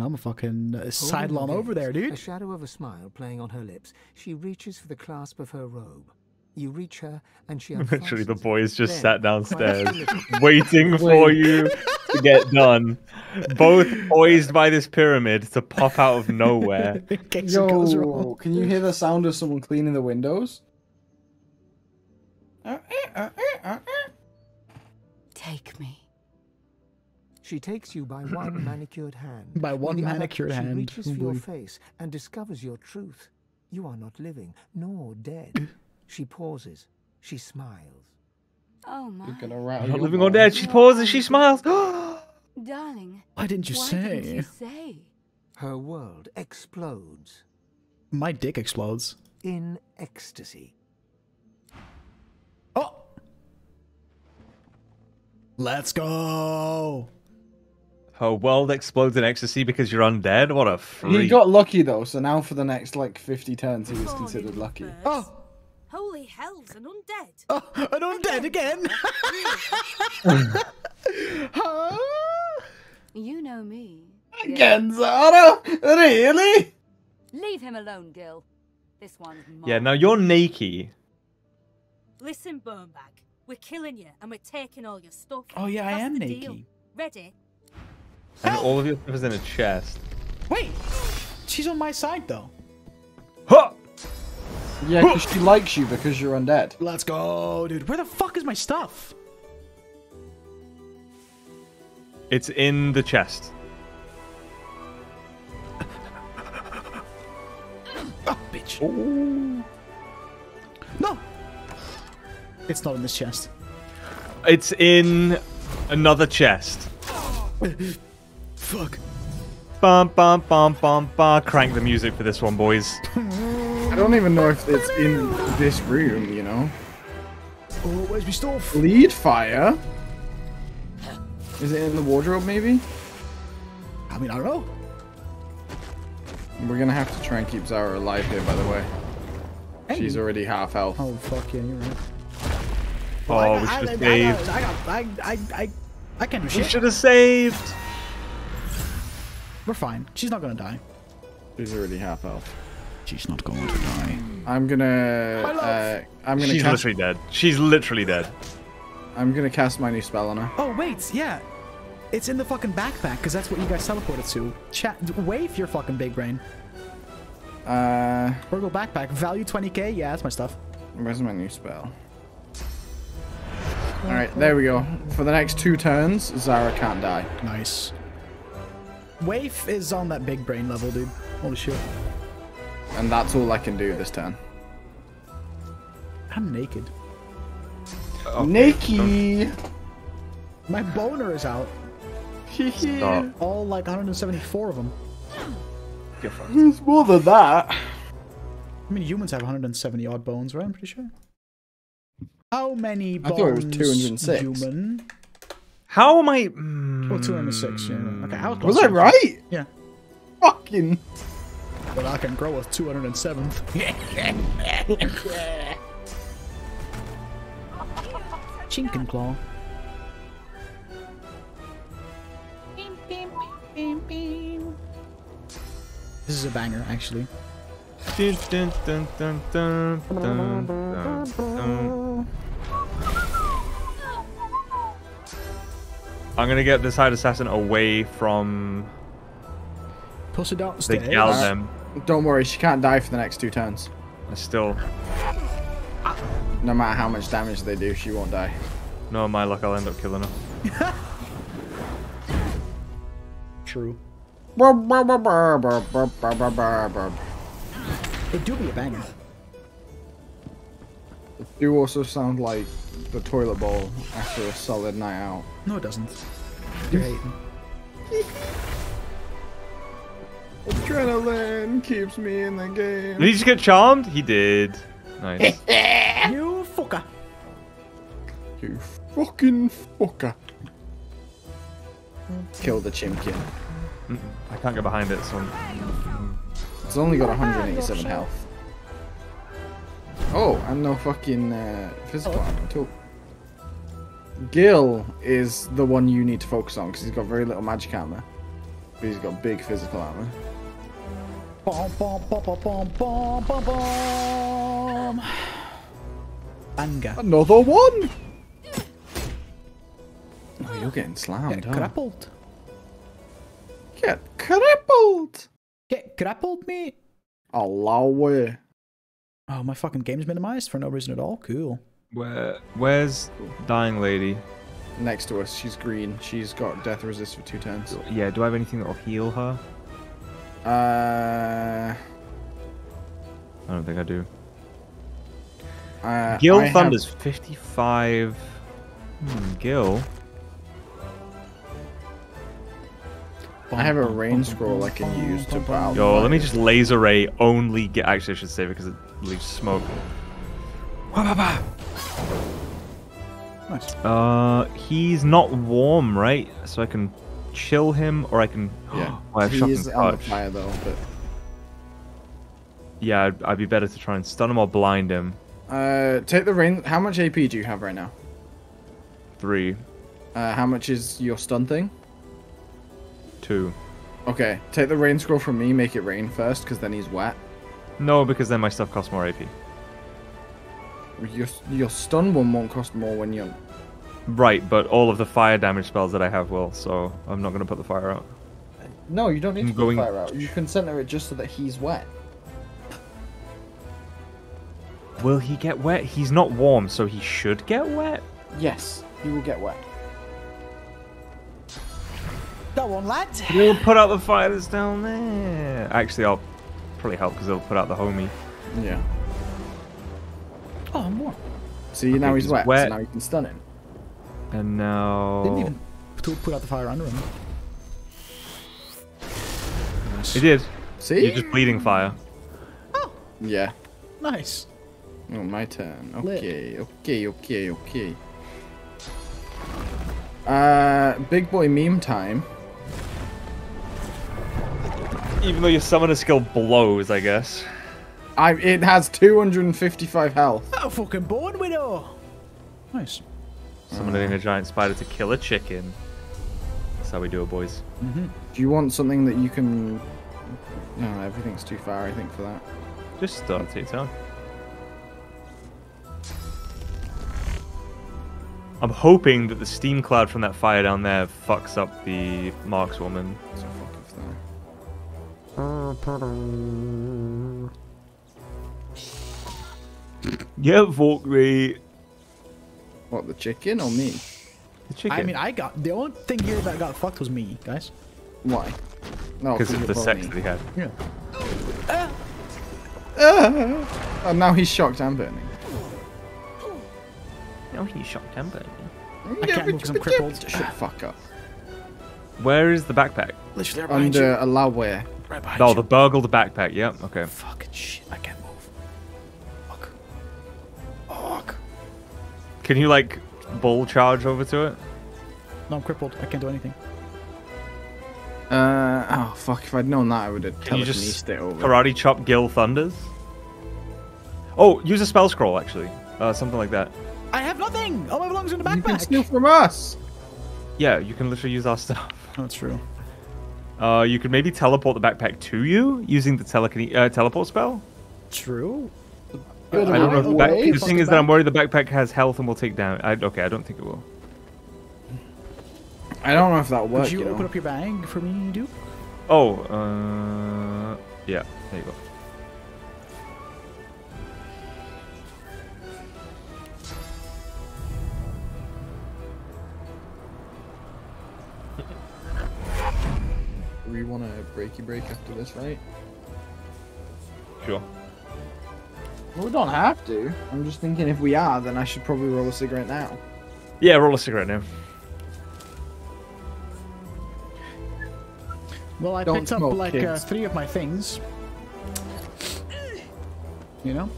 I'm a fucking sidelong over there, dude. A shadow of a smile playing on her lips. She reaches for the clasp of her robe. You reach her, and she unfastens. Literally, the boy is just sat downstairs, waiting for you to get done. Both poised by this pyramid to pop out of nowhere. Yo, can you hear the sound of someone cleaning the windows? Take me. She takes you by one manicured hand. By one manicured hand. She reaches for your face and discovers your truth. You are not living, nor dead. She pauses. She smiles. Oh my. I'm not living or dead. She pauses. She smiles. Darling. Why didn't you say? Her world explodes. My dick explodes. In ecstasy. Oh. Let's go. Her world explodes in ecstasy because you're undead? What a freak. You got lucky though, so now for the next like 50 turns he was considered lucky. Oh! Holy hell's an undead! Oh, an undead again! Huh? You know me. Again, Zara? Really? Leave him alone, Gil. This one's mine. Yeah, now you're naked. Listen, Bonebag. We're killing you and we're taking all your stuff. Oh yeah, I am naked. Ready? And all of your stuff is in a chest. Wait! She's on my side, though. Huh! Yeah, because she likes you because you're undead. Let's go, dude. Where the fuck is my stuff? It's in the chest. Oh, bitch. Ooh. No! It's not in this chest. It's in another chest. Fuck. Bum, bum, bum, bum, bum. Crank the music for this one, boys. I don't even know if it's in this room, you know. Oh, where's my stuff? Lead fire? Is it in the wardrobe, maybe? I mean, I don't know. We're gonna have to try and keep Zara alive here, by the way. Hey. She's already half health. Oh, fuck yeah, you're right. Oh, we should have saved. I can't do shit. We should have saved. We're fine. She's not gonna die. She's already half health. She's not going to die. I'm gonna. She's literally dead. She's literally dead. I'm gonna cast my new spell on her. Oh wait, yeah, it's in the fucking backpack because that's what you guys teleported to. Chat, wave your fucking big brain. Virgo backpack, value 20k. Yeah, that's my stuff. Where's my new spell? All right, there we go. For the next 2 turns, Zara can't die. Nice. Waif is on that big brain level, dude. Holy shit. And that's all I can do this turn. I'm naked. Okay. Naked! My boner is out. All like 174 of them. It's more than that. I mean, humans have 170 odd bones, right? I'm pretty sure. How many bones? I thought it was 206. Human? How am I? Well, 206. Yeah. Okay. Was I right? Yeah. fucking... But I can grow a 207th. Chink and claw. Beam, beam, beam, beam. This is a banger, actually. Dun, dun, dun, dun, dun, dun, dun, dun. I'm gonna get this hired assassin away from... Pussy Dot Stairs. They gal them. Don't worry, she can't die for the next two turns. I still... No matter how much damage they do, she won't die. No, my luck, I'll end up killing her. True. It do be a banger. It do also sound like the toilet bowl after a solid night out. No, it doesn't. You're hating. Adrenaline keeps me in the game. Did he just get charmed? He did. Nice. You fucker. You fucking fucker. Kill the chimkin. I can't get behind it, so... It's only got 187 health. Oh, and no fucking physical armor at all. Gil is the one you need to focus on, because he's got very little magic armor. But he's got big physical armor. Bom, bom, bom, bom, bom, bom, bom, bom. Banger. Another one! Oh, you're getting slammed, huh? Get crippled. Get crippled! Get grappled, mate. Allow it. Oh, my fucking game's minimized for no reason at all. Cool. Where's dying lady? Next to us. She's green. She's got death resist for 2 turns. Yeah. Do I have anything that'll heal her? I don't think I do. Gil Thunder's 55. Gil. I have a rain scroll I can use to battle. Yo, let me just laser ray only get... Actually, I should save it because it leaves smoke. Nice. He's not warm, right? So I can chill him, or I can... Yeah, oh, he is on the fire, though, but... Yeah, I'd be better to try and stun him or blind him. Take the rain... How much AP do you have right now? 3. How much is your stun thing? 2. Okay, take the rain scroll from me, make it rain first, because then he's wet. No, because then my stuff costs more AP. Your stun one won't cost more when you're... Right, but all of the fire damage spells that I have will, so I'm not going to put the fire out. No, you don't need to put the fire out. You can center it just so that he's wet. Will he get wet? He's not warm, so he should get wet? Yes, he will get wet. That one, lad. We'll put out the fire that's down there. Actually, I'll probably help because it'll put out the homie. Yeah. Oh, I'm warm. See, now he's wet, so now you can stun him. And now... Didn't even put out the fire under him. He did. See? You're just bleeding fire. Oh. Yeah. Nice. Oh, my turn. Okay, lit. Okay. Big boy meme time. Even though your summoner skill blows, I guess. It has 255 health. Oh, fucking born widow. Nice. Summoning a giant spider to kill a chicken. That's how we do it, boys. Do you want something that you can... No, everything's too far, I think, for that. Just start it down. I'm hoping that the steam cloud from that fire down there fucks up the markswoman. So fuck off there. Yeah, fuck me. What, the chicken or me? The chicken. I mean, I got... The only thing here that got fucked was me, guys. Why? No, because of the sex that he had. Yeah. And now he's shocked and burning. Oh, you shot temper. I can't move because I'm crippled. Shut fuck up. Where is the backpack? Literally right behind you. Under a where? Right behind you. Oh, the burgled backpack. Yep. Okay. Fucking shit. I can't move. Fuck. Fuck. Can you like bull charge over to it? No, I'm crippled. I can't do anything. Oh fuck! If I'd known that, I would have telekinesed it over. Karate chop Gil Thunders. Oh, use a spell scroll actually, something like that. I have nothing. All my belongings in the backpack. You can steal from us. Yeah, you can literally use our stuff. That's true. You could maybe teleport the backpack to you using the teleport spell. True. I don't know. The thing is that I'm worried the backpack has health and will take damage. Okay, I don't think it will. I don't know if that works. Could you open up your bag for me, Duke? Oh, yeah. There you go. We want to breaky break after this, right? Sure. Well, we don't have to. I'm just thinking if we are, then I should probably roll a cigarette now. Yeah, roll a cigarette now. Well, I picked up like 3 of my things. You know?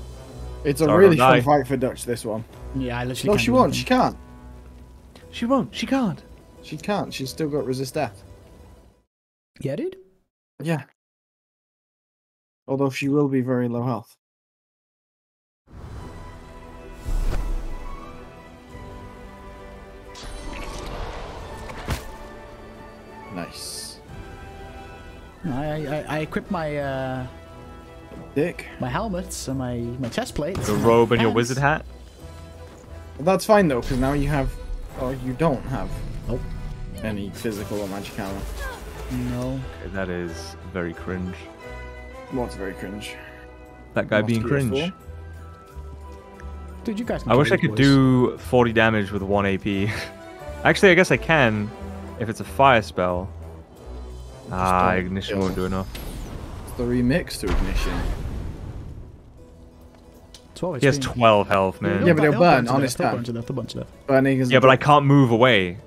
It's a really fun fight for Dutch, this one. Yeah, I literally can't. No, she won't. She can't. She won't. She can't. She can't. She's still got resist death. Yeah, dude? Yeah. Although she will be very low health. Nice. I equip my dick, my helmets, and my chest plates. The robe and your wizard hat. Well, that's fine though, because now you have, or you don't have, any physical or magic armor. No. Okay, that is very cringe. What's very cringe? That guy being cringe. Dude, you guys. I wish I could do 40 damage with 1 AP. Actually, I guess I can. If it's a fire spell, ignition won't do enough. It's the remix to ignition. He has 12 health, man. Yeah, but it'll burn on his turn. Yeah, but I can't move away.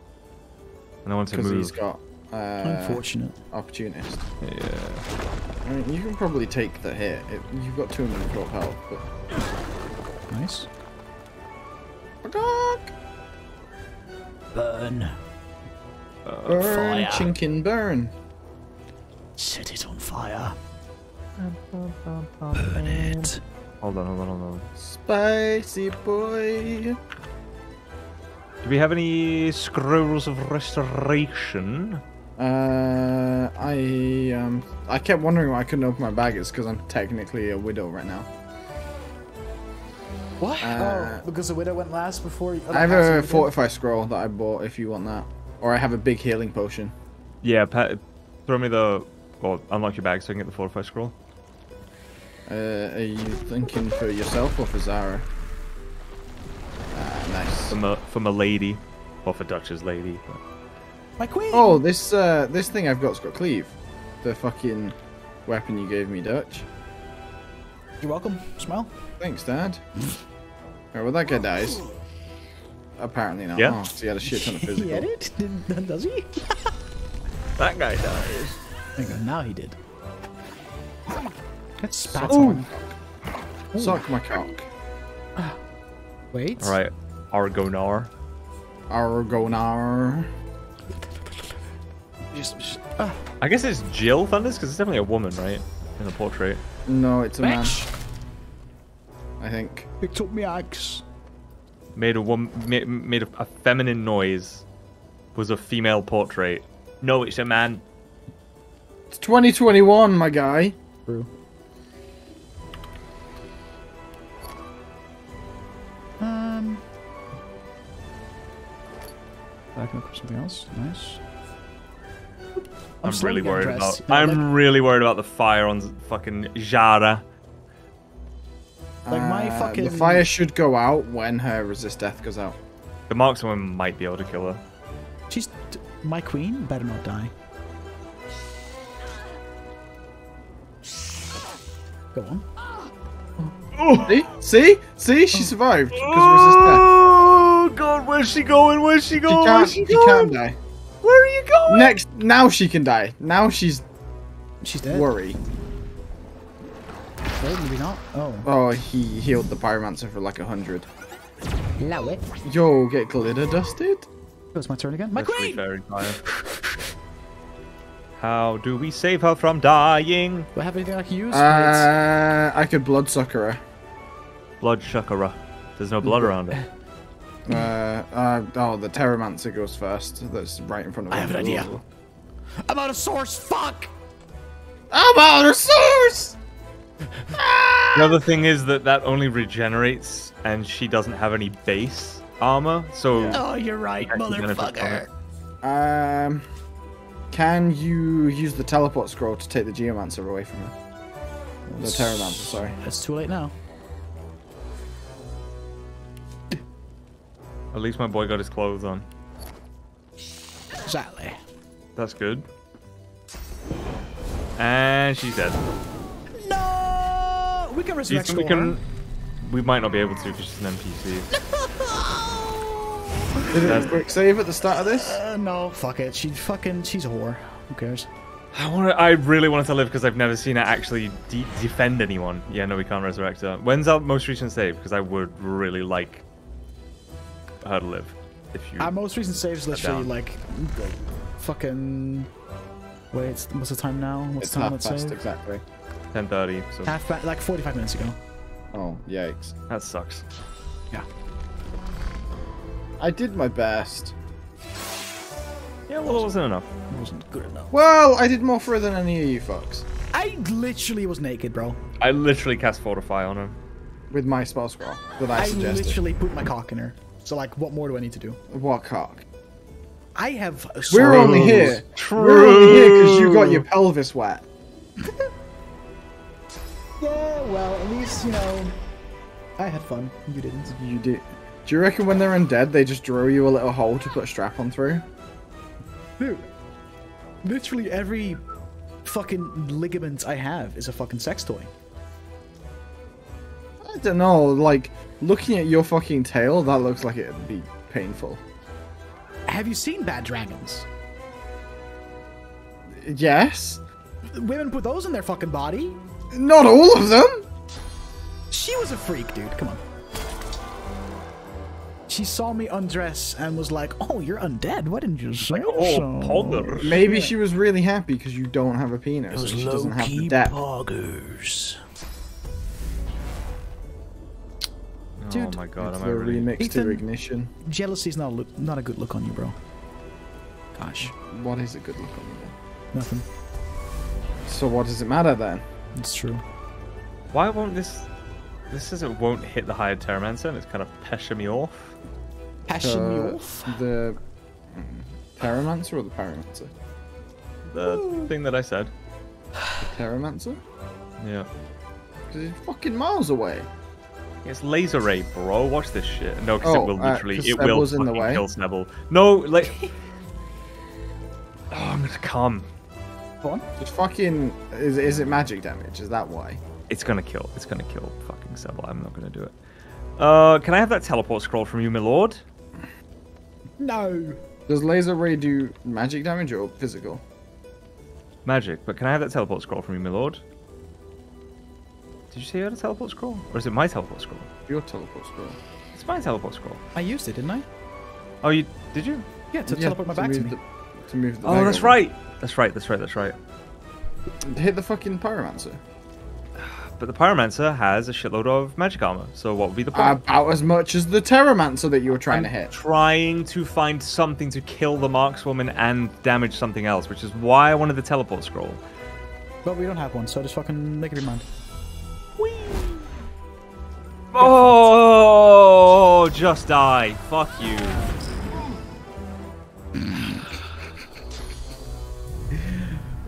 And I want to move. Because he's got unfortunate opportunist. Yeah. I mean, you can probably take the hit. You've got 212 health. But... Nice. Burn. Burn, chinkin, burn. Set it on fire. Burn it. Hold on. Spicy boy. Do we have any scrolls of restoration? I kept wondering why I couldn't open my bag. It's because I'm technically a widow right now. What? Oh, because the widow went last before. I have a fortify scroll that I bought. If you want that. Or I have a big healing potion. Yeah, throw me the... Well, unlock your bag so I can get the fortify scroll. Are you thinking for yourself or for Zara? Ah, nice. For my lady. Or for Dutch's lady. But... My queen! Oh, this thing I've got's got cleave. The fucking weapon you gave me, Dutch. You're welcome. Smile. Thanks, Dad. Alright, well that guy dies. Apparently not. Yeah. Oh, so he had a shit ton of physical. He had it? Does he? That guy dies. Hang on, now he did. That's spat on. Suck my cock. Wait. Alright, Argonar. Just I guess it's Jill Thunders, because it's definitely a woman, right? In the portrait. No, it's a man. I think. Picked up my axe. Made a feminine noise. Was a female portrait. No, it's a man. It's 2021, my guy. True. I can equip something else. Nice. I'm really worried about. I'm really worried about the fire on fucking Zara. Like my fucking... The fire should go out when her resist death goes out. The marksman might be able to kill her. She's... My queen better not die. Go on. Oh, see? She survived because of resist death. Oh god, where's she going? She can't die. Where are you going? Now she can die. Now she's dead. Worry. Maybe not. Oh, he healed the pyromancer for like 100. Allow it. Yo, get glitter dusted. It's my turn again. My queen! How do we save her from dying? Do I have anything I can use? I could bloodsucker her. Bloodsucker her. There's no blood around her. Oh, the Terramancer goes first. That's right in front of me. I have an idea. I'm out of source. Fuck! I'm out of source. The other thing is that only regenerates, and she doesn't have any base armor. So. Yeah. Oh, you're right, motherfucker. Can you use the teleport scroll to take the Geomancer away from her? The Terramancer, sorry. It's too late now. At least my boy got his clothes on. Exactly. That's good. And she's dead. No! We can resurrect her. We might not be able to because she's an NPC. No! Did it quick save at the start of this? No, fuck it. She's a whore. Who cares? I really wanted to live because I've never seen her actually defend anyone. Yeah, no, we can't resurrect her. When's our most recent save? Because I would really like her to live. Our most recent save is literally like fucking. Wait, what's the time now? What's the time? It's half past, exactly. 10:30. So. Half past, like 45 minutes ago. Oh, yikes! That sucks. Yeah. I did my best. Yeah, well, it wasn't enough. It wasn't good enough. Well, I did more for her than any of you fucks. I literally was naked, bro. I literally cast Fortify on her with my spell scroll that I suggested. I literally put my cock in her. So, like, what more do I need to do? What cock? I have. We're only here. True. We're only here because you got your pelvis wet. Yeah, well, at least, you know, I had fun. You didn't. You did. Do you reckon when they're undead, they just drill you a little hole to put a strap on through? Dude, literally every fucking ligament I have is a fucking sex toy. I don't know, like, looking at your fucking tail, that looks like it'd be painful. Have you seen bad dragons? Yes. Women put those in their fucking body. Not all of them. She was a freak, dude. Come on. She saw me undress and was like, "Oh, you're undead. Why didn't you say so?" Maybe she was really happy because you don't have a penis. Those she doesn't have the depth. Poggers. Dude, oh my god, am I really mixed to ignition? Jealousy's not a good look on you, bro. Gosh. What is a good look on you then? Nothing. So what does it matter then? It's true. Why won't it won't hit the higher Terramancer and it's kind of peshing me off? Peshing me off? The Terramancer or the Paramancer? The thing that I said. The Terramancer? Yeah. Because it's fucking miles away. It's laser ray, bro. Watch this shit. No, because it will literally, it will fucking kill Snebble. No, like, I'm gonna come. Go on. Just fucking, is it magic damage? Is that why? It's gonna kill fucking Sebille. I'm not gonna do it. Can I have that teleport scroll from you, my lord? No. Does laser ray do magic damage or physical? Magic. But can I have that teleport scroll from you, my lord? Did you say you had a teleport scroll? Or is it my teleport scroll? Your teleport scroll. It's my teleport scroll. I used it, didn't I? Oh, you did you? Yeah, to teleport my back to me. To move the bag that's right. That's right. Hit the fucking Pyromancer. But the Pyromancer has a shitload of magic armor, so what would be the point? About as much as the Terramancer that you were trying to hit. Trying to find something to kill the markswoman and damage something else, which is why I wanted the teleport scroll. But we don't have one, so just fucking make up your mind. Oh, just die. Fuck you.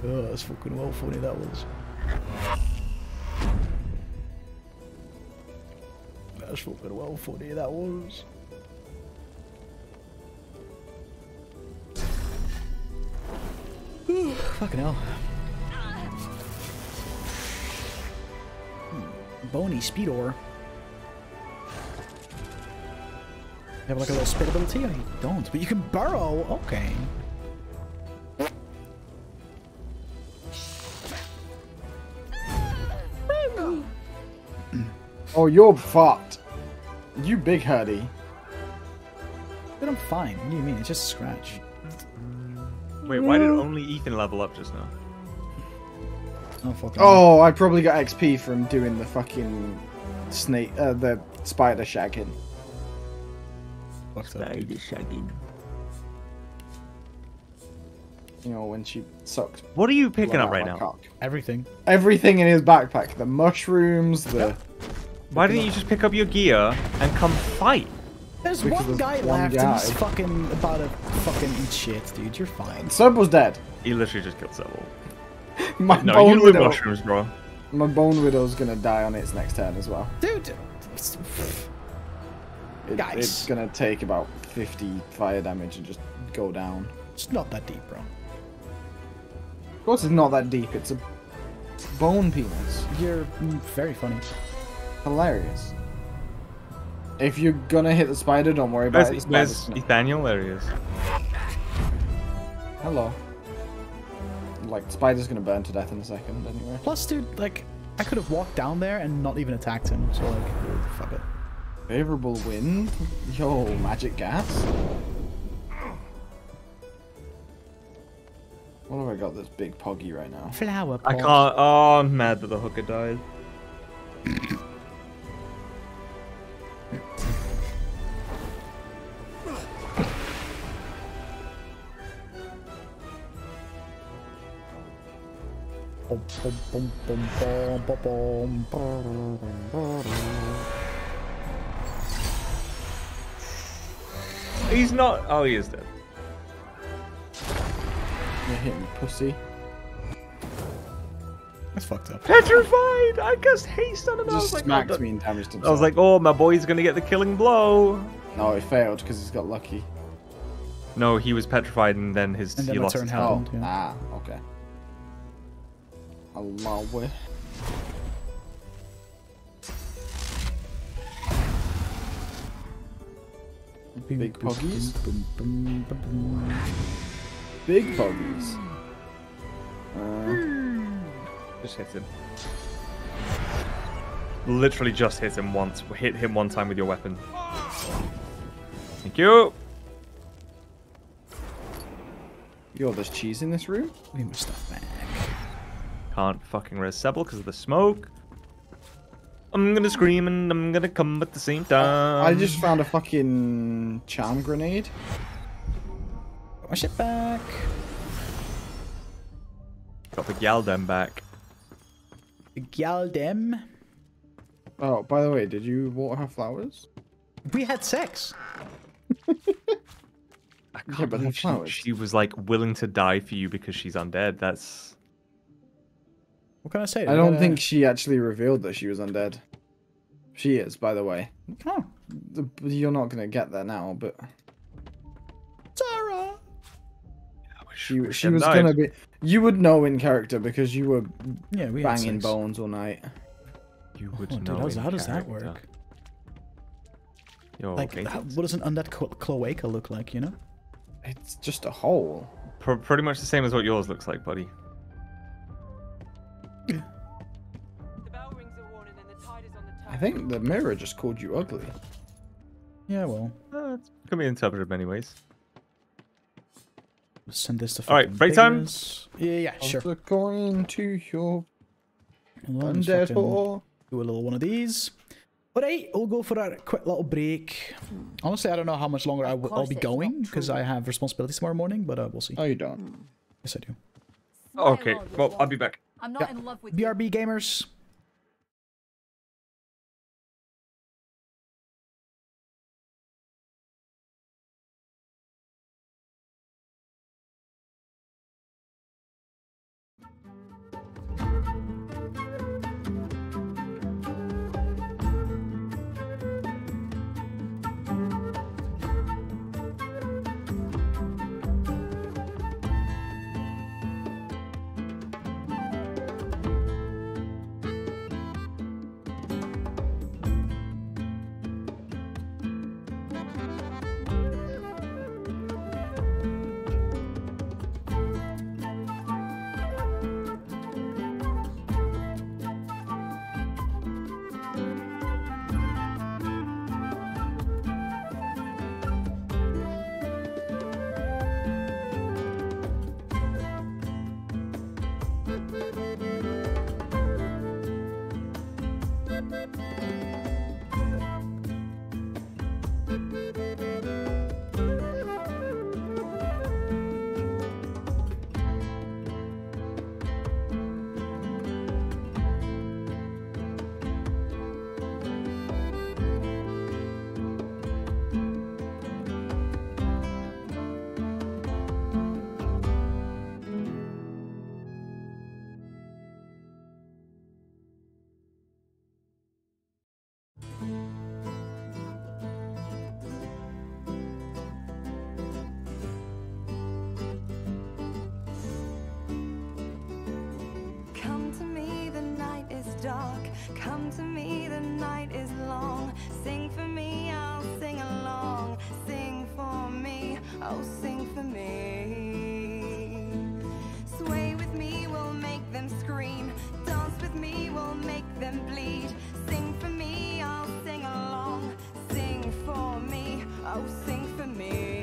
Oh, that's fucking well funny that was. Ooh, fucking hell. Bony Speedor. You have like a little speed ability? I don't, but you can burrow! Okay. Oh, you're fucked. You big hurdy. But I'm fine. What do you mean? It's just a scratch. Wait, why did only Ethan level up just now? Oh, fucking oh, I probably got XP from doing the fucking snake, the spider shagging. Spider shagging. You know, when she sucked. What are you picking up right now? Cock. Everything. Everything in his backpack. The mushrooms, the... Why didn't you just pick up your gear and come fight? There's one guy left and he's fucking about to fucking eat shit, dude. You're fine. Sebille's dead. He literally just killed Sebille. My bone widow's gonna die on its next turn as well. Dude! Guys. It's gonna take about 50 fire damage and just go down. It's not that deep, bro. Of course it's not that deep. It's a bone penis. You're very funny. Hilarious. If you're gonna hit the spider, don't worry about it. Where's Nathaniel? There he is. Hello. Like, the spider's gonna burn to death in a second anyway. Plus, dude, like, I could have walked down there and not even attacked him. So, like, fuck it. Favorable wind? Yo, magic gas? What have I got that's big poggy right now? Flower pot. I can't. Oh, I'm mad that the hooker died. He's not. Oh, he is dead. You're hitting pussy. That's fucked up. Petrified! I guessed haste on him. Just smacked me and damaged himself. I was like, oh, my boy's gonna get the killing blow. No, he failed because he's got lucky. No, he was petrified and then his he lost his health. Oh, ah, okay. Allow it. Big poggies. Big poggies. Just hit him. Literally just hit him once. Hit him one time with your weapon. Thank you. Yo, there's cheese in this room? We must stop back. Can't fucking res Sebille because of the smoke. I'm gonna scream and I'm gonna come at the same time. I just found a fucking charm grenade. Got my shit back. Got the Galdem back. The Galdem? Oh, by the way, did you water her flowers? We had sex. I can't believe she was like willing to die for you because she's undead. That's... What can I say? I don't think she actually revealed that she was undead. She is, by the way. Oh. You're not going to get that now, but... Zara! She was going to be... You would know in character because you were we banging bones all night. You would know. Dude, how does that work? Yo, like, what does an undead cloaca look like? You know, it's just a hole. Pretty much the same as what yours looks like, buddy. I think the mirror just called you ugly. Yeah, well, it's gonna be interpreted many ways. Send this to fucking Alright, break time? Yeah, sure. The coin to your undead whore. Do a little one of these. Alright, I'll go for a quick little break. Honestly, I don't know how much longer I'll be going, because I have responsibilities tomorrow morning, but we'll see. Oh, you don't? Yes, I do. Okay, well, I'll be back. I'm not in love with BRB, gamers. to me, the night is long. Sing for me, I'll sing along. Sing for me, oh sing for me. Sway with me, we'll make them scream. Dance with me, we'll make them bleed. Sing for me, I'll sing along. Sing for me, oh sing for me.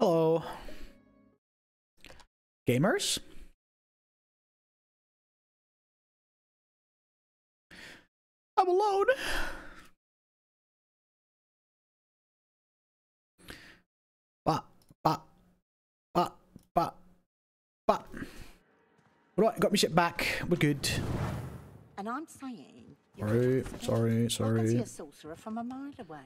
Hello, gamers. I'm alone. Ba ba ba ba ba. Right, got me shit back. We're good. And I'm saying, sorry. I can see a sorcerer from a mile away.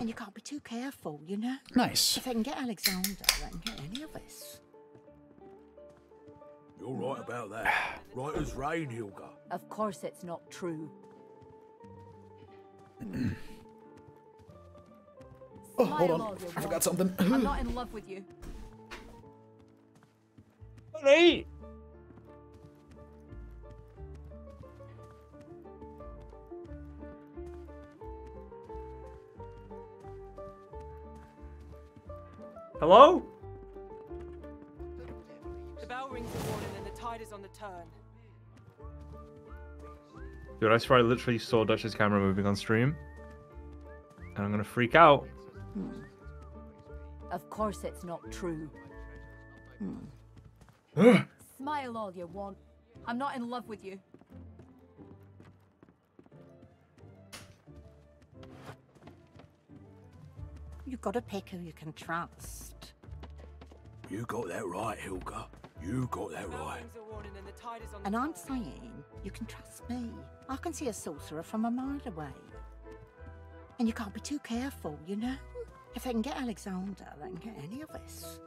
And you can't be too careful, you know? Nice. If they can get Alexander, they can get any of us. You're right about that. Right as rain, Hilda. Of course it's not true. Oh, hold on. I forgot something. I'm not in love with you. Hey! Hello? The bell rings the warning and the tide is on the turn. Dude, I swear I literally saw Dutch's camera moving on stream. And I'm gonna freak out. Of course it's not true. Smile all you want. I'm not in love with you. You gotta pick who you can trust. You got that right, Hilda. You got that right. And I'm saying, you can trust me. I can see a sorcerer from a mile away. And you can't be too careful, you know? If they can get Alexander, they can get any of us.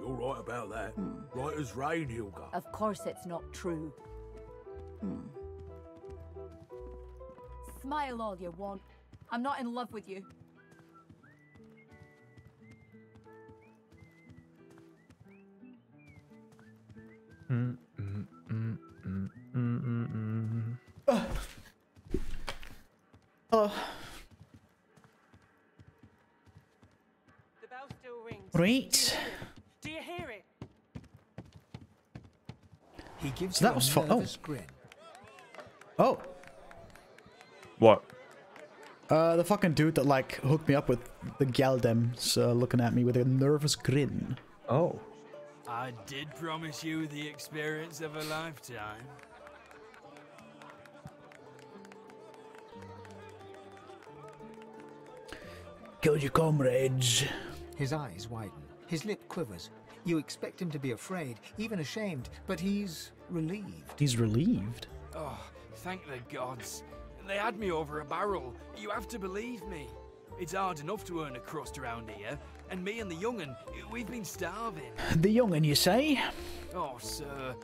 You're right about that. Right as rain, Hilda. Of course it's not true. Smile all you want. I'm not in love with you. The bell still rings. Great. Do you hear it? He gives so that was for oh. What? The fucking dude that like hooked me up with the Galdems looking at me with a nervous grin. Oh. I did promise you the experience of a lifetime. Kill your comrades. His eyes widen. His lip quivers. You expect him to be afraid, even ashamed, but he's relieved. He's relieved? Oh, thank the gods. They had me over a barrel. You have to believe me. It's hard enough to earn a crust around here. And me and the young'un, we've been starving. The young'un, you say? Oh, sir.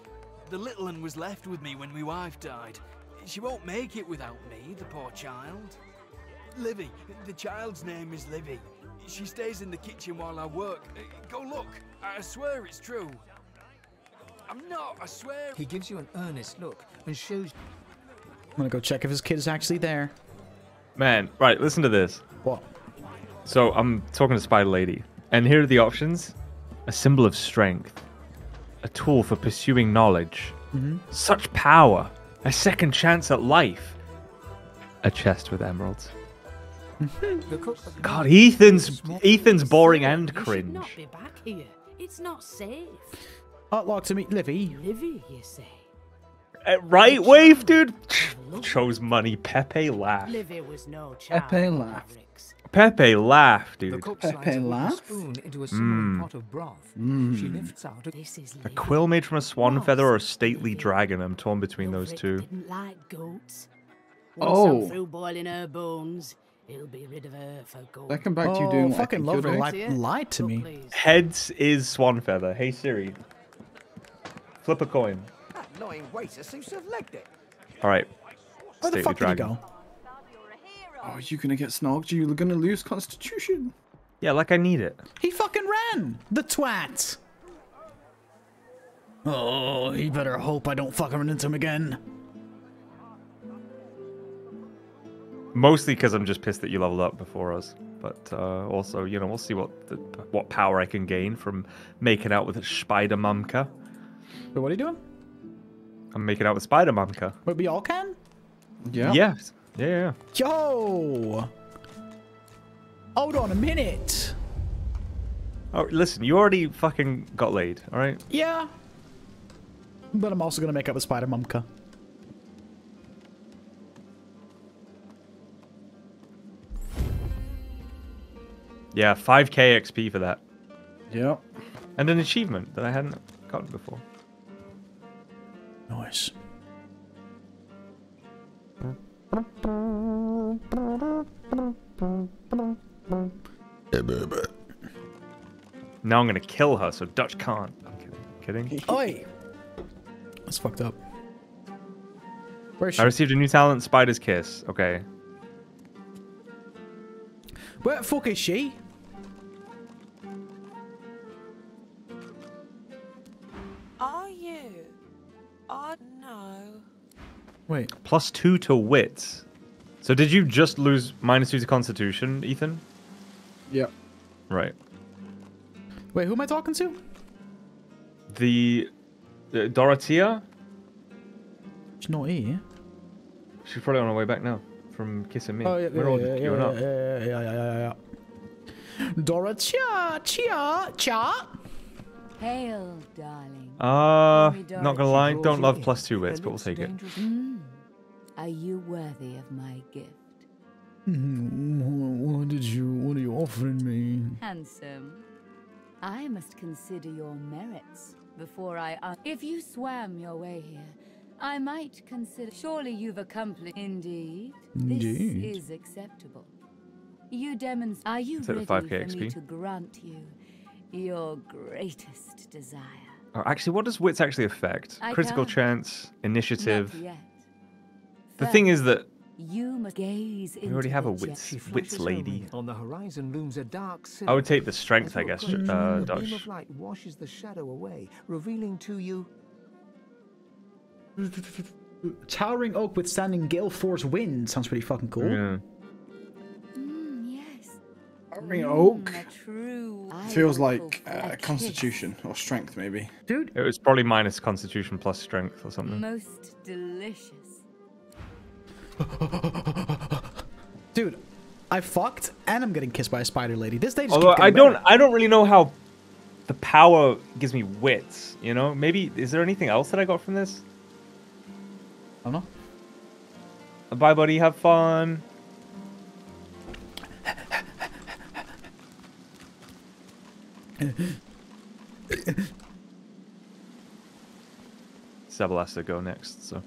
The little un was left with me when my wife died. She won't make it without me, the poor child. Livvy. The child's name is Livvy. She stays in the kitchen while I work. Go look. I swear it's true. I'm not, I swear. He gives you an earnest look and shows... I'm gonna go check if his kid is actually there. Man, right, listen to this. What? So I'm talking to Spy Lady, and here are the options. A symbol of strength. A tool for pursuing knowledge. Such power. A second chance at life. A chest with emeralds. God, Ethan's boring and cringe. Not be back here. It's not safe. I'd like to meet Livvy. Livvy, you say? Right wave, dude. Chose money. Pepe laughed. Livvy was no child. Pepe laughed. Pepe laughed, dude. Pepe laughed? A quill made from a swan feather or a stately dragon. I'm torn between those two. Oh. That come back to you doing fucking Lovrik lied to me. Heads is swan feather. Hey Siri, flip a coin. Alright. Where the fuck did he go? Oh, you're gonna get snogged. You're gonna lose constitution. Yeah, like I need it. He fucking ran! The twat! Oh, he better hope I don't fucking run into him again. Mostly because I'm just pissed that you leveled up before us. But also, you know, we'll see what power I can gain from making out with a spider mumka. But what are you doing? I'm making out with spider mumka. But we all can? Yeah. Yes. Yeah. Yo! Hold on a minute! Oh, listen, you already fucking got laid, alright? Yeah. But I'm also gonna make up with spider mumka. Yeah, 5k XP for that. Yep. And an achievement that I hadn't gotten before. Nice. Now I'm gonna kill her, so Dutch can't. I'm kidding. Oi! That's fucked up. Where is she? I received a new talent, Spider's Kiss. Okay. Where the fuck is she? Are you? Oh no. Wait. +2 to wits. So did you just lose -2 to constitution, Ethan? Yeah. Right. Wait, who am I talking to? The... Dorothea? She's not here. She's probably on her way back now. From kissing me. Oh, yeah, yeah, yeah, yeah, yeah, yeah, yeah, yeah, yeah, yeah. Dorothea, Chia. Hail, darling. Not gonna lie, don't love +2 wits, but we'll take it. Are you worthy of my gift? What are you offering me? Handsome. I must consider your merits before I... If you swam your way here, I might consider... Surely you've accomplished... Indeed. This is acceptable. You demonstrate... Are you ready for me to grant you your greatest desire? Oh, actually, what does wits actually affect? Critical chance, initiative... Not yet. The thing is that you must gaze we already have a wits lady. On the horizon looms a dark I would take the strength, I guess, Dutch. The beam of light washes the shadow away, revealing to you... Towering oak withstanding gale force wind. Sounds pretty fucking cool. Yeah. Yes. Towering oak? Feels like constitution or strength, maybe. Dude. It was probably minus constitution plus strength or something. Most delicious. Dude, I fucked and I'm getting kissed by a spider lady. This day just although I don't really know how the power gives me wits, you know? Maybe is there anything else that I got from this? I don't know. Bye buddy, have fun. Sebille has to go next, so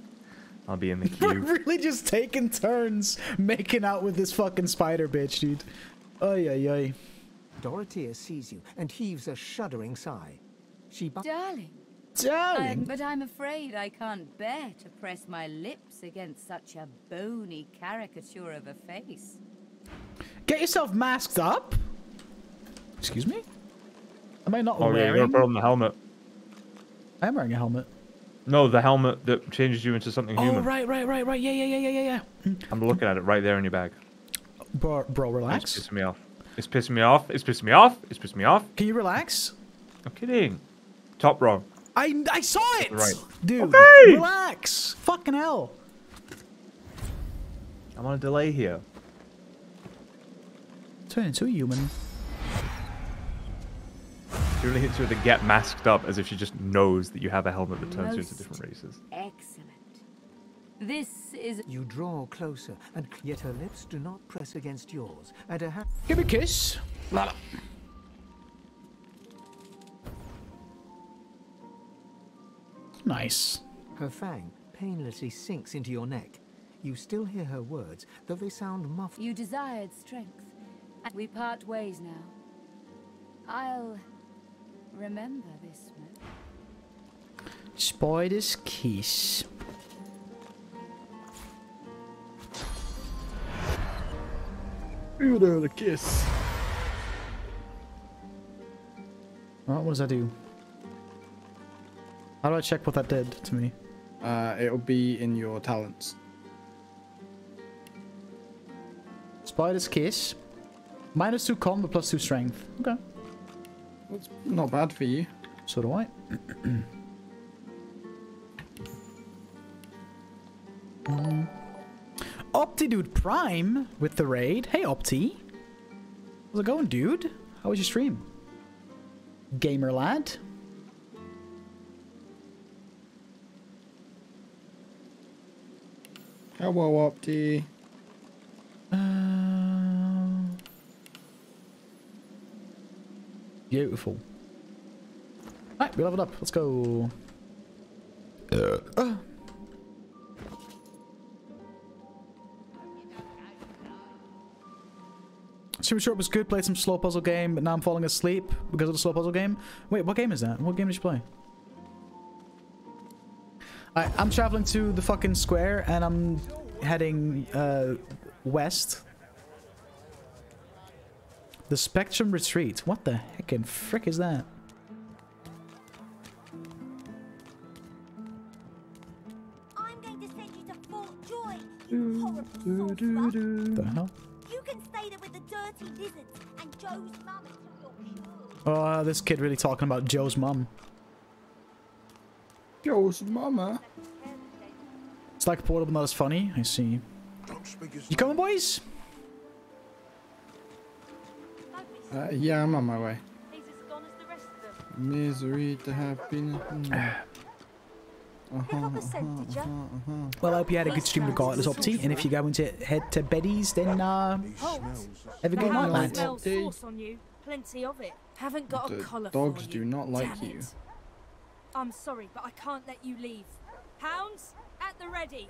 I'll be in the queue. We're really just taking turns making out with this fucking spider bitch, dude. Oy, oy, oy. Dorothea sees you and heaves a shuddering sigh. She... Darling. Darling. But I'm afraid I can't bear to press my lips against such a bony caricature of a face. Get yourself masked up. Excuse me? Am I not wearing... Oh, yeah, you're wearing the helmet. I am wearing a helmet. No, the helmet that changes you into something human. Oh, right. Yeah. I'm looking at it right there in your bag. Bro, relax. It's pissing me off. It's pissing me off. Can you relax? I'm kidding. Top row. I saw it! Right. Dude, okay. Relax. Fucking hell. I'm on a delay here. Turn into a human. She really hits you with a get masked up as if she just knows that you have a helmet that turns you into different races. Excellent. This is... You draw closer, and yet her lips do not press against yours. And her hand... Give me a kiss. Lala. Nice. Her fang painlessly sinks into your neck. You still hear her words, though they sound muffled. You desired strength. We part ways now. I'll... remember this one. Spider's kiss. Ooh, there the kiss. Well, what does that do? How do I check what that did to me? It'll be in your talents. Spider's kiss. -2 con, but +2 strength. Okay. It's not bad for you. So do I. Opti dude Prime with the raid. Hey Opti. How's it going, dude? How was your stream? Gamer lad. Hello Opti. Beautiful. Alright, we leveled up. Let's go. Super short was good. Played some slow puzzle game, but now I'm falling asleep because of the slow puzzle game. Wait, what game is that? What game did you play? Alright, I'm traveling to the fucking square and I'm heading west. The Spectrum Retreat. What the heck and frick is that? I'm going to send you to Fort Joy. You horrible sorcerer. The hell? You can stay there with the dirty lizards and Joe's mum. Oh, this kid really talking about Joe's mum. Joe's mama. It's like Portable, not as funny. I see. You coming, boys? Yeah, I'm on my way. He's as gone as the rest of them. Misery to happiness. Well, I hope you had a good stream regardless, Opti. And if you're going to head to Betty's, then have a good night, lad. The dogs do not like you. I'm sorry, but I can't let you leave. Hounds at the ready.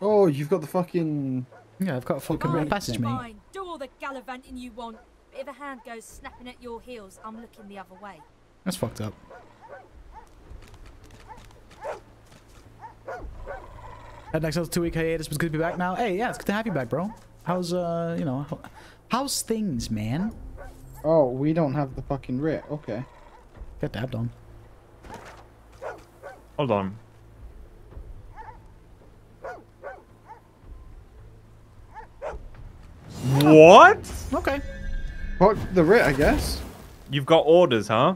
Oh, you've got the fucking... Yeah, I've got a fucking red passage, mate. Do all the gallivanting you want. But if a hand goes snapping at your heels, I'm looking the other way. That's fucked up. Next up, 2-week hiatus, was good to be back now. Hey, yeah, it's good to have you back, bro. How's, you know, how's things, man? Oh, we don't have the fucking writ. Okay. Get dabbed on. Hold on. What? Okay. Fuck the writ, I guess. You've got orders, huh?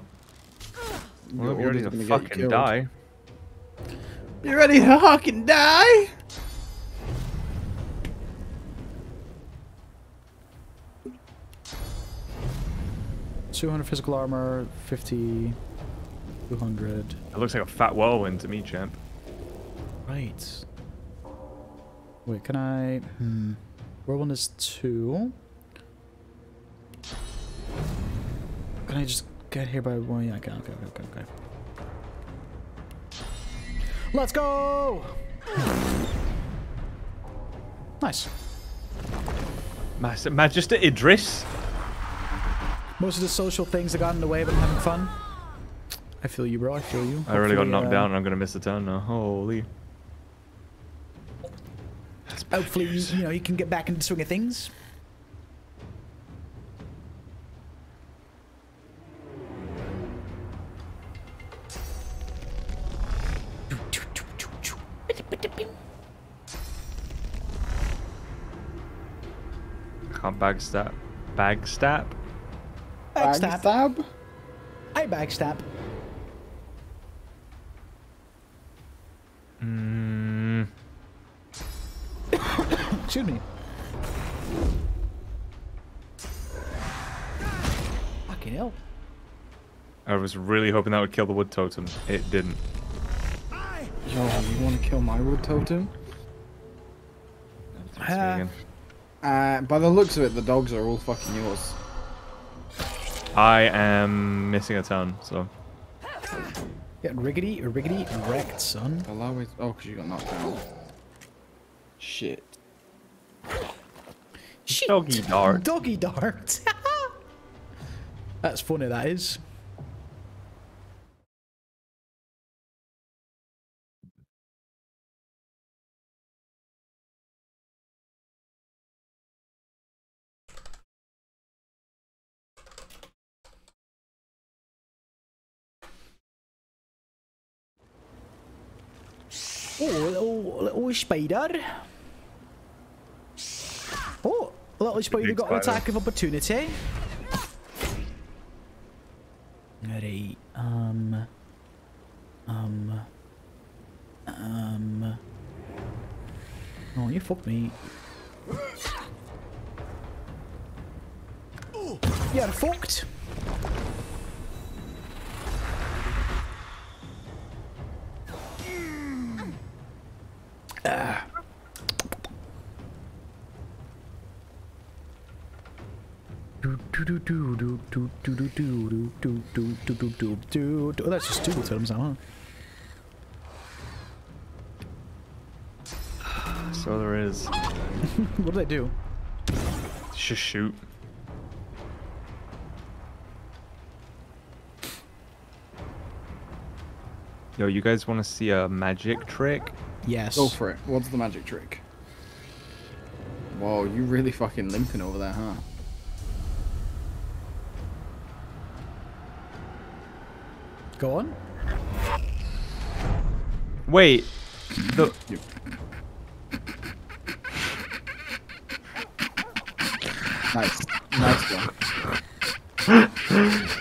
Well, you're ready to fucking die. You ready to fucking die? $200 physical armor, 50, 200. It looks like a fat whirlwind to me, champ. Right. Wait, can I? Whirlwind is 2. Can I just get here by 1? Yeah, I can. Okay. Let's go! Nice. Magister Idris. Most of the social things that got in the way, but I'm having fun. I feel you, bro. I feel you. I really got knocked down and I'm going to miss the turn now. Holy. Hopefully, you know, you can get back into the swing of things. Bagstab. Bagstab? Bagstab? I bagstab. Mm. Shoot me. Fucking hell. I was really hoping that would kill the wood totem. It didn't. Yo, you want to kill my wood totem? By the looks of it, the dogs are all fucking yours. I am missing a ton, so... Getting riggedy wrecked, son. Oh, because you got knocked down. Shit. Shit. Doggy dart. Doggy dart. That's funny, that is. Little spider. Oh, little spider got an attack of opportunity. Alright, oh, you fucked me. You're fucked. That's just stupid terms, huh? So there is. What do they do? Just shoot. Yo, you guys want to see a magic trick? Yes. Go for it. What's the magic trick? Whoa, you really fucking limping over there, huh? Go on. Wait. The... Nice. Nice one.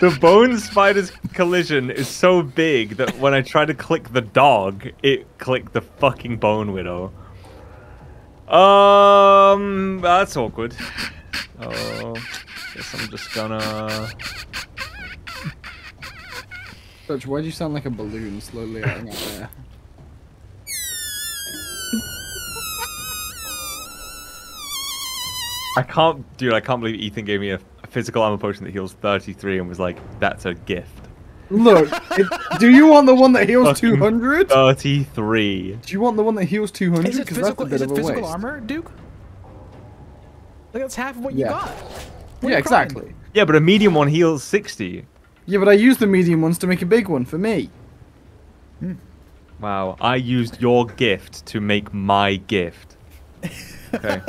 The bone spider's collision is so big that when I try to click the dog, it clicked the fucking bone widow. That's awkward. Oh, guess I'm just gonna... Dutch, why do you sound like a balloon slowly out there? I can't, dude, I can't believe Ethan gave me a physical armor potion that heals 33 and was like, that's a gift. Look, do you want the one that heals 200? 33. Do you want the one that heals 200? Is it physical, armor, Duke? Like, that's half of what you got. What exactly. Yeah, but a medium one heals 60. Yeah, but I used the medium ones to make a big one for me. Hmm. Wow, I used your gift to make my gift. Okay.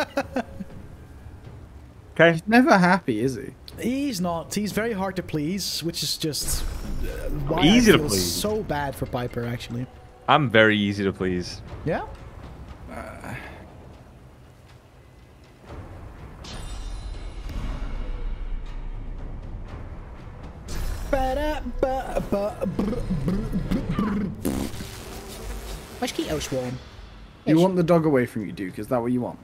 Okay. He's never happy, is he? He's not. He's very hard to please, which is just why easy I feel to please. So bad for Piper, actually. I'm very easy to please. Yeah. You want the dog away from you, Duke? Is that what you want?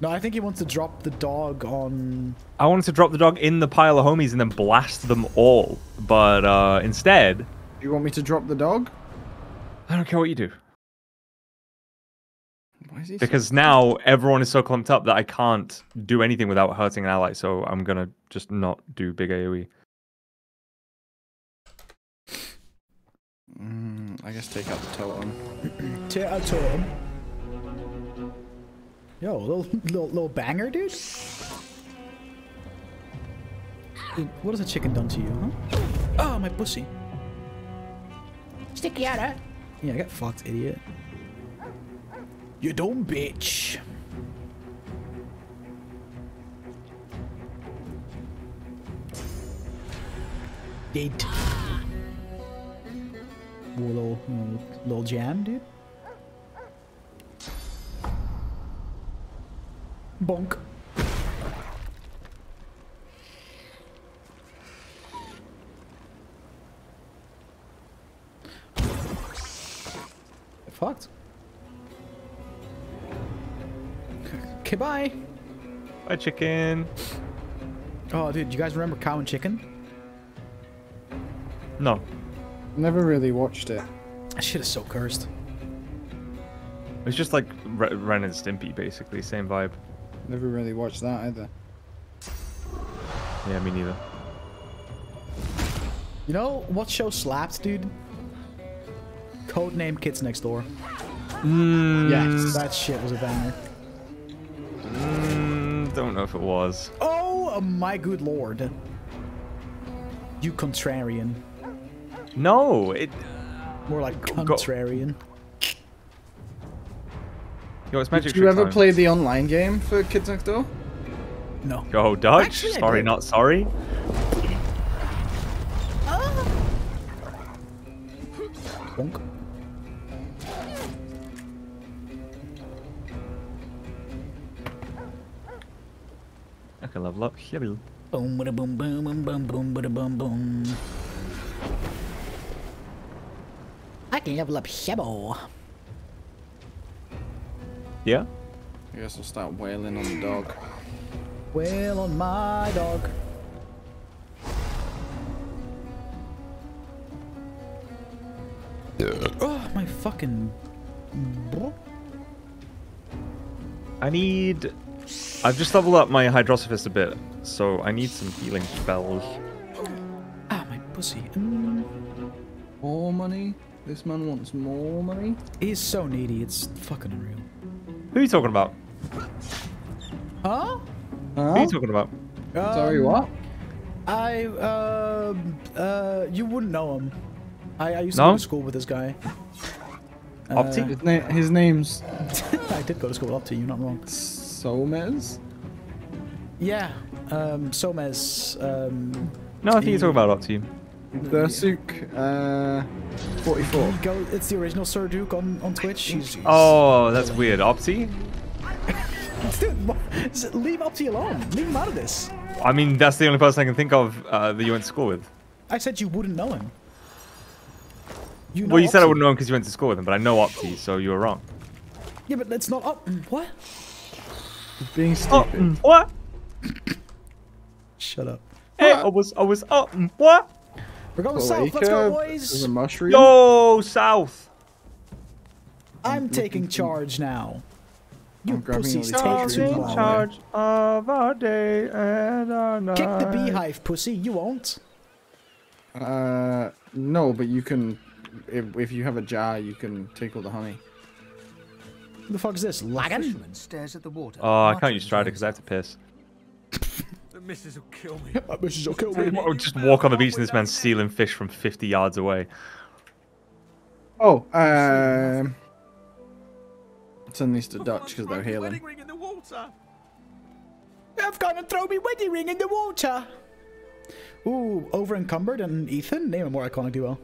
No, I think he wants to drop the dog on... I wanted to drop the dog in the pile of homies and then blast them all. But instead... You want me to drop the dog? I don't care what you do. Why is he because now everyone is so clumped up that I can't do anything without hurting an ally. So I'm going to just not do big AoE. I guess take out the totem. Take out totem. Yo, little banger, dude. What has a chicken done to you, huh? Oh, my pussy. Sticky out, huh? Yeah, I got fucked, idiot. You dumb bitch. Dead. Ooh, little jam, dude. Bonk. Fucked. Okay, bye. Bye, chicken. Oh, dude, you guys remember Cow and Chicken? No. Never really watched it. That shit is so cursed. It's just like Ren and Stimpy, basically. Same vibe. Never really watched that either. Yeah, me neither. You know what show slapped, dude? Codename Kids Next Door. Mm. Yes, that shit was a banger. Don't know if it was. Oh my good lord! You contrarian. No, it. More like contrarian. Yo, it's magic. Did you ever play the online game for Kids Next Door? No. Yo, Dutch. Actually, sorry, not sorry. Bonk. I can level up. Boom, boom, boom, boom, boom, boom, boom, boom. I can level up, Shebo. Yeah? I guess I'll start wailing on the dog. Wail on my dog. Oh, my fucking... I need... I've just leveled up my Hydrosophist a bit, so I need some healing spells. Ah, my pussy. More money? This man wants more money? He is so needy, it's fucking unreal. Who are you talking about? Huh? Who are you talking about? Sorry, what? You wouldn't know him. I used to go to school with this guy. Opti? His name's... I did go to school with Opti, you're not wrong. Somez? Yeah, Somez, No, I think you're talking about Opti. Suik, 44. It's the original Sir Duke on Twitch. Jeez. Oh, that's weird. Opti? Dude, leave Opti alone. Leave him out of this. I mean, that's the only person I can think of that you went to school with. I said you wouldn't know him. You know well, you Opti. Said I wouldn't know him because you went to school with him, but I know Opti, so you were wrong. Yeah, but it's not Opti. What? Being stupid. What? Shut up. Hey, I was up. What? We're going south. Let's go, boys. There's a mushroom. Yo, south. I'm taking charge now. You pussy's taking charge of our day and our night. Kick the beehive, pussy. You won't. No, but you can. If you have a jar, you can tickle the honey. What the fuck is this? Lagan? Stares at the water. Oh, I can't use Strider because I have to piss. The missus will kill me. My missus will kill me. I'll just walk on the beach and this man's stealing fish from 50 yards away. Oh, send these to Dutch because they're healing. I've gone and throw me wedding ring in the water. Ooh, over encumbered and Ethan. Name a more iconic duo.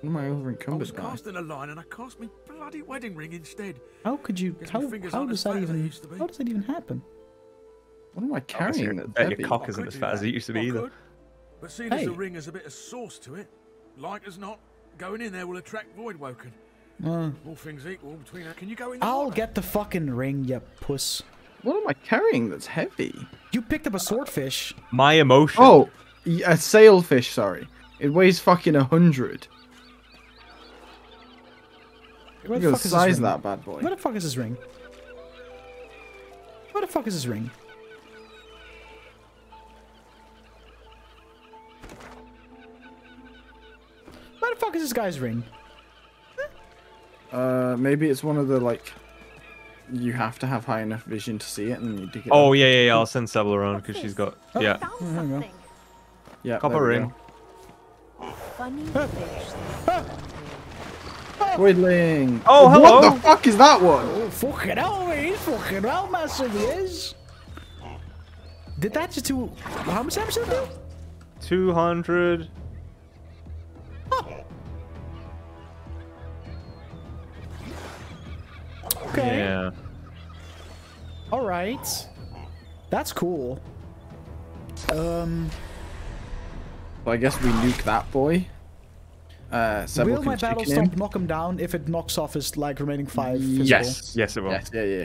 What am I over encumbered? I was casting a line and I cast me bloody wedding ring instead. How could you? How does that even? How does that even happen? What am I carrying? That your cock isn't as fat as it used to be either. But seeing as the ring has a bit of sauce to it, like as not, going in there will attract Void Woken. All things equal between us. Can you go in? I'll get the fucking ring, you puss. What am I carrying that's heavy? You picked up a swordfish. My emotion. Oh, a sailfish. Sorry, it weighs fucking 100. Where the fuck is size that bad boy? Where the fuck is this ring? Where the fuck is this ring? Where the fuck is this guy's ring? Maybe it's one of the, like, you have to have high enough vision to see it and you dig it up. Yeah, I'll send Sebille around because she's got, yeah, copper ring. Funny fish. Oh, hello! What the fuck is that one? Oh, fucking hell, he's fucking well massive, he is. Did that just do, how much damage did that do? 200. Okay. Yeah. All right. That's cool. Well, I guess we nuke that boy. Will my battle stomp knock him down if it knocks off his like remaining 5? Yes. Yes, it will. Yes, yeah.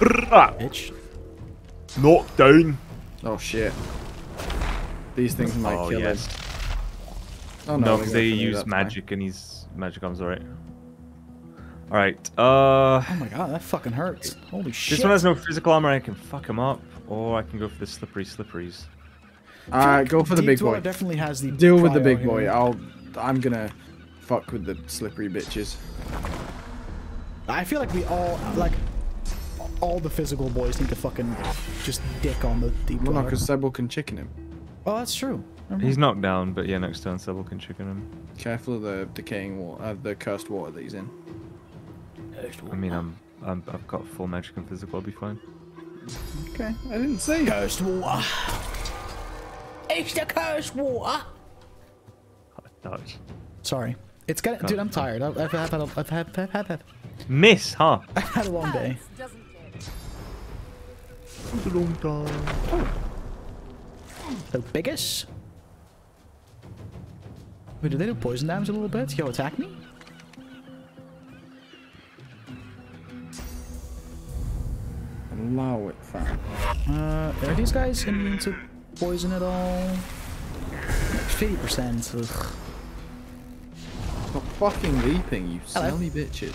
Bitch. Knock down. Oh shit. These things might kill him. Oh no, because they use magic and he's magic arms, alright. Alright, oh my god, that fucking hurts. Holy shit. This one has no physical armor, I can fuck him up, or I can go for the slipperies. Go for the big boy. Definitely has the deal with the big boy. I'm gonna fuck with the slippery bitches. I feel like we all, like, all the physical boys need to fucking just dick on the deep. Well, no, because Sebille can chicken him. Oh, that's true. He's knocked down, but yeah, next turn Sebille can chicken him. Careful of the decaying water, the cursed water that he's in. I mean, I've got full magic and physical, I'll be fine. Okay, I didn't say cursed water. It's the cursed water. Dutch. Sorry. It's gonna, dude, I'm tired. I've had. Miss, huh? I've had a long day. It's a long time. Oh. The biggest? Wait, do they do poison damage a little bit? Yo, attack me? Allow it, fam. Are these guys immune to poison at all? 50%. Stop fucking leaping, you silly bitches.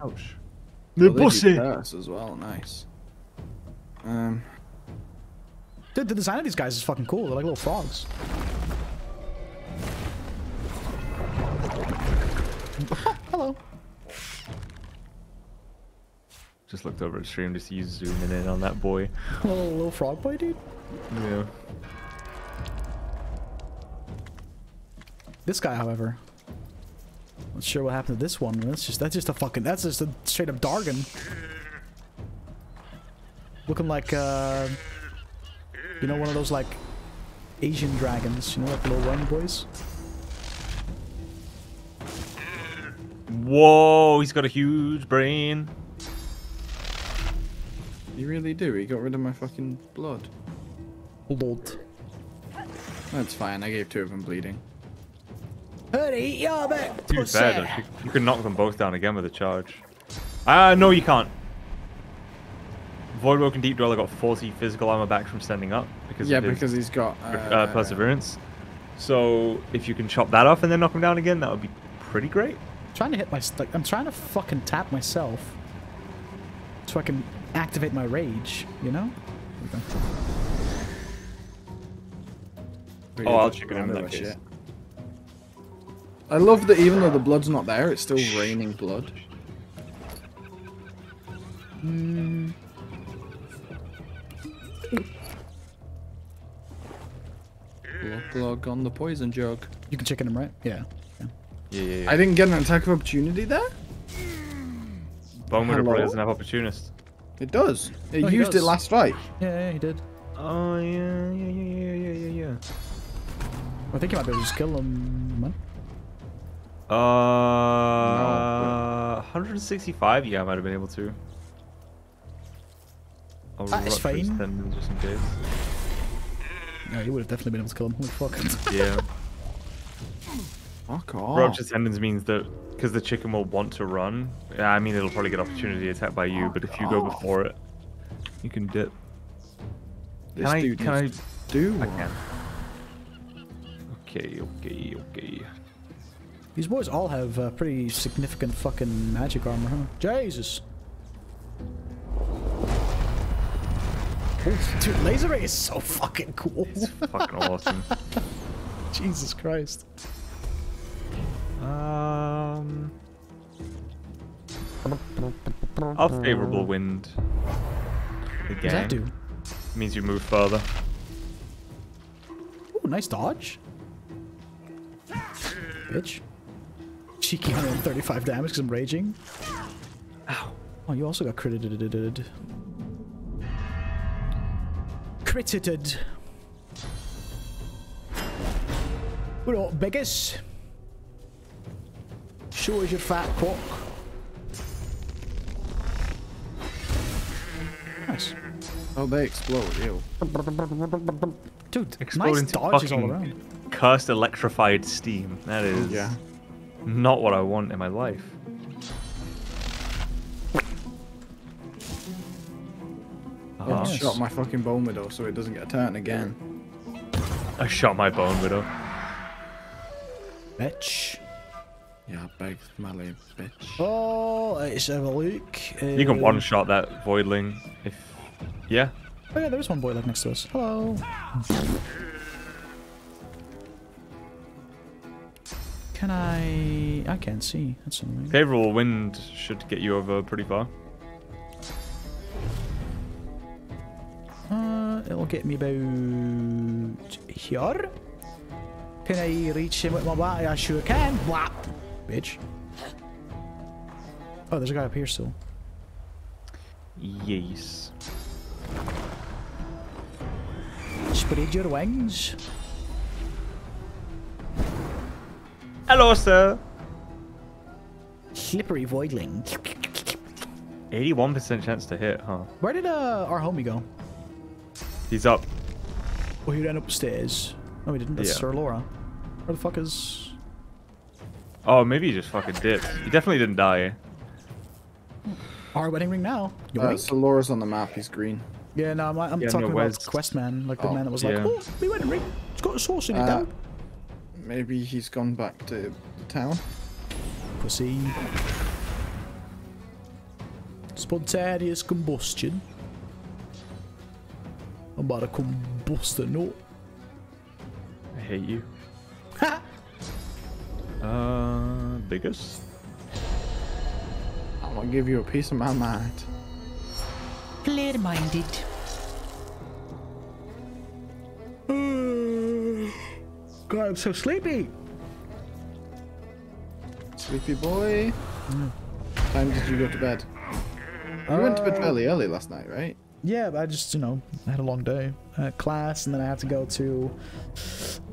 Ouch. The pussy. Curse as well, nice. Dude, the design of these guys is fucking cool. They're like little frogs. Hello. Just looked over at stream, just you zooming in on that boy. Little frog boy, dude? Yeah. This guy, however. Not sure what happened to this one. That's just a fucking, that's just a straight up Dargon. Looking like, you know, one of those like Asian dragons, you know, like little one boys. Whoa, he's got a huge brain. You really do? He got rid of my fucking blood. Blood. That's fine, I gave 2 of them bleeding. Too bad, you could knock them both down again with a charge. No, you can't. Voidwalk and Deep Dweller got 40 physical armor back from standing up. Because yeah, because he's got... Perseverance. So if you can chop that off and then knock him down again, that would be pretty great. I'm trying to hit my... Like, I'm trying to fucking tap myself so I can activate my rage, you know? Okay. Really I'll check it in that case. Shit. I love that even though the blood's not there, it's still raining blood. Mm. Log on the poison jug. You can chicken him, right? Yeah. Yeah. I didn't get an attack of opportunity there? Bowman probably doesn't have opportunist. It does. It used it last fight. Yeah, he did. Oh, yeah. I think you might be able to just kill him, man. 165? Yeah, I might have been able to. That is fine. Just in case. No, you would have definitely been able to kill him. Holy fuck. Yeah. Fuck off. Roger's tendons means that because the chicken will want to run. I mean, it'll probably get opportunity attack by you, but if you go before it, you can dip. Can I do? I can. Okay. These boys all have pretty significant fucking magic armor, huh? Jesus! Dude, laser ray is so fucking cool. It's fucking awesome. Jesus Christ. I'll favorable wind. What does that do? It means you move further. Ooh, nice dodge. Bitch. Cheeky 135 damage because I'm raging. Ow. Oh, you also got critted. Critted. What up, Biggus? Show us your fat cock. Nice. Oh, they explode, ew. Dude, exploding nice dodges all around. Cursed electrified steam. That is... Yeah. Not what I want in my life. Oh, I shot my fucking Bone Widow so it doesn't get a turn again. I shot my Bone Widow. Bitch. Yeah, big smelly bitch. Oh, let's have a look. You can one-shot that Voidling if... Yeah. Oh yeah, there is one Voidling next to us. Hello. Can I can't see. That's annoying. Favorable wind should get you over pretty far. It'll get me about here. Can I reach him with my body? I sure can. Blah, bitch. Oh, there's a guy up here still. Yes. Spread your wings. Hello, sir. Slippery Voidling. 81% chance to hit, huh? Where did our homie go? He's up. Oh, he ran upstairs. No, he didn't. That's Sir Laura. Where the fuck is... Oh, maybe he just fucking dipped. He definitely didn't die. Our wedding ring now. Sir Laura's on the map. He's green. Yeah, no, I'm talking about his quest man. Like the man that was like, oh, we wedding ring. It's got a sauce in it now. Maybe he's gone back to the town. Pussy. Spontaneous combustion. I'm about to combust a note. I hate you. Ha! Biggest? I'm gonna give you a piece of my mind. Clear-minded. God, I'm so sleepy. Sleepy boy. Mm. What time did you go to bed? You went to bed fairly early last night, right? Yeah, but I just, you know, I had a long day at class, and then I had to go to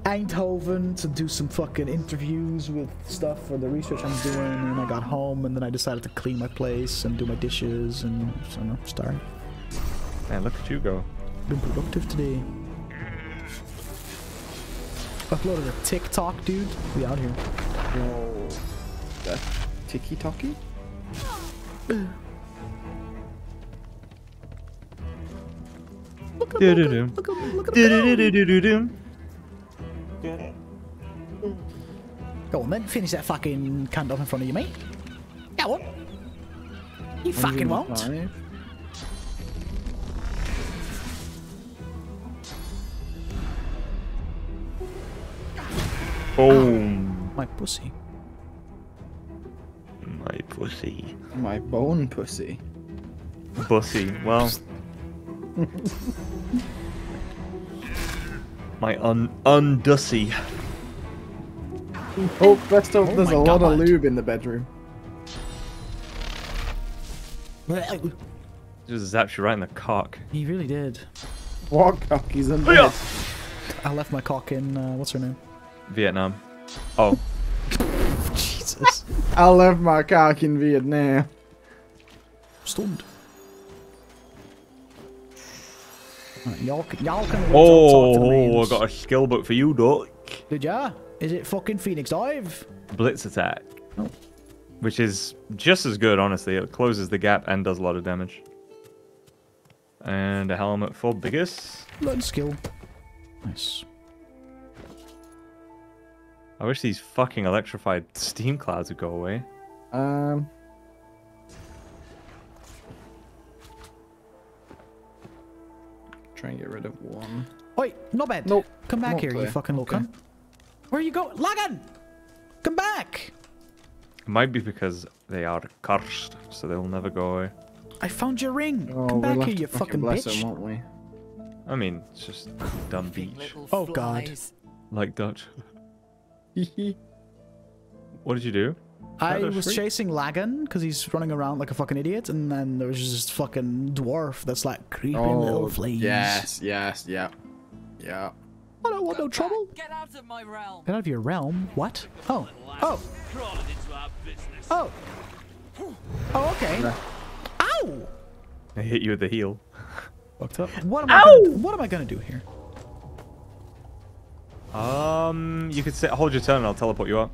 Eindhoven to do some fucking interviews with stuff for the research I'm doing, and I got home, and then I decided to clean my place and do my dishes, and so I'm starving. Man, look at you go. Been productive today. Uploaded a TikTok, dude. We out here. Whoa. That's Tiki Toki? Go on then, finish that fucking cunt off in front of you, mate. Go on. You fucking won't. Boom. Oh, my pussy. My pussy. My bone pussy. Pussy, well. My undussy. Oh, best of, there's a lot of lube in the bedroom. Just zapped you right in the cock. He really did. What cock? He's in bed. I left my cock in, what's her name? Vietnam. Oh. Jesus. I left my cock in Vietnam. Stunned. Right, y'all can talk to the names. I got a skill book for you, Duck. Did ya? Is it fucking Phoenix Dive? Blitz Attack. Oh. Which is just as good, honestly. It closes the gap and does a lot of damage. And a helmet for Biggest. Learn skill. Nice. I wish these fucking electrified steam clouds would go away. Try and get rid of one. Oi, not bad. Nope. Come back here, you fucking little cunt. Where you go? Lagan! Come back! It might be because they are cursed, so they'll never go away. I found your ring! Come back here, you fucking bitch! Bless them, won't we? I mean, it's just dumb beach. Oh god. Like Dutch. What did you do? I was chasing Lagan because he's running around like a fucking idiot, and then there was just this fucking dwarf that's like creepy little fleas. Yes, yes, yeah. Yeah. I don't want no trouble. Get out of my realm. Get out of your realm? What? Oh. Oh. Oh. Oh, okay. Ow! I hit you with the heel. Fucked up. What am I gonna do here? You could sit, hold your turn and I'll teleport you up.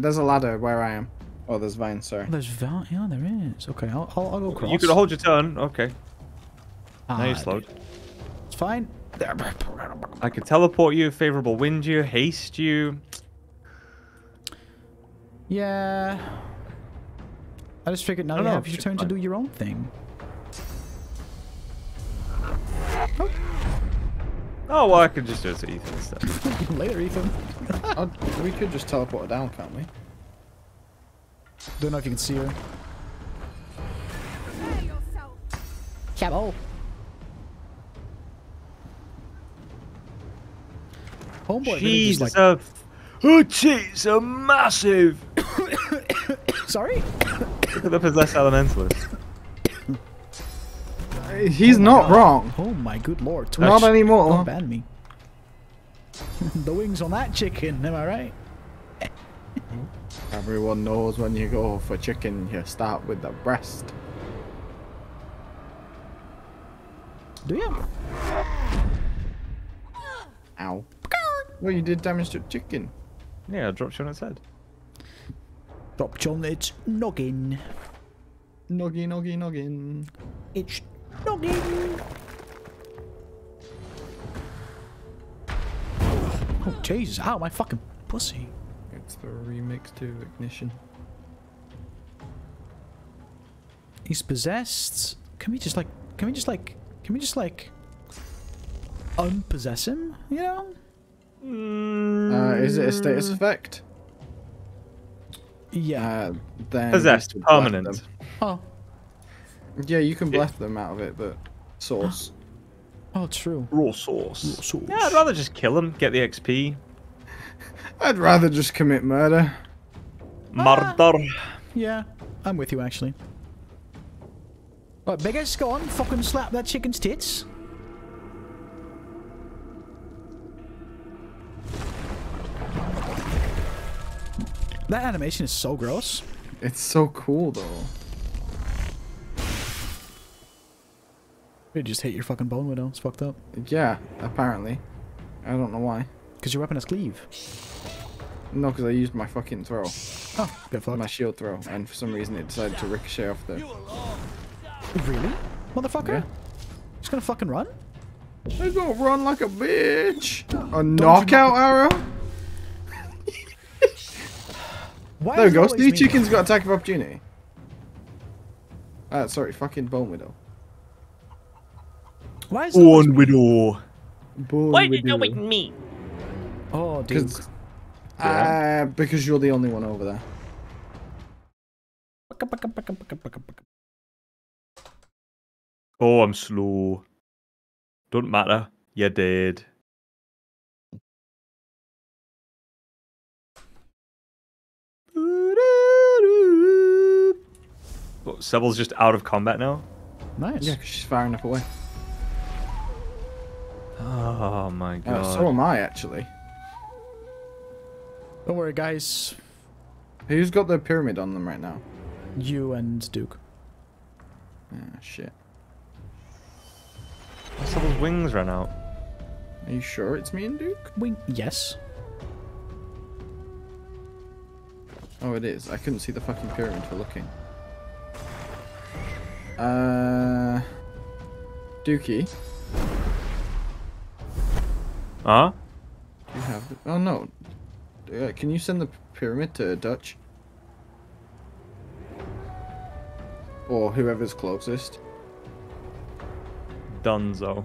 There's a ladder where I am. Oh, there's vines, sorry. There's vines? Yeah, there is. Okay, I'll go across. You could hold your turn, okay. Now you're slowed. It's fine. I could teleport you, favorable wind you, haste you. Yeah. I just figured now you have your turn to do your own thing. Oh. Oh, well, I could just do it to Ethan instead. Later, Ethan. We could just teleport her down, can't we? Don't know if you can see her. Cabo. Homeboy, she's really a... Her tits are massive! Sorry? Look at the possessed elementalist. He's not wrong. Oh my good lord. Twitch. Not anymore. Don't ban me. The wings on that chicken, am I right? Everyone knows when you go for chicken, you start with the breast. Do you? Ow. Well, you did damage to chicken. Yeah, I dropped you on its head. Dropped you on its noggin. Noggin, noggin, noggin. It's... Oh Jesus, ow, my fucking pussy. It's the remix to Ignition. He's possessed. Can we just like unpossess him, you know? Is it a status effect? Yeah. Then possessed permanent. Oh. Yeah, you can bless them out of it, but sauce. Oh, true. Raw sauce. Raw sauce. Yeah, I'd rather just kill them, get the XP. I'd rather just commit murder. Murder. Yeah, I'm with you, actually. Right, Biggest, go on, fucking slap that chicken's tits. That animation is so gross. It's so cool, though. You just hit your fucking bone widow. It's fucked up. Yeah, apparently. I don't know why. Because your weapon has cleave. No, because I used my fucking throw. Oh, get flogged. My shield throw, and for some reason it decided to ricochet off the... Really? Motherfucker? Yeah. Just gonna fucking run? He's gonna run like a bitch! A knockout arrow? There we go, these chickens got attack of opportunity. Sorry, fucking Bone Widow. Why is Bone Widow? Why did you do with me? Oh, dude. Yeah. Because you're the only one over there. Oh, I'm slow. Don't matter. You're dead. Well, Sebille's just out of combat now. Nice. Yeah, because she's firing up away. Oh my god. So am I, actually. Don't worry, guys. Who's got the pyramid on them right now? You and Duke. Ah, shit. Sebille's wings ran out. Are you sure it's me and Duke? Yes. Oh, it is. I couldn't see the fucking pyramid for looking. Dookie. Huh? You have the... Oh, no. Can you send the pyramid to Dutch? Or whoever's closest. Dunzo.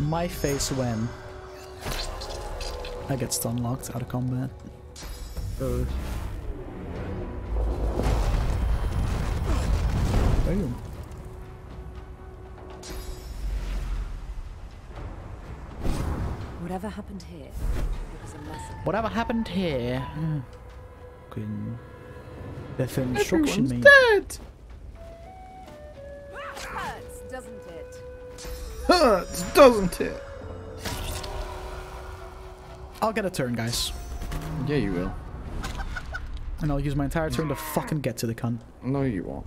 My face when I get stun locked out of combat. Damn. Whatever happened here? It was a massacre. Whatever happened here? Fucking death and destruction. Everyone's dead. Hurts, doesn't it? Hurts, doesn't it? I'll get a turn, guys. Yeah, you will. And I'll use my entire turn to fucking get to the cunt. No, you won't.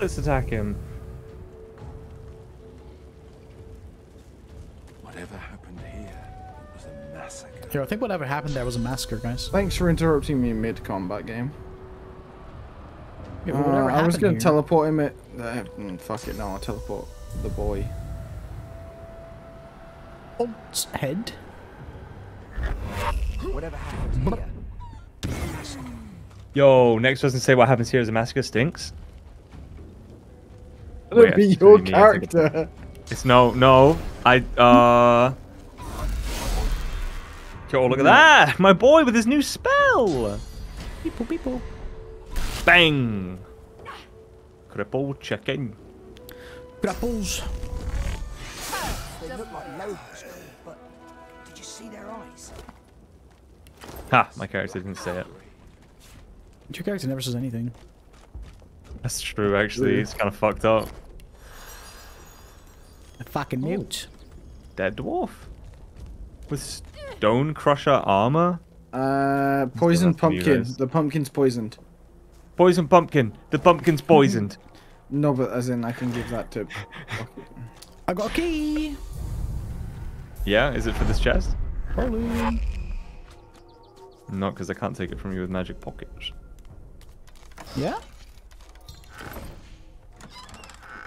Let's attack him. Whatever happened here was a massacre. Here, I think whatever happened there was a massacre, guys. Thanks for interrupting me mid-combat game. Yeah, I was going to teleport him at... fuck it, no, I'll teleport the boy. Alt's head. Whatever happened here. Yo, next doesn't say what happens here is a massacre stinks. It'll be your character. It's no. Yo, look at that! My boy with his new spell! Beep-o, beep-o. Bang! Cripple chicken. Grapples. They look like loads, but did you see their eyes? Ha! My character didn't say it. Your character never says anything. That's true, actually. It's kind of fucked up. A fucking mute. Dead dwarf. With stone crusher armor? Poisoned pumpkin. The pumpkin's poisoned. Poison pumpkin. The pumpkin's poisoned. No, but as in, I can give that to... I got a key! Yeah, is it for this chest? Probably. Not because I can't take it from you with magic pockets. Yeah?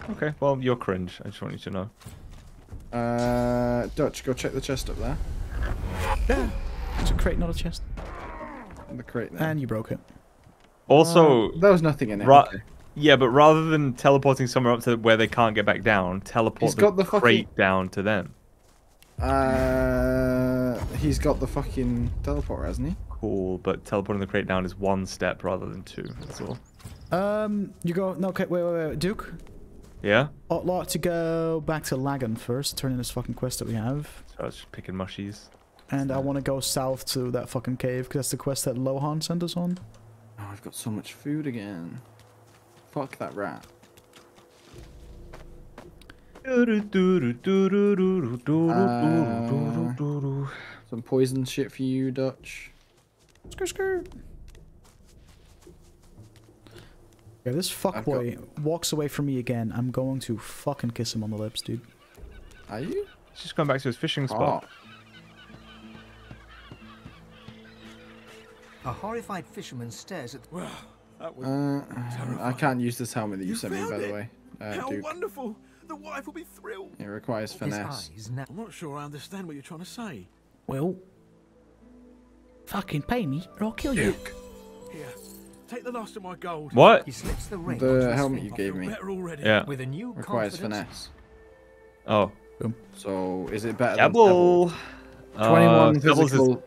Okay, well, you're cringe. I just want you to know. Dutch, go check the chest up there. Yeah. It's a crate, not a chest. The crate there. And you broke it. Also... there was nothing in it. Okay. Yeah, but rather than teleporting somewhere up to where they can't get back down, teleport the crate fucking... down to them. He's got the fucking teleporter, hasn't he? Cool, but teleporting the crate down is one step rather than two, that's all. You go... No, okay, wait, Duke? Yeah? I'd like to go back to Lagan first, turn in this fucking quest that we have. So I was just picking mushies. And I want to go south to that fucking cave, because that's the quest that Lohar sent us on. Oh, I've got so much food again. Fuck that rat. Some poison shit for you, Dutch. Skr skr. Yeah, this fuckboy walks away from me again. I'm going to fucking kiss him on the lips, dude. Are you? He's just going back to his fishing spot. A horrified fisherman stares at. Well, that was terrifying. I can't use this helmet that you sent me, by the way. How Duke. Wonderful! The wife will be thrilled. It requires finesse. I'm not sure I understand what you're trying to say. Well, fucking pay me, or I'll kill you. Duke. Here, take the last of my gold. What? He slips the ring the helmet you gave me. Yeah. With a new requires confidence. Finesse. Oh. So is it better than Pebble? 21 physical.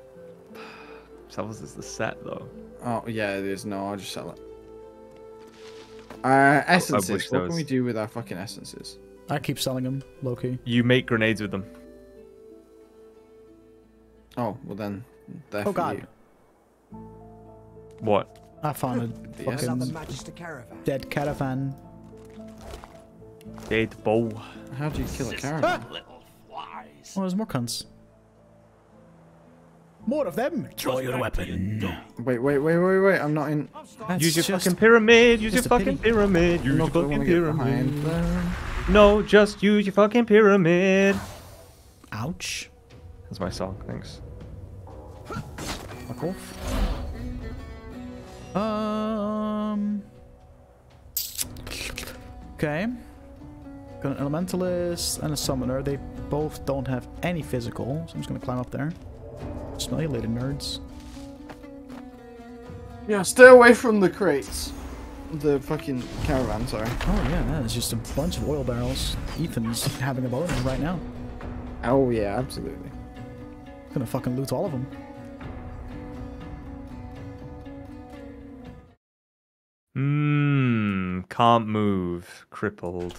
Pebbles is the set though. Oh yeah, it is. No, I'll just sell it. Essences. What can we do with our fucking essences? I keep selling them, low-key. You make grenades with them. Oh well, then. Oh god. You. What? I found a fucking dead caravan. Dead bow. How do you kill a caravan? Oh, there's more cunts. More of them! Draw your weapon. Wait, I'm not in... Use your fucking pyramid, use your fucking pyramid, use your fucking pyramid. No, just use your fucking pyramid. Ouch. That's my song, thanks. Fuck off. Okay. Got an elementalist and a summoner. They both don't have any physical, so I'm just gonna climb up there. Smell you later, nerds. Yeah, stay away from the crates. The fucking caravan, sorry. Oh yeah, man, it's just a bunch of oil barrels. Ethan's having a bonus right now. Oh yeah, absolutely. Gonna fucking loot all of them. Can't move. Crippled.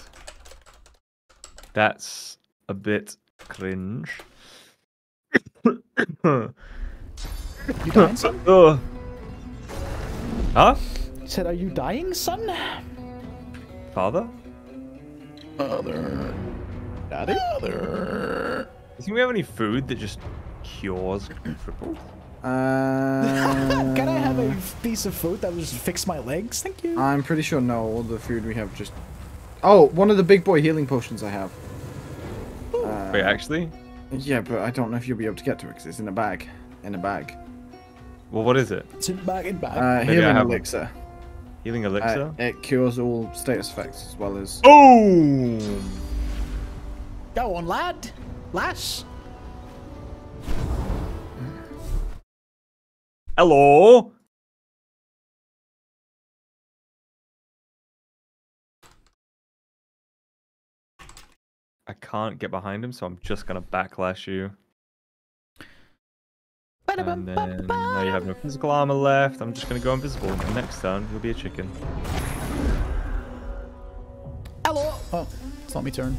That's a bit cringe. You dying, son? Huh? He said, are you dying, son? Father? Father. Daddy? Father. Do you think we have any food that just cures crippled? Can I have a piece of food that will just fix my legs? Thank you. I'm pretty sure no. All the food we have just... Oh, one of the big boy healing potions I have. Wait, actually? Yeah, but I don't know if you'll be able to get to it because it's in a bag. In a bag. Well, what is it? It's in a bag. Healing elixir. Healing elixir? It cures all status effects as well as... Oh! Go on, lad. Lass. Hello? I can't get behind him, so I'm just gonna backlash you. And then now you have no physical armor left. I'm just gonna go invisible. And next turn, you'll be a chicken. Hello. Oh, it's not my turn.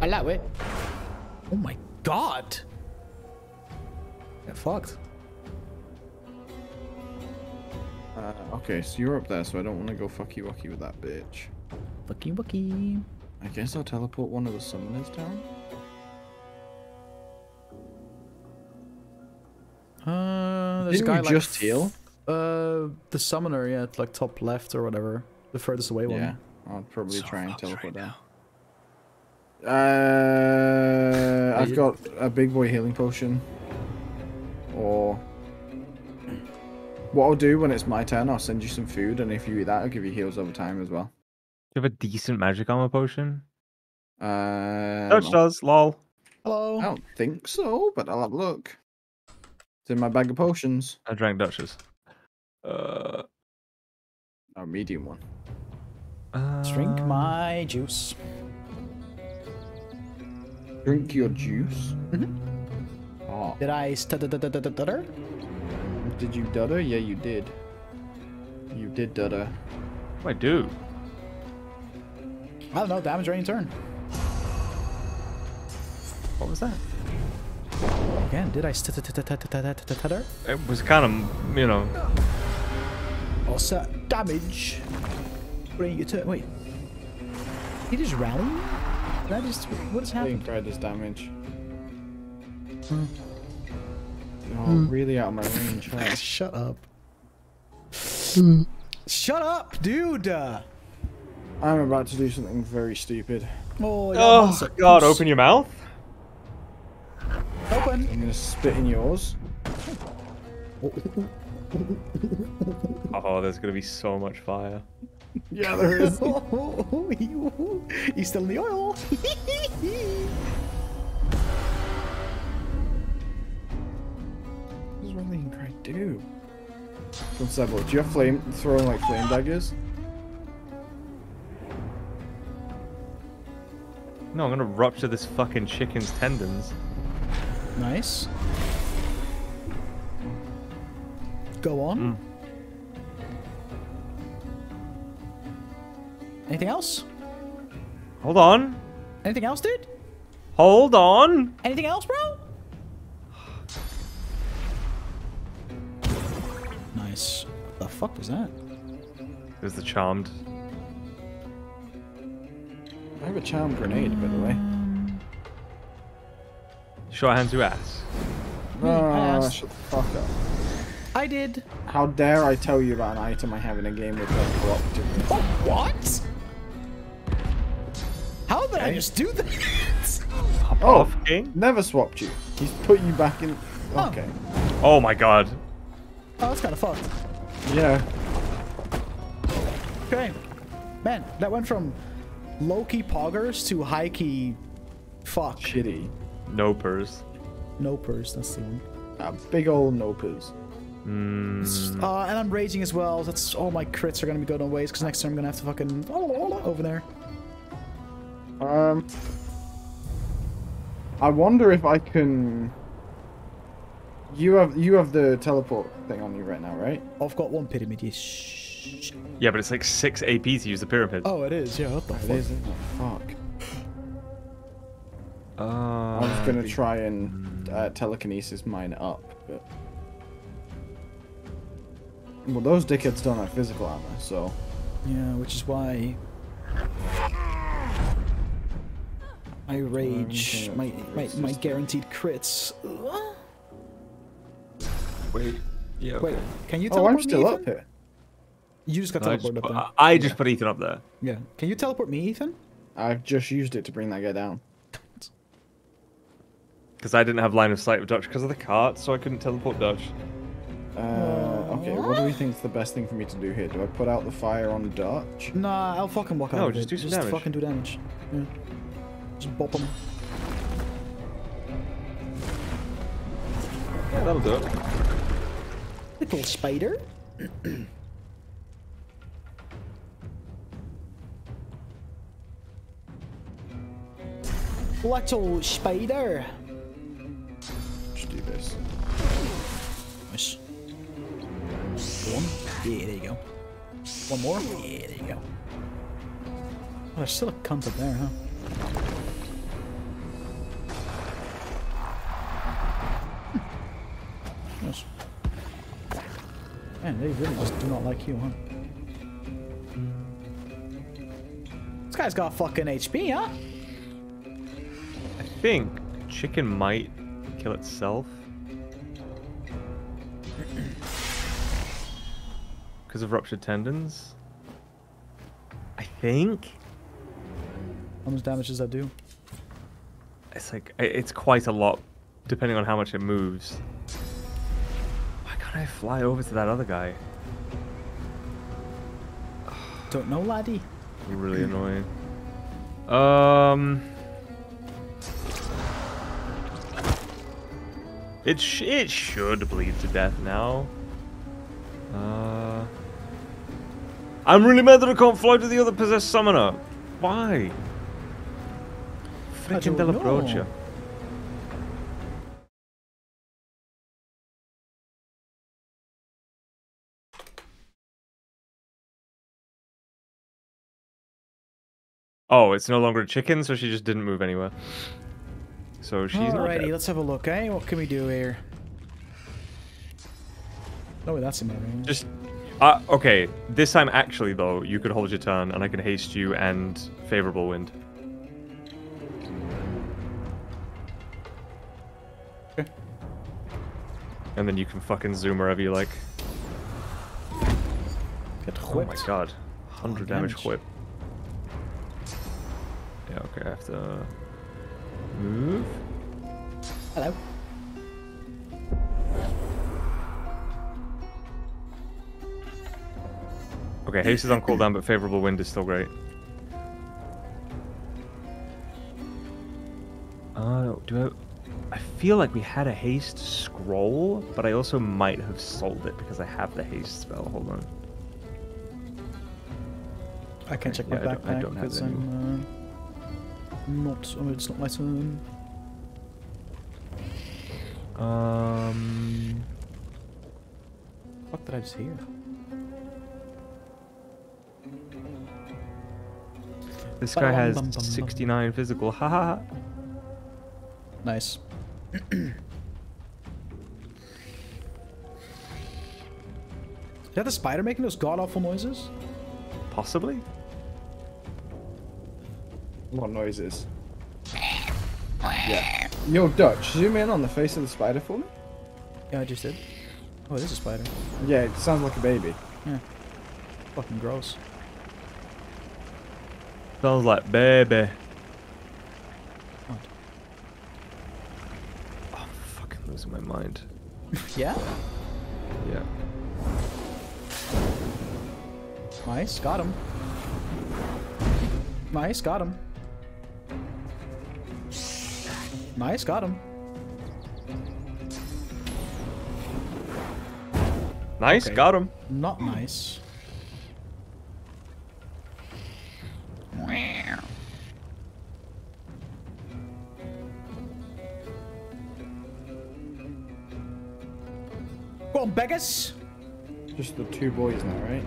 Allow it. Oh my god. Get fucked. Okay, so you're up there, so I don't want to go fucky-wucky with that bitch. Fucky-wucky. I guess I'll teleport one of the summoners down. There's didn't a guy like just heal? The summoner, yeah, like top left or whatever. The furthest away one. Yeah, I'll probably try and teleport down. I've got a big boy healing potion. Or... What I'll do when it's my turn, I'll send you some food, and if you eat that, I'll give you heals over time as well. Do you have a decent magic armor potion? Dutch does, lol. Hello. I don't think so, but I'll have a look. It's in my bag of potions. I drank Dutch's. A medium one. Drink my juice. Drink your juice? Mm-hmm. Oh. Did I stutter? Did you dudder? Yeah, you did. You did dudder. I do. I don't know. Damage rain turn. What was that? Again, did I stutter? It was kind of, you know. Also, damage. Rain your turn. Wait. He just rallied? That is what is happening. He cried his damage. Really out of my range, huh? Shut up. Shut up, dude! I'm about to do something very stupid. Oh, yeah, oh god, open your mouth? Open! I'm gonna spit in yours. Oh, there's gonna be so much fire. Yeah, there is. He's still in the oil! This is what they can try to do. From Sebille, do you have flame throwing like flame daggers? No, I'm gonna rupture this fucking chicken's tendons. Nice. Go on. Anything else? Hold on. Anything else, dude? Hold on. Anything else, bro? Nice. What the fuck was that? It was the charmed. I have a charmed grenade, by the way. Short hands to ass. Oh, shut the fuck up. I did. How dare I tell you about an item I have in a game with a cooperative. Oh, what? How did I just do that? Oh, never swapped you. He's put you back in. Okay. Oh my god. Oh, that's kind of fucked. Yeah. Okay. Man, that went from low-key poggers to high-key fuck. Shitty. Nopers. Nopers, that's the one. Big old nopers. And I'm raging as well. That's all my crits are gonna be going to waste because next time I'm gonna have to fucking over there. I wonder if I can. You have the teleport thing on you right now, right? I've got one pyramid. Yes. Yeah, but it's like 6 AP to use the pyramid. Oh, it is. Yeah, what the fuck? It is, isn't it? Fuck. I'm just gonna try and telekinesis mine up, but. Well, those dickheads don't have physical armor, so. Yeah, which is why I rage my guaranteed crits. Wait, yeah. Okay. Wait, can you teleport? Oh, I'm still up here. You just got teleported up there. I just put Ethan up there. Yeah. Can you teleport me, Ethan? I've just used it to bring that guy down. Because I didn't have line of sight with Dutch because of the cart, so I couldn't teleport Dutch. Okay, what do we think is the best thing for me to do here? Do I put out the fire on Dutch? Nah, I'll fucking walk out. No, just do some damage. Just fucking do damage. Yeah. Just bop him. Yeah, that'll do it. Little spider. Little spider. Just do this. Nice. One. Yeah, there you go. One more? Yeah, there you go. Oh, there's still a cunt up there, huh? Nice. Man, they really just do not like you, huh? This guy's got fucking HP, huh? I think chicken might kill itself. Because of ruptured tendons, I think. How much damage does that do? It's like it's quite a lot, depending on how much it moves. Why can't I fly over to that other guy? Don't know, laddie. You're really annoying. It should bleed to death now. I'm really mad that I can't fly to the other possessed summoner. Why? Freaking Delabrocha. Oh, it's no longer a chicken, so she just didn't move anywhere. So she's not dead. Alrighty, let's have a look, eh? What can we do here? Oh, wait, that's in my range. Just. Okay, this time actually though, you could hold your turn and I can haste you and favorable wind. Okay. And then you can fucking zoom wherever you like. Get whipped. Oh my god. 100 damage whip. Yeah, okay, I have to move. Hello. Okay, haste is on cooldown, but favorable wind is still great. Do I feel like we had a haste scroll, but I also might have sold it because I have the haste spell. Hold on. I can check my backpack because I'm not. Oh, it's not my turn. What did I just hear? This guy has 69 physical. Haha. Nice. Is that the spider making those god-awful noises? Possibly. What noises? Yeah. Yo, Dutch, zoom in on the face of the spider for me. Yeah, I just did. Oh, it is a spider. Yeah, it sounds like a baby. Yeah. Fucking gross. Sounds like baby. In my mind. Yeah? Yeah. Nice, got him. Nice, got him. Nice, got him. Nice, okay. Got him. Not nice. Beggars? Just the two boys now, right?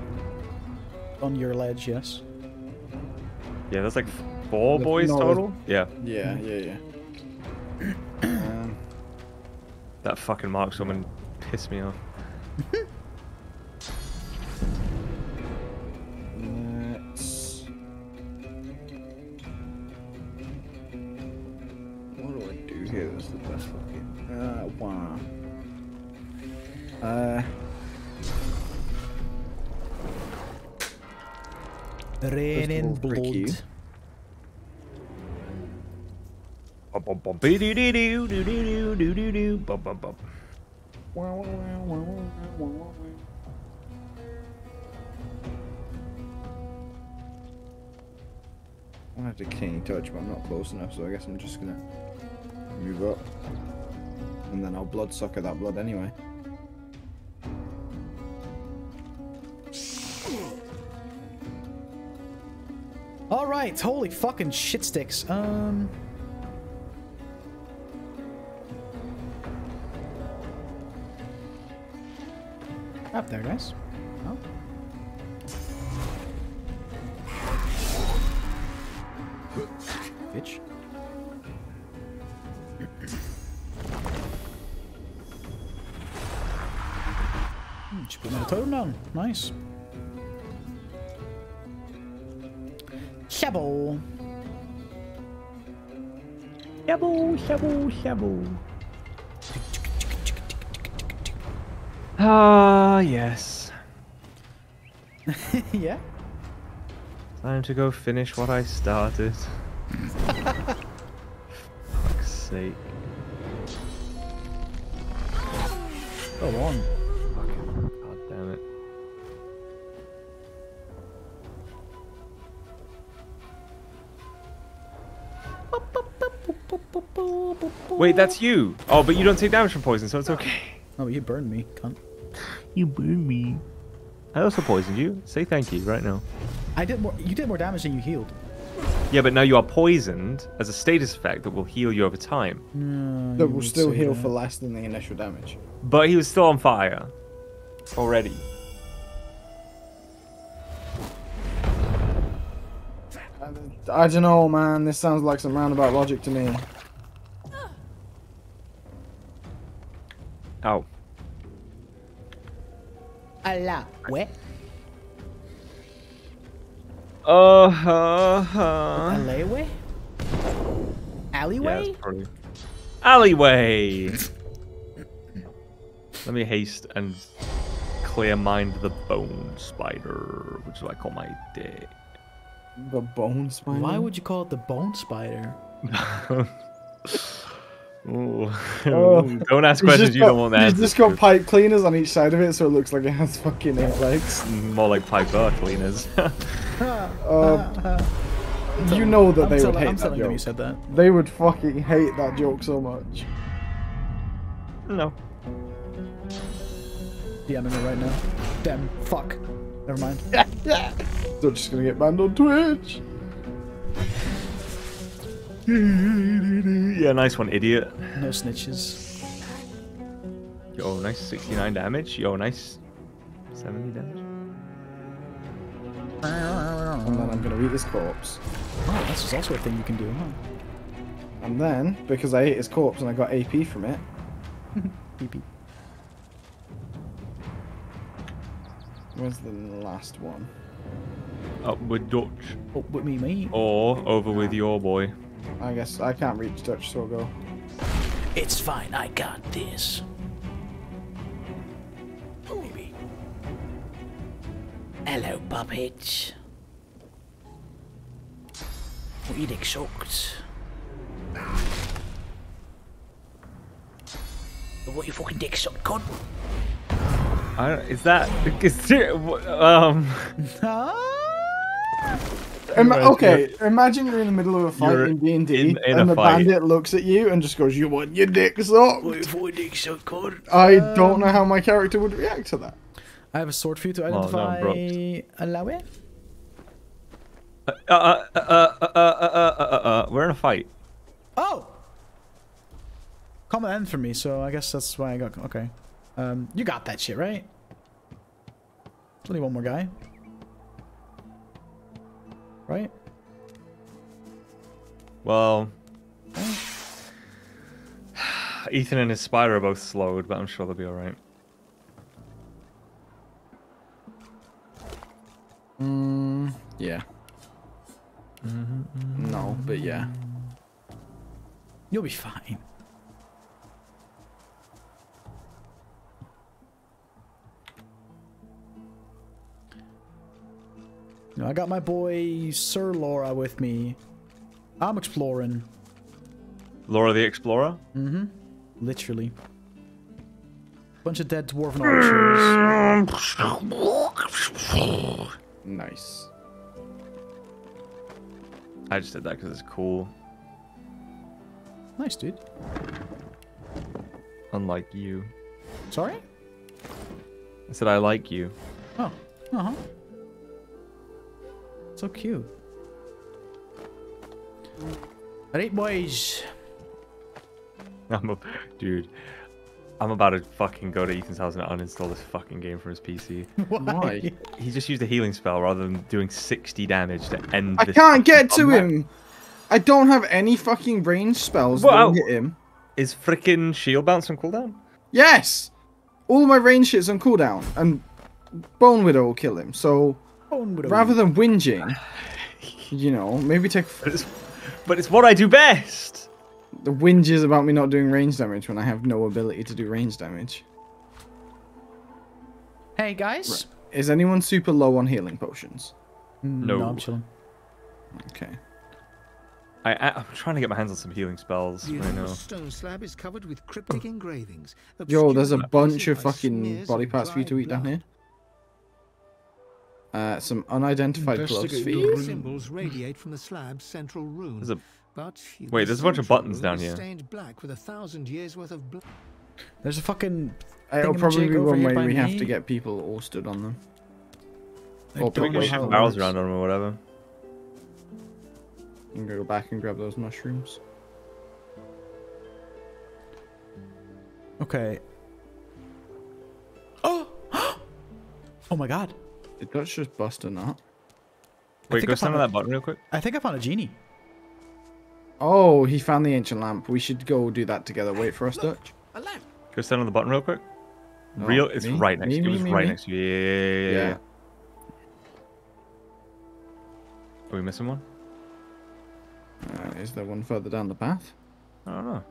On your ledge, yes. Yeah, that's like four boys total? Yeah. Yeah, yeah, yeah. That fucking markswoman pissed me off. What do I do here that's the best fucking... wow. Rain in blood. I have the king touch, but I'm not close enough, so I guess I'm just gonna move up. And then I'll bloodsucker that blood anyway. Alright, holy fucking shit sticks. Up there, guys. Oh. Bitch. She put my totem down. Nice. Shabu. Shabu, shabu, shabu. Ah, yes. Yeah? Time to go finish what I started. Fuck's sake. Go on. Fucking god damn it. Wait, that's you! Oh, but you don't take damage from poison, so it's okay. Oh, but you burned me, cunt. You burned me. I also poisoned you. Say thank you right now. I did more. You did more damage than you healed. Yeah, but now you are poisoned as a status effect that will heal you over time. No, that will still heal for less than the initial damage. But he was still on fire. Already. I don't know, man. This sounds like some roundabout logic to me. Oh. Allah, what? Alleyway? Alleyway? Yeah, alleyway! Let me haste and clear mind the bone spider, which is what I call my day. The bone spider? Why would you call it the bone spider? Ooh. Oh. Don't ask questions you don't want to answer. Just got pipe cleaners on each side of it, so it looks like it has fucking 8 legs. More like pipe bar cleaners. You know that they would hate that joke. You said that. They would fucking hate that joke so much. No. Yeah, I'm in it right now. Damn. Fuck. Never mind. They're just gonna get banned on Twitch. Yeah, nice one, idiot. No snitches. Yo, nice 69 damage. Yo, nice 70 damage. And then I'm gonna eat this corpse. Oh, this is also a thing you can do, huh? And then, because I ate his corpse and I got AP from it. AP. Where's the last one? Up with Dutch. Up with me, mate. Or over with your boy. I guess I can't reach Dutch, so I'll go. It's fine, I got this. Maybe. Hello, puppet. We dig soaked. What you fucking dick sucked, cunt? I don't, is that... okay, imagine you're in the middle of a fight in D&D and the bandit looks at you and just goes, you want your dick sucked? What if I dick sucked, cunt? I don't know how my character would react to that. I have a sword for you to identify... Allow it? We're in a fight. Oh! Common end for me, so I guess that's why I got... Okay. You got that shit, right? There's only one more guy. Right? Well... Ethan and his spider are both slowed, but I'm sure they'll be alright. Yeah. No, but yeah. You'll be fine. No, I got my boy Sir Laura with me. I'm exploring. Laura the Explorer? Mm-hmm. Literally. Bunch of dead dwarven archers. Nice. I just did that because it's cool. Nice, dude. Unlike you. Sorry? I said I like you. Oh. Uh-huh. So cute. Alright, boys. Dude, I'm about to fucking go to Ethan's house and uninstall this fucking game from his PC. Why? He just used a healing spell rather than doing 60 damage to end this. I can't get to him! I don't have any fucking range spells that hit him. Is freaking shield bounce on cooldown? Yes! All my range shit's on cooldown, and Bone Widow will kill him, so... Rather than whinging, you know, maybe take... But it's what I do best! The whinge is about me not doing range damage when I have no ability to do range damage. Hey, guys? Right. Is anyone super low on healing potions? No. I'm chilling. Okay. I'm trying to get my hands on some healing spells right now. Stone slab is covered with cryptic engravings. Yo, there's a bunch of fucking body parts for you to eat down here. Some unidentified gloves for you. Symbols radiate from the slab's central room. Wait, there's a bunch of buttons down here. Black with 1,000 years worth of black. There's a fucking... It'll probably be one way we have to get people all stood on them. Or put barrels around on them or whatever. You can go back and grab those mushrooms. Okay. Oh! Oh my god. Did Dutch just bust a nut? Wait, go stand on that button real quick. I think I found a genie. Oh, he found the ancient lamp. We should go do that together. Wait for us, Dutch. Go stand on the button real quick. It's right next to you. It was right next to you. Yeah. Are we missing one? Is there one further down the path? I don't know.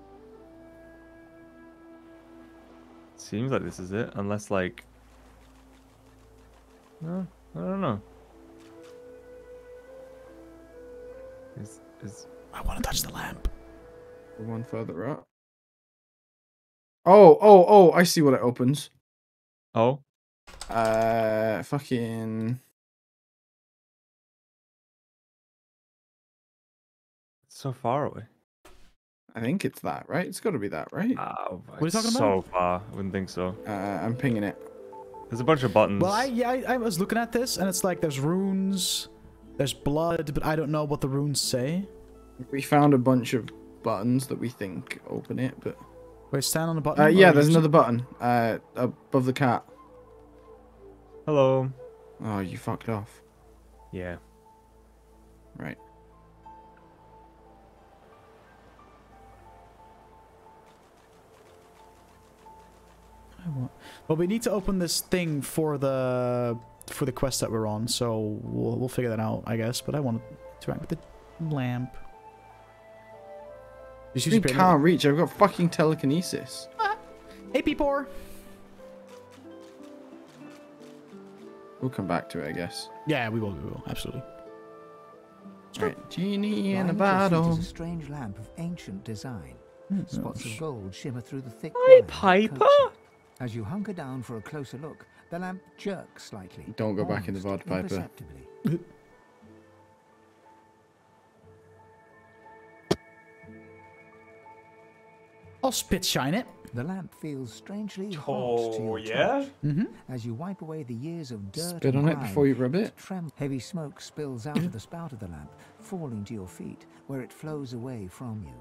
Seems like this is it, unless like... No, I don't know. I want to touch the lamp. The one further up. Oh, I see what it opens. Oh? Fucking... It's so far away. I think it's that, right? It's got to be that, right? What are you talking about? So far. I wouldn't think so. I'm pinging it. There's a bunch of buttons. Well, I was looking at this, and it's like there's runes, there's blood, but I don't know what the runes say. We found a bunch of buttons that we think open it, but... Wait, stand on the button? Yeah, there's another button. Above the cat. Hello. Oh, you fucked off. Yeah. Right. Well, we need to open this thing for the quest that we're on, so we'll figure that out, I guess. But I want to interact with the lamp. You can't reach. I've got fucking telekinesis. AP pour. We'll come back to it, I guess. Yeah, we will. We will absolutely. Right. Genie in a bottle. A strange lamp of ancient design. Spots of gold shimmer through the thick. Hi, Piper. As you hunker down for a closer look, the lamp jerks slightly. Don't go back in the VOD, Piper. I'll spit shine it. The lamp feels strangely hot to your touch. As you wipe away the years of dirt and grime. Spit on it before you rub it. Heavy smoke spills out of the spout of the lamp, falling to your feet, where it flows away from you.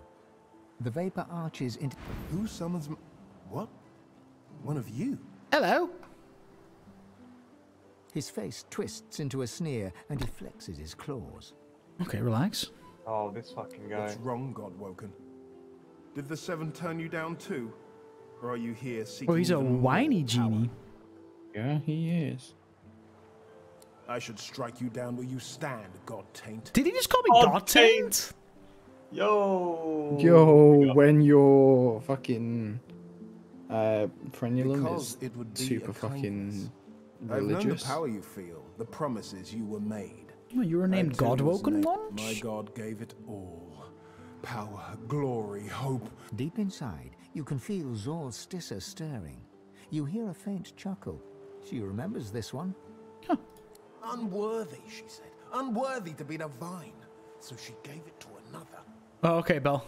The vapor arches into... Who summons... What? One of you. Hello. His face twists into a sneer and he flexes his claws. Okay, relax. Oh, this fucking guy. What's wrong, Godwalker? Did the Seven turn you down too? Or are you here seeking... Oh, he's a whiny genie. Yeah, he is. I should strike you down where you stand, God Taint. Did he just call me God Taint? Yo, when you're fucking... frenulum is it would be super fucking religious. I've known the power you feel, the promises you were made. Well, you were named Godwoken once? My God gave it all. Power, glory, hope. Deep inside, you can feel Zor's Stissa stirring. You hear a faint chuckle. She remembers this one. Huh. Unworthy, she said. Unworthy to be divine. So she gave it to another. Oh, okay, Belle.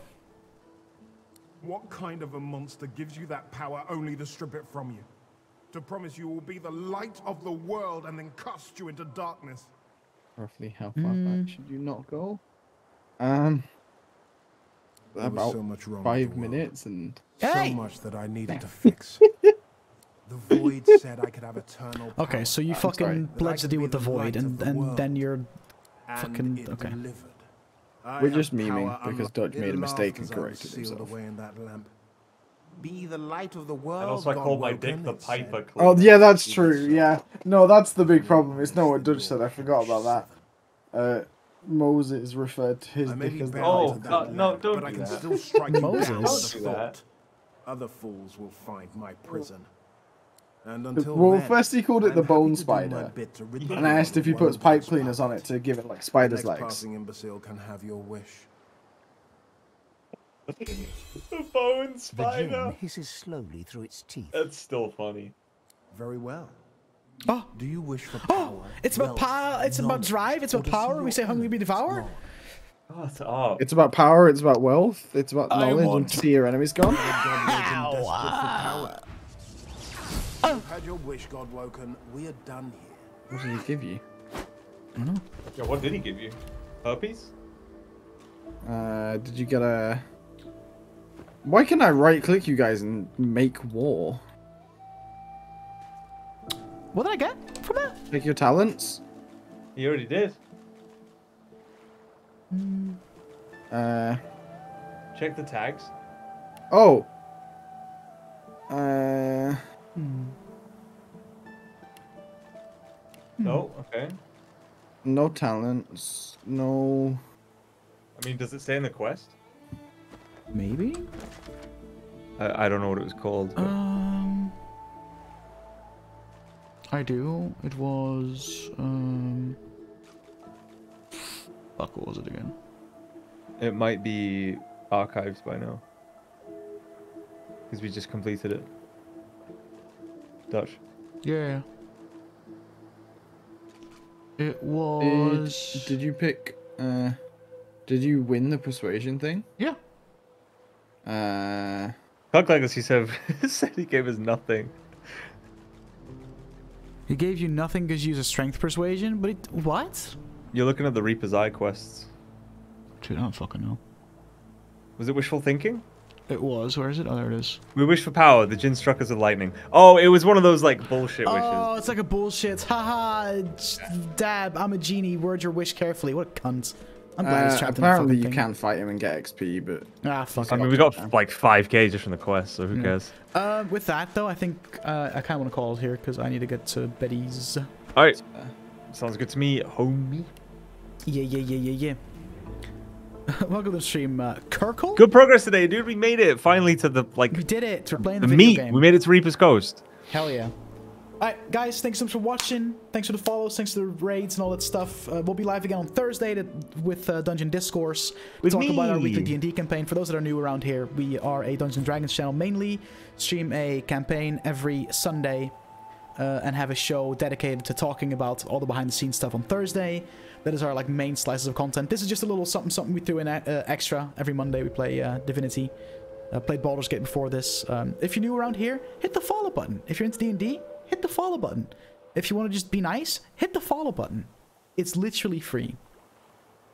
What kind of a monster gives you that power only to strip it from you? To promise you will be the light of the world and then cast you into darkness? Roughly how far back should you not go? About so much wrong 5 minutes and... So much that I needed to fix. The Void said I could have eternal power. Okay, so you fucking pledged to deal with the Void and then you're... Fucking... Okay. Delivered. We're just memeing because Dutch made a mistake and corrected himself. Be the light of the world. And also I called my dick the Piper. Oh yeah, that's true. Yeah, no, that's the big problem. It's not what Dutch said. I forgot about that. Moses referred to his dick as the light. Oh no, don't do that. Moses. Other fools will find my prison. And until well, first he called it the bone spider, and I asked if he puts pipe cleaners on it to give it like spider's legs. Passing imbecile can have your wish. The bone spider. The gem hisses slowly through its teeth. That's still funny. Very well. Oh, do you wish for power? It's about power. It's about drive. It's about power. We say hungry be devoured. It's about power. It's about wealth. It's about knowledge and see your enemies gone. Oh. Had your wish, Godwoken. We are done here. What did he give you? I don't know. Yeah, what did he give you? Herpes? Did you get a... Why can I right-click you guys and make war? What did I get from that? Pick your talents. He already did. Check the tags. Oh. No, okay. No talents, no... I mean, does it stay in the quest? Maybe? I don't know what it was called. But... I do. It was... Fuck, what was it again? It might be archives by now, because we just completed it. Dutch. Yeah. It was... Did you pick... did you win the persuasion thing? Yeah. Talk like this, he said, he gave us nothing. He gave you nothing because you used a strength persuasion? But it... What? You're looking at the Reaper's Eye quests. Dude, I don't fucking know. Was it wishful thinking? It was. Where is it? Oh, there it is. We wish for power. The djinn struck us with lightning. Oh, it was one of those, like, bullshit wishes. Oh, it's like a bullshit. Haha. Dab. I'm a genie. Word your wish carefully. What a cunt. I'm glad he's trapped in the fucking thing. Apparently you can fight him and get XP, but... Ah, fuck. I mean, we got, like, 5k just from the quest, so who cares? With that, though, I think I kind of want to call it here, because I need to get to Betty's. All right. Sounds good to me, homie. Yeah. Welcome to the stream, Kirkle. Good progress today, dude. We made it finally to the, like... We did it. We're playing the video game. We made it to Reaper's Coast. Hell yeah. Alright, guys, thanks so much for watching. Thanks for the follows. Thanks for the raids and all that stuff. We'll be live again on Thursday with Dungeon Discourse. We talk about our weekly D&D campaign. For those that are new around here, we are a Dungeons & Dragons channel mainly. Stream a campaign every Sunday and have a show dedicated to talking about all the behind-the-scenes stuff on Thursday. That is our, like, main slices of content. This is just a little something we threw in extra. Every Monday we play Divinity. Played Baldur's Gate before this. If you're new around here, hit the follow button. If you're into D&D, hit the follow button. If you want to just be nice, hit the follow button. It's literally free.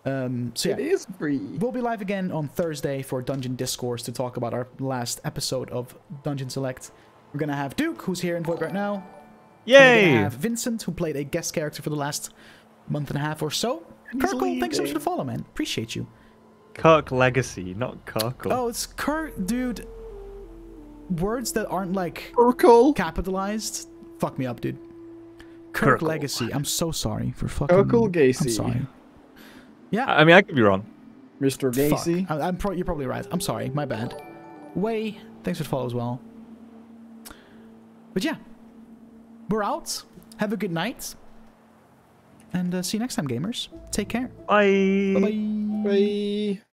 So yeah, it is free. We'll be live again on Thursday for Dungeon Discourse to talk about our last episode of Dungeon Select. We're going to have Duke, who's here in Void right now. Yay! We're going to have Vincent, who played a guest character for the last... month and a half or so. Kirkle, thanks so much for the follow, man. Appreciate you. Kirk Legacy, not Kirkle. Oh, it's Kirk, dude. Words that aren't, like, Kirkle capitalized fuck me up, dude. Kirk Kirkle. Legacy. I'm so sorry for fucking. Kirkle Gacy. I'm sorry. Yeah. I mean, I could be wrong. Mr. Gacy. You're probably right. I'm sorry. My bad. Way, thanks for the follow as well. But yeah, we're out. Have a good night. And see you next time, gamers. Take care. Bye. Bye-bye. Bye.